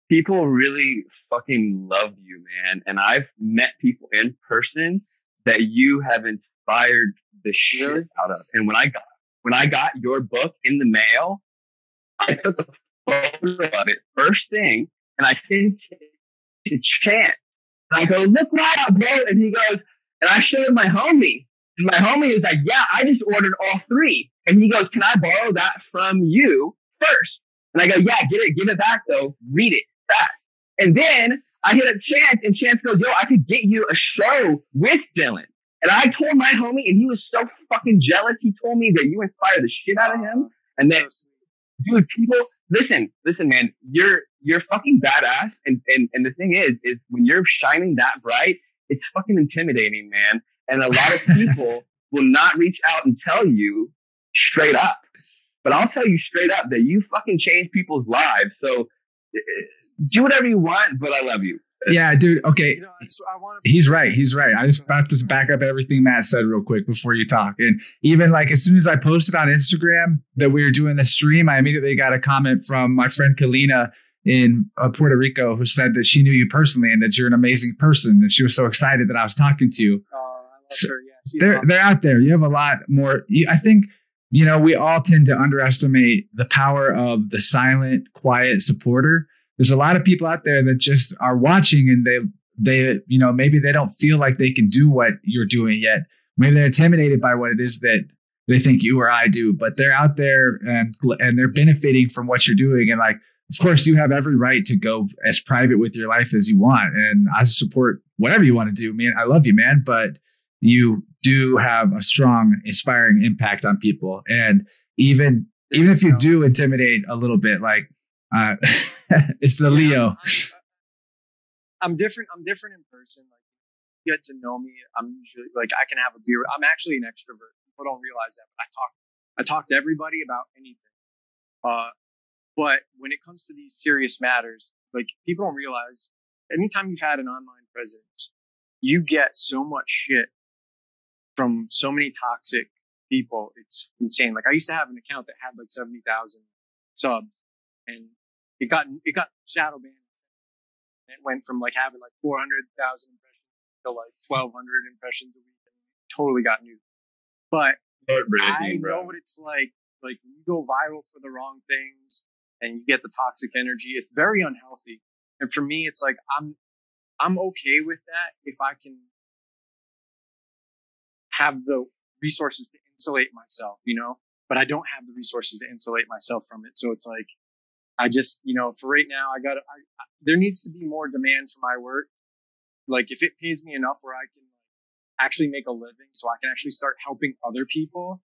People really fucking love you, man. And I've met people in person that you have inspired the shit really? out of. And when I got when I got your book in the mail, I took a about it first thing, and I sent to Chance. And I go, look what I wrote, and he goes, and I showed my homie, and my homie is like, yeah, I just ordered all three, and he goes, can I borrow that from you first? And I go, yeah, get it, give it back though, read it fast. And then I hit up Chance, and Chance goes, yo, I could get you a show with Dylan. And I told my homie, and he was so fucking jealous. He told me that you inspired the shit out of him, and then, so dude, people. Listen, listen, man, you're, you're fucking badass. And, and, and the thing is, is when you're shining that bright, it's fucking intimidating, man. And a lot of people will not reach out and tell you straight up, but I'll tell you straight up that you fucking change people's lives. So do whatever you want, but I love you. Yeah, dude. Okay. You know, so I wanna- he's right. He's right. I just have to back up everything Matt said real quick before you talk. And even like as soon as I posted on Instagram that we were doing the stream, I immediately got a comment from my friend Kalina in uh, Puerto Rico, who said that she knew you personally and that you're an amazing person. And she was so excited that I was talking to you. Oh, I love so her. Yeah, they're, awesome. They're out there. You have a lot more. I think, you know, we all tend to underestimate the power of the silent, quiet supporter. There's a lot of people out there that just are watching and they, they, you know, maybe they don't feel like they can do what you're doing yet. Maybe they're intimidated by what it is that they think you or I do, but they're out there and, and they're benefiting from what you're doing. And like, of course, you have every right to go as private with your life as you want. And I support whatever you want to do, man. I love you, man. But you do have a strong, inspiring impact on people. And even, even if you do intimidate a little bit, like, Uh, it's the yeah, Leo. I'm, I'm, I'm different. I'm different in person. Like, you get to know me. I'm usually like, I can have a beer. I'm actually an extrovert. People don't realize that. But I talk. I talk to everybody about anything. Uh, but when it comes to these serious matters, like people don't realize. Anytime you've had an online presence, you get so much shit from so many toxic people. It's insane. Like I used to have an account that had like seventy thousand subs. And it got it got shadow banned. It went from like having like four hundred thousand impressions to like twelve hundred impressions a week. And totally got new. But I know what it's like. Like you go viral for the wrong things, and you get the toxic energy. It's very unhealthy. And for me, it's like I'm I'm okay with that if I can have the resources to insulate myself, you know. But I don't have the resources to insulate myself from it. So it's like. I just, you know, for right now, I got to, there needs to be more demand for my work. Like if it pays me enough where I can actually make a living so I can actually start helping other people,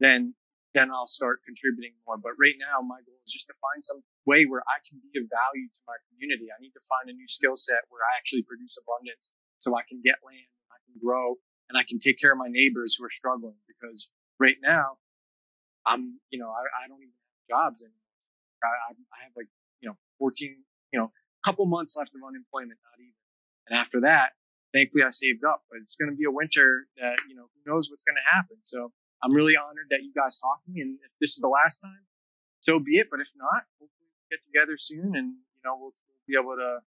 then then I'll start contributing more. But right now, my goal is just to find some way where I can be of value to my community. I need to find a new skill set where I actually produce abundance so I can get land, I can grow, and I can take care of my neighbors who are struggling. Because right now, I'm, you know, I, I don't even have jobs anymore. I, I have like, you know, fourteen, you know, couple months left of unemployment, not even. And after that, thankfully, I saved up. But it's going to be a winter that, you know, who knows what's going to happen. So I'm really honored that you guys talked to me, and if this is the last time, so be it. But if not, hopefully we'll get together soon, and you know we'll, we'll be able to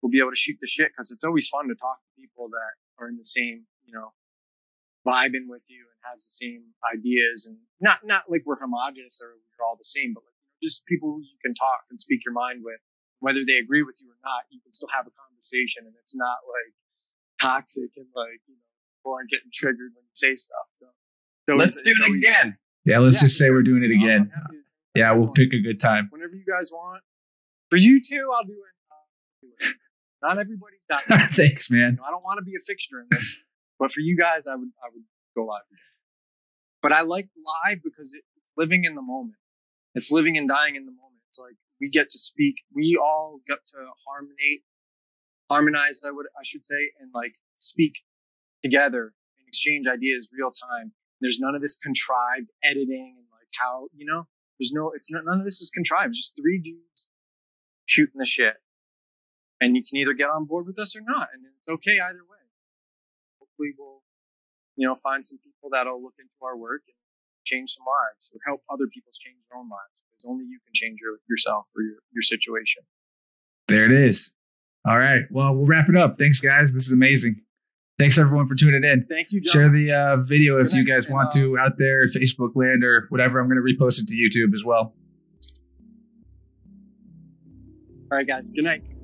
we'll be able to shoot the shit, because it's always fun to talk to people that are in the same, you know, vibing with you and has the same ideas, and not not like we're homogenous or we're all the same, but like just people who you can talk and speak your mind with, whether they agree with you or not. You can still have a conversation, and it's not like toxic and like, you know, people aren't getting triggered when you say stuff. So. So let's do it always, again. Yeah, let's yeah, just say we're doing it again. To, yeah, we'll pick a good time. Whenever you guys want. For you two, I'll do it. Uh, not everybody's got it. Thanks, man. You know, I don't want to be a fixture in this. But for you guys, I would I would go live again. But I like live because it's living in the moment. It's living and dying in the moment. It's like we get to speak. We all get to harmonate, harmonize, I would I should say, and like speak together and exchange ideas real time. There's none of this contrived editing and like how, you know, there's no, it's not, none of this is contrived. It's just three dudes shooting the shit. And you can either get on board with us or not. And it's okay either way. Hopefully we'll, you know, find some people that'll look into our work and change some lives or help other people change their own lives. Because only you can change your, yourself or your, your situation. There it is. All right. Well, we'll wrap it up. Thanks, guys. This is amazing. Thanks, everyone, for tuning in. Thank you, John. Share the uh, video if you guys want to out there, Facebook land or whatever. I'm going to repost it to YouTube as well. All right, guys. Good night.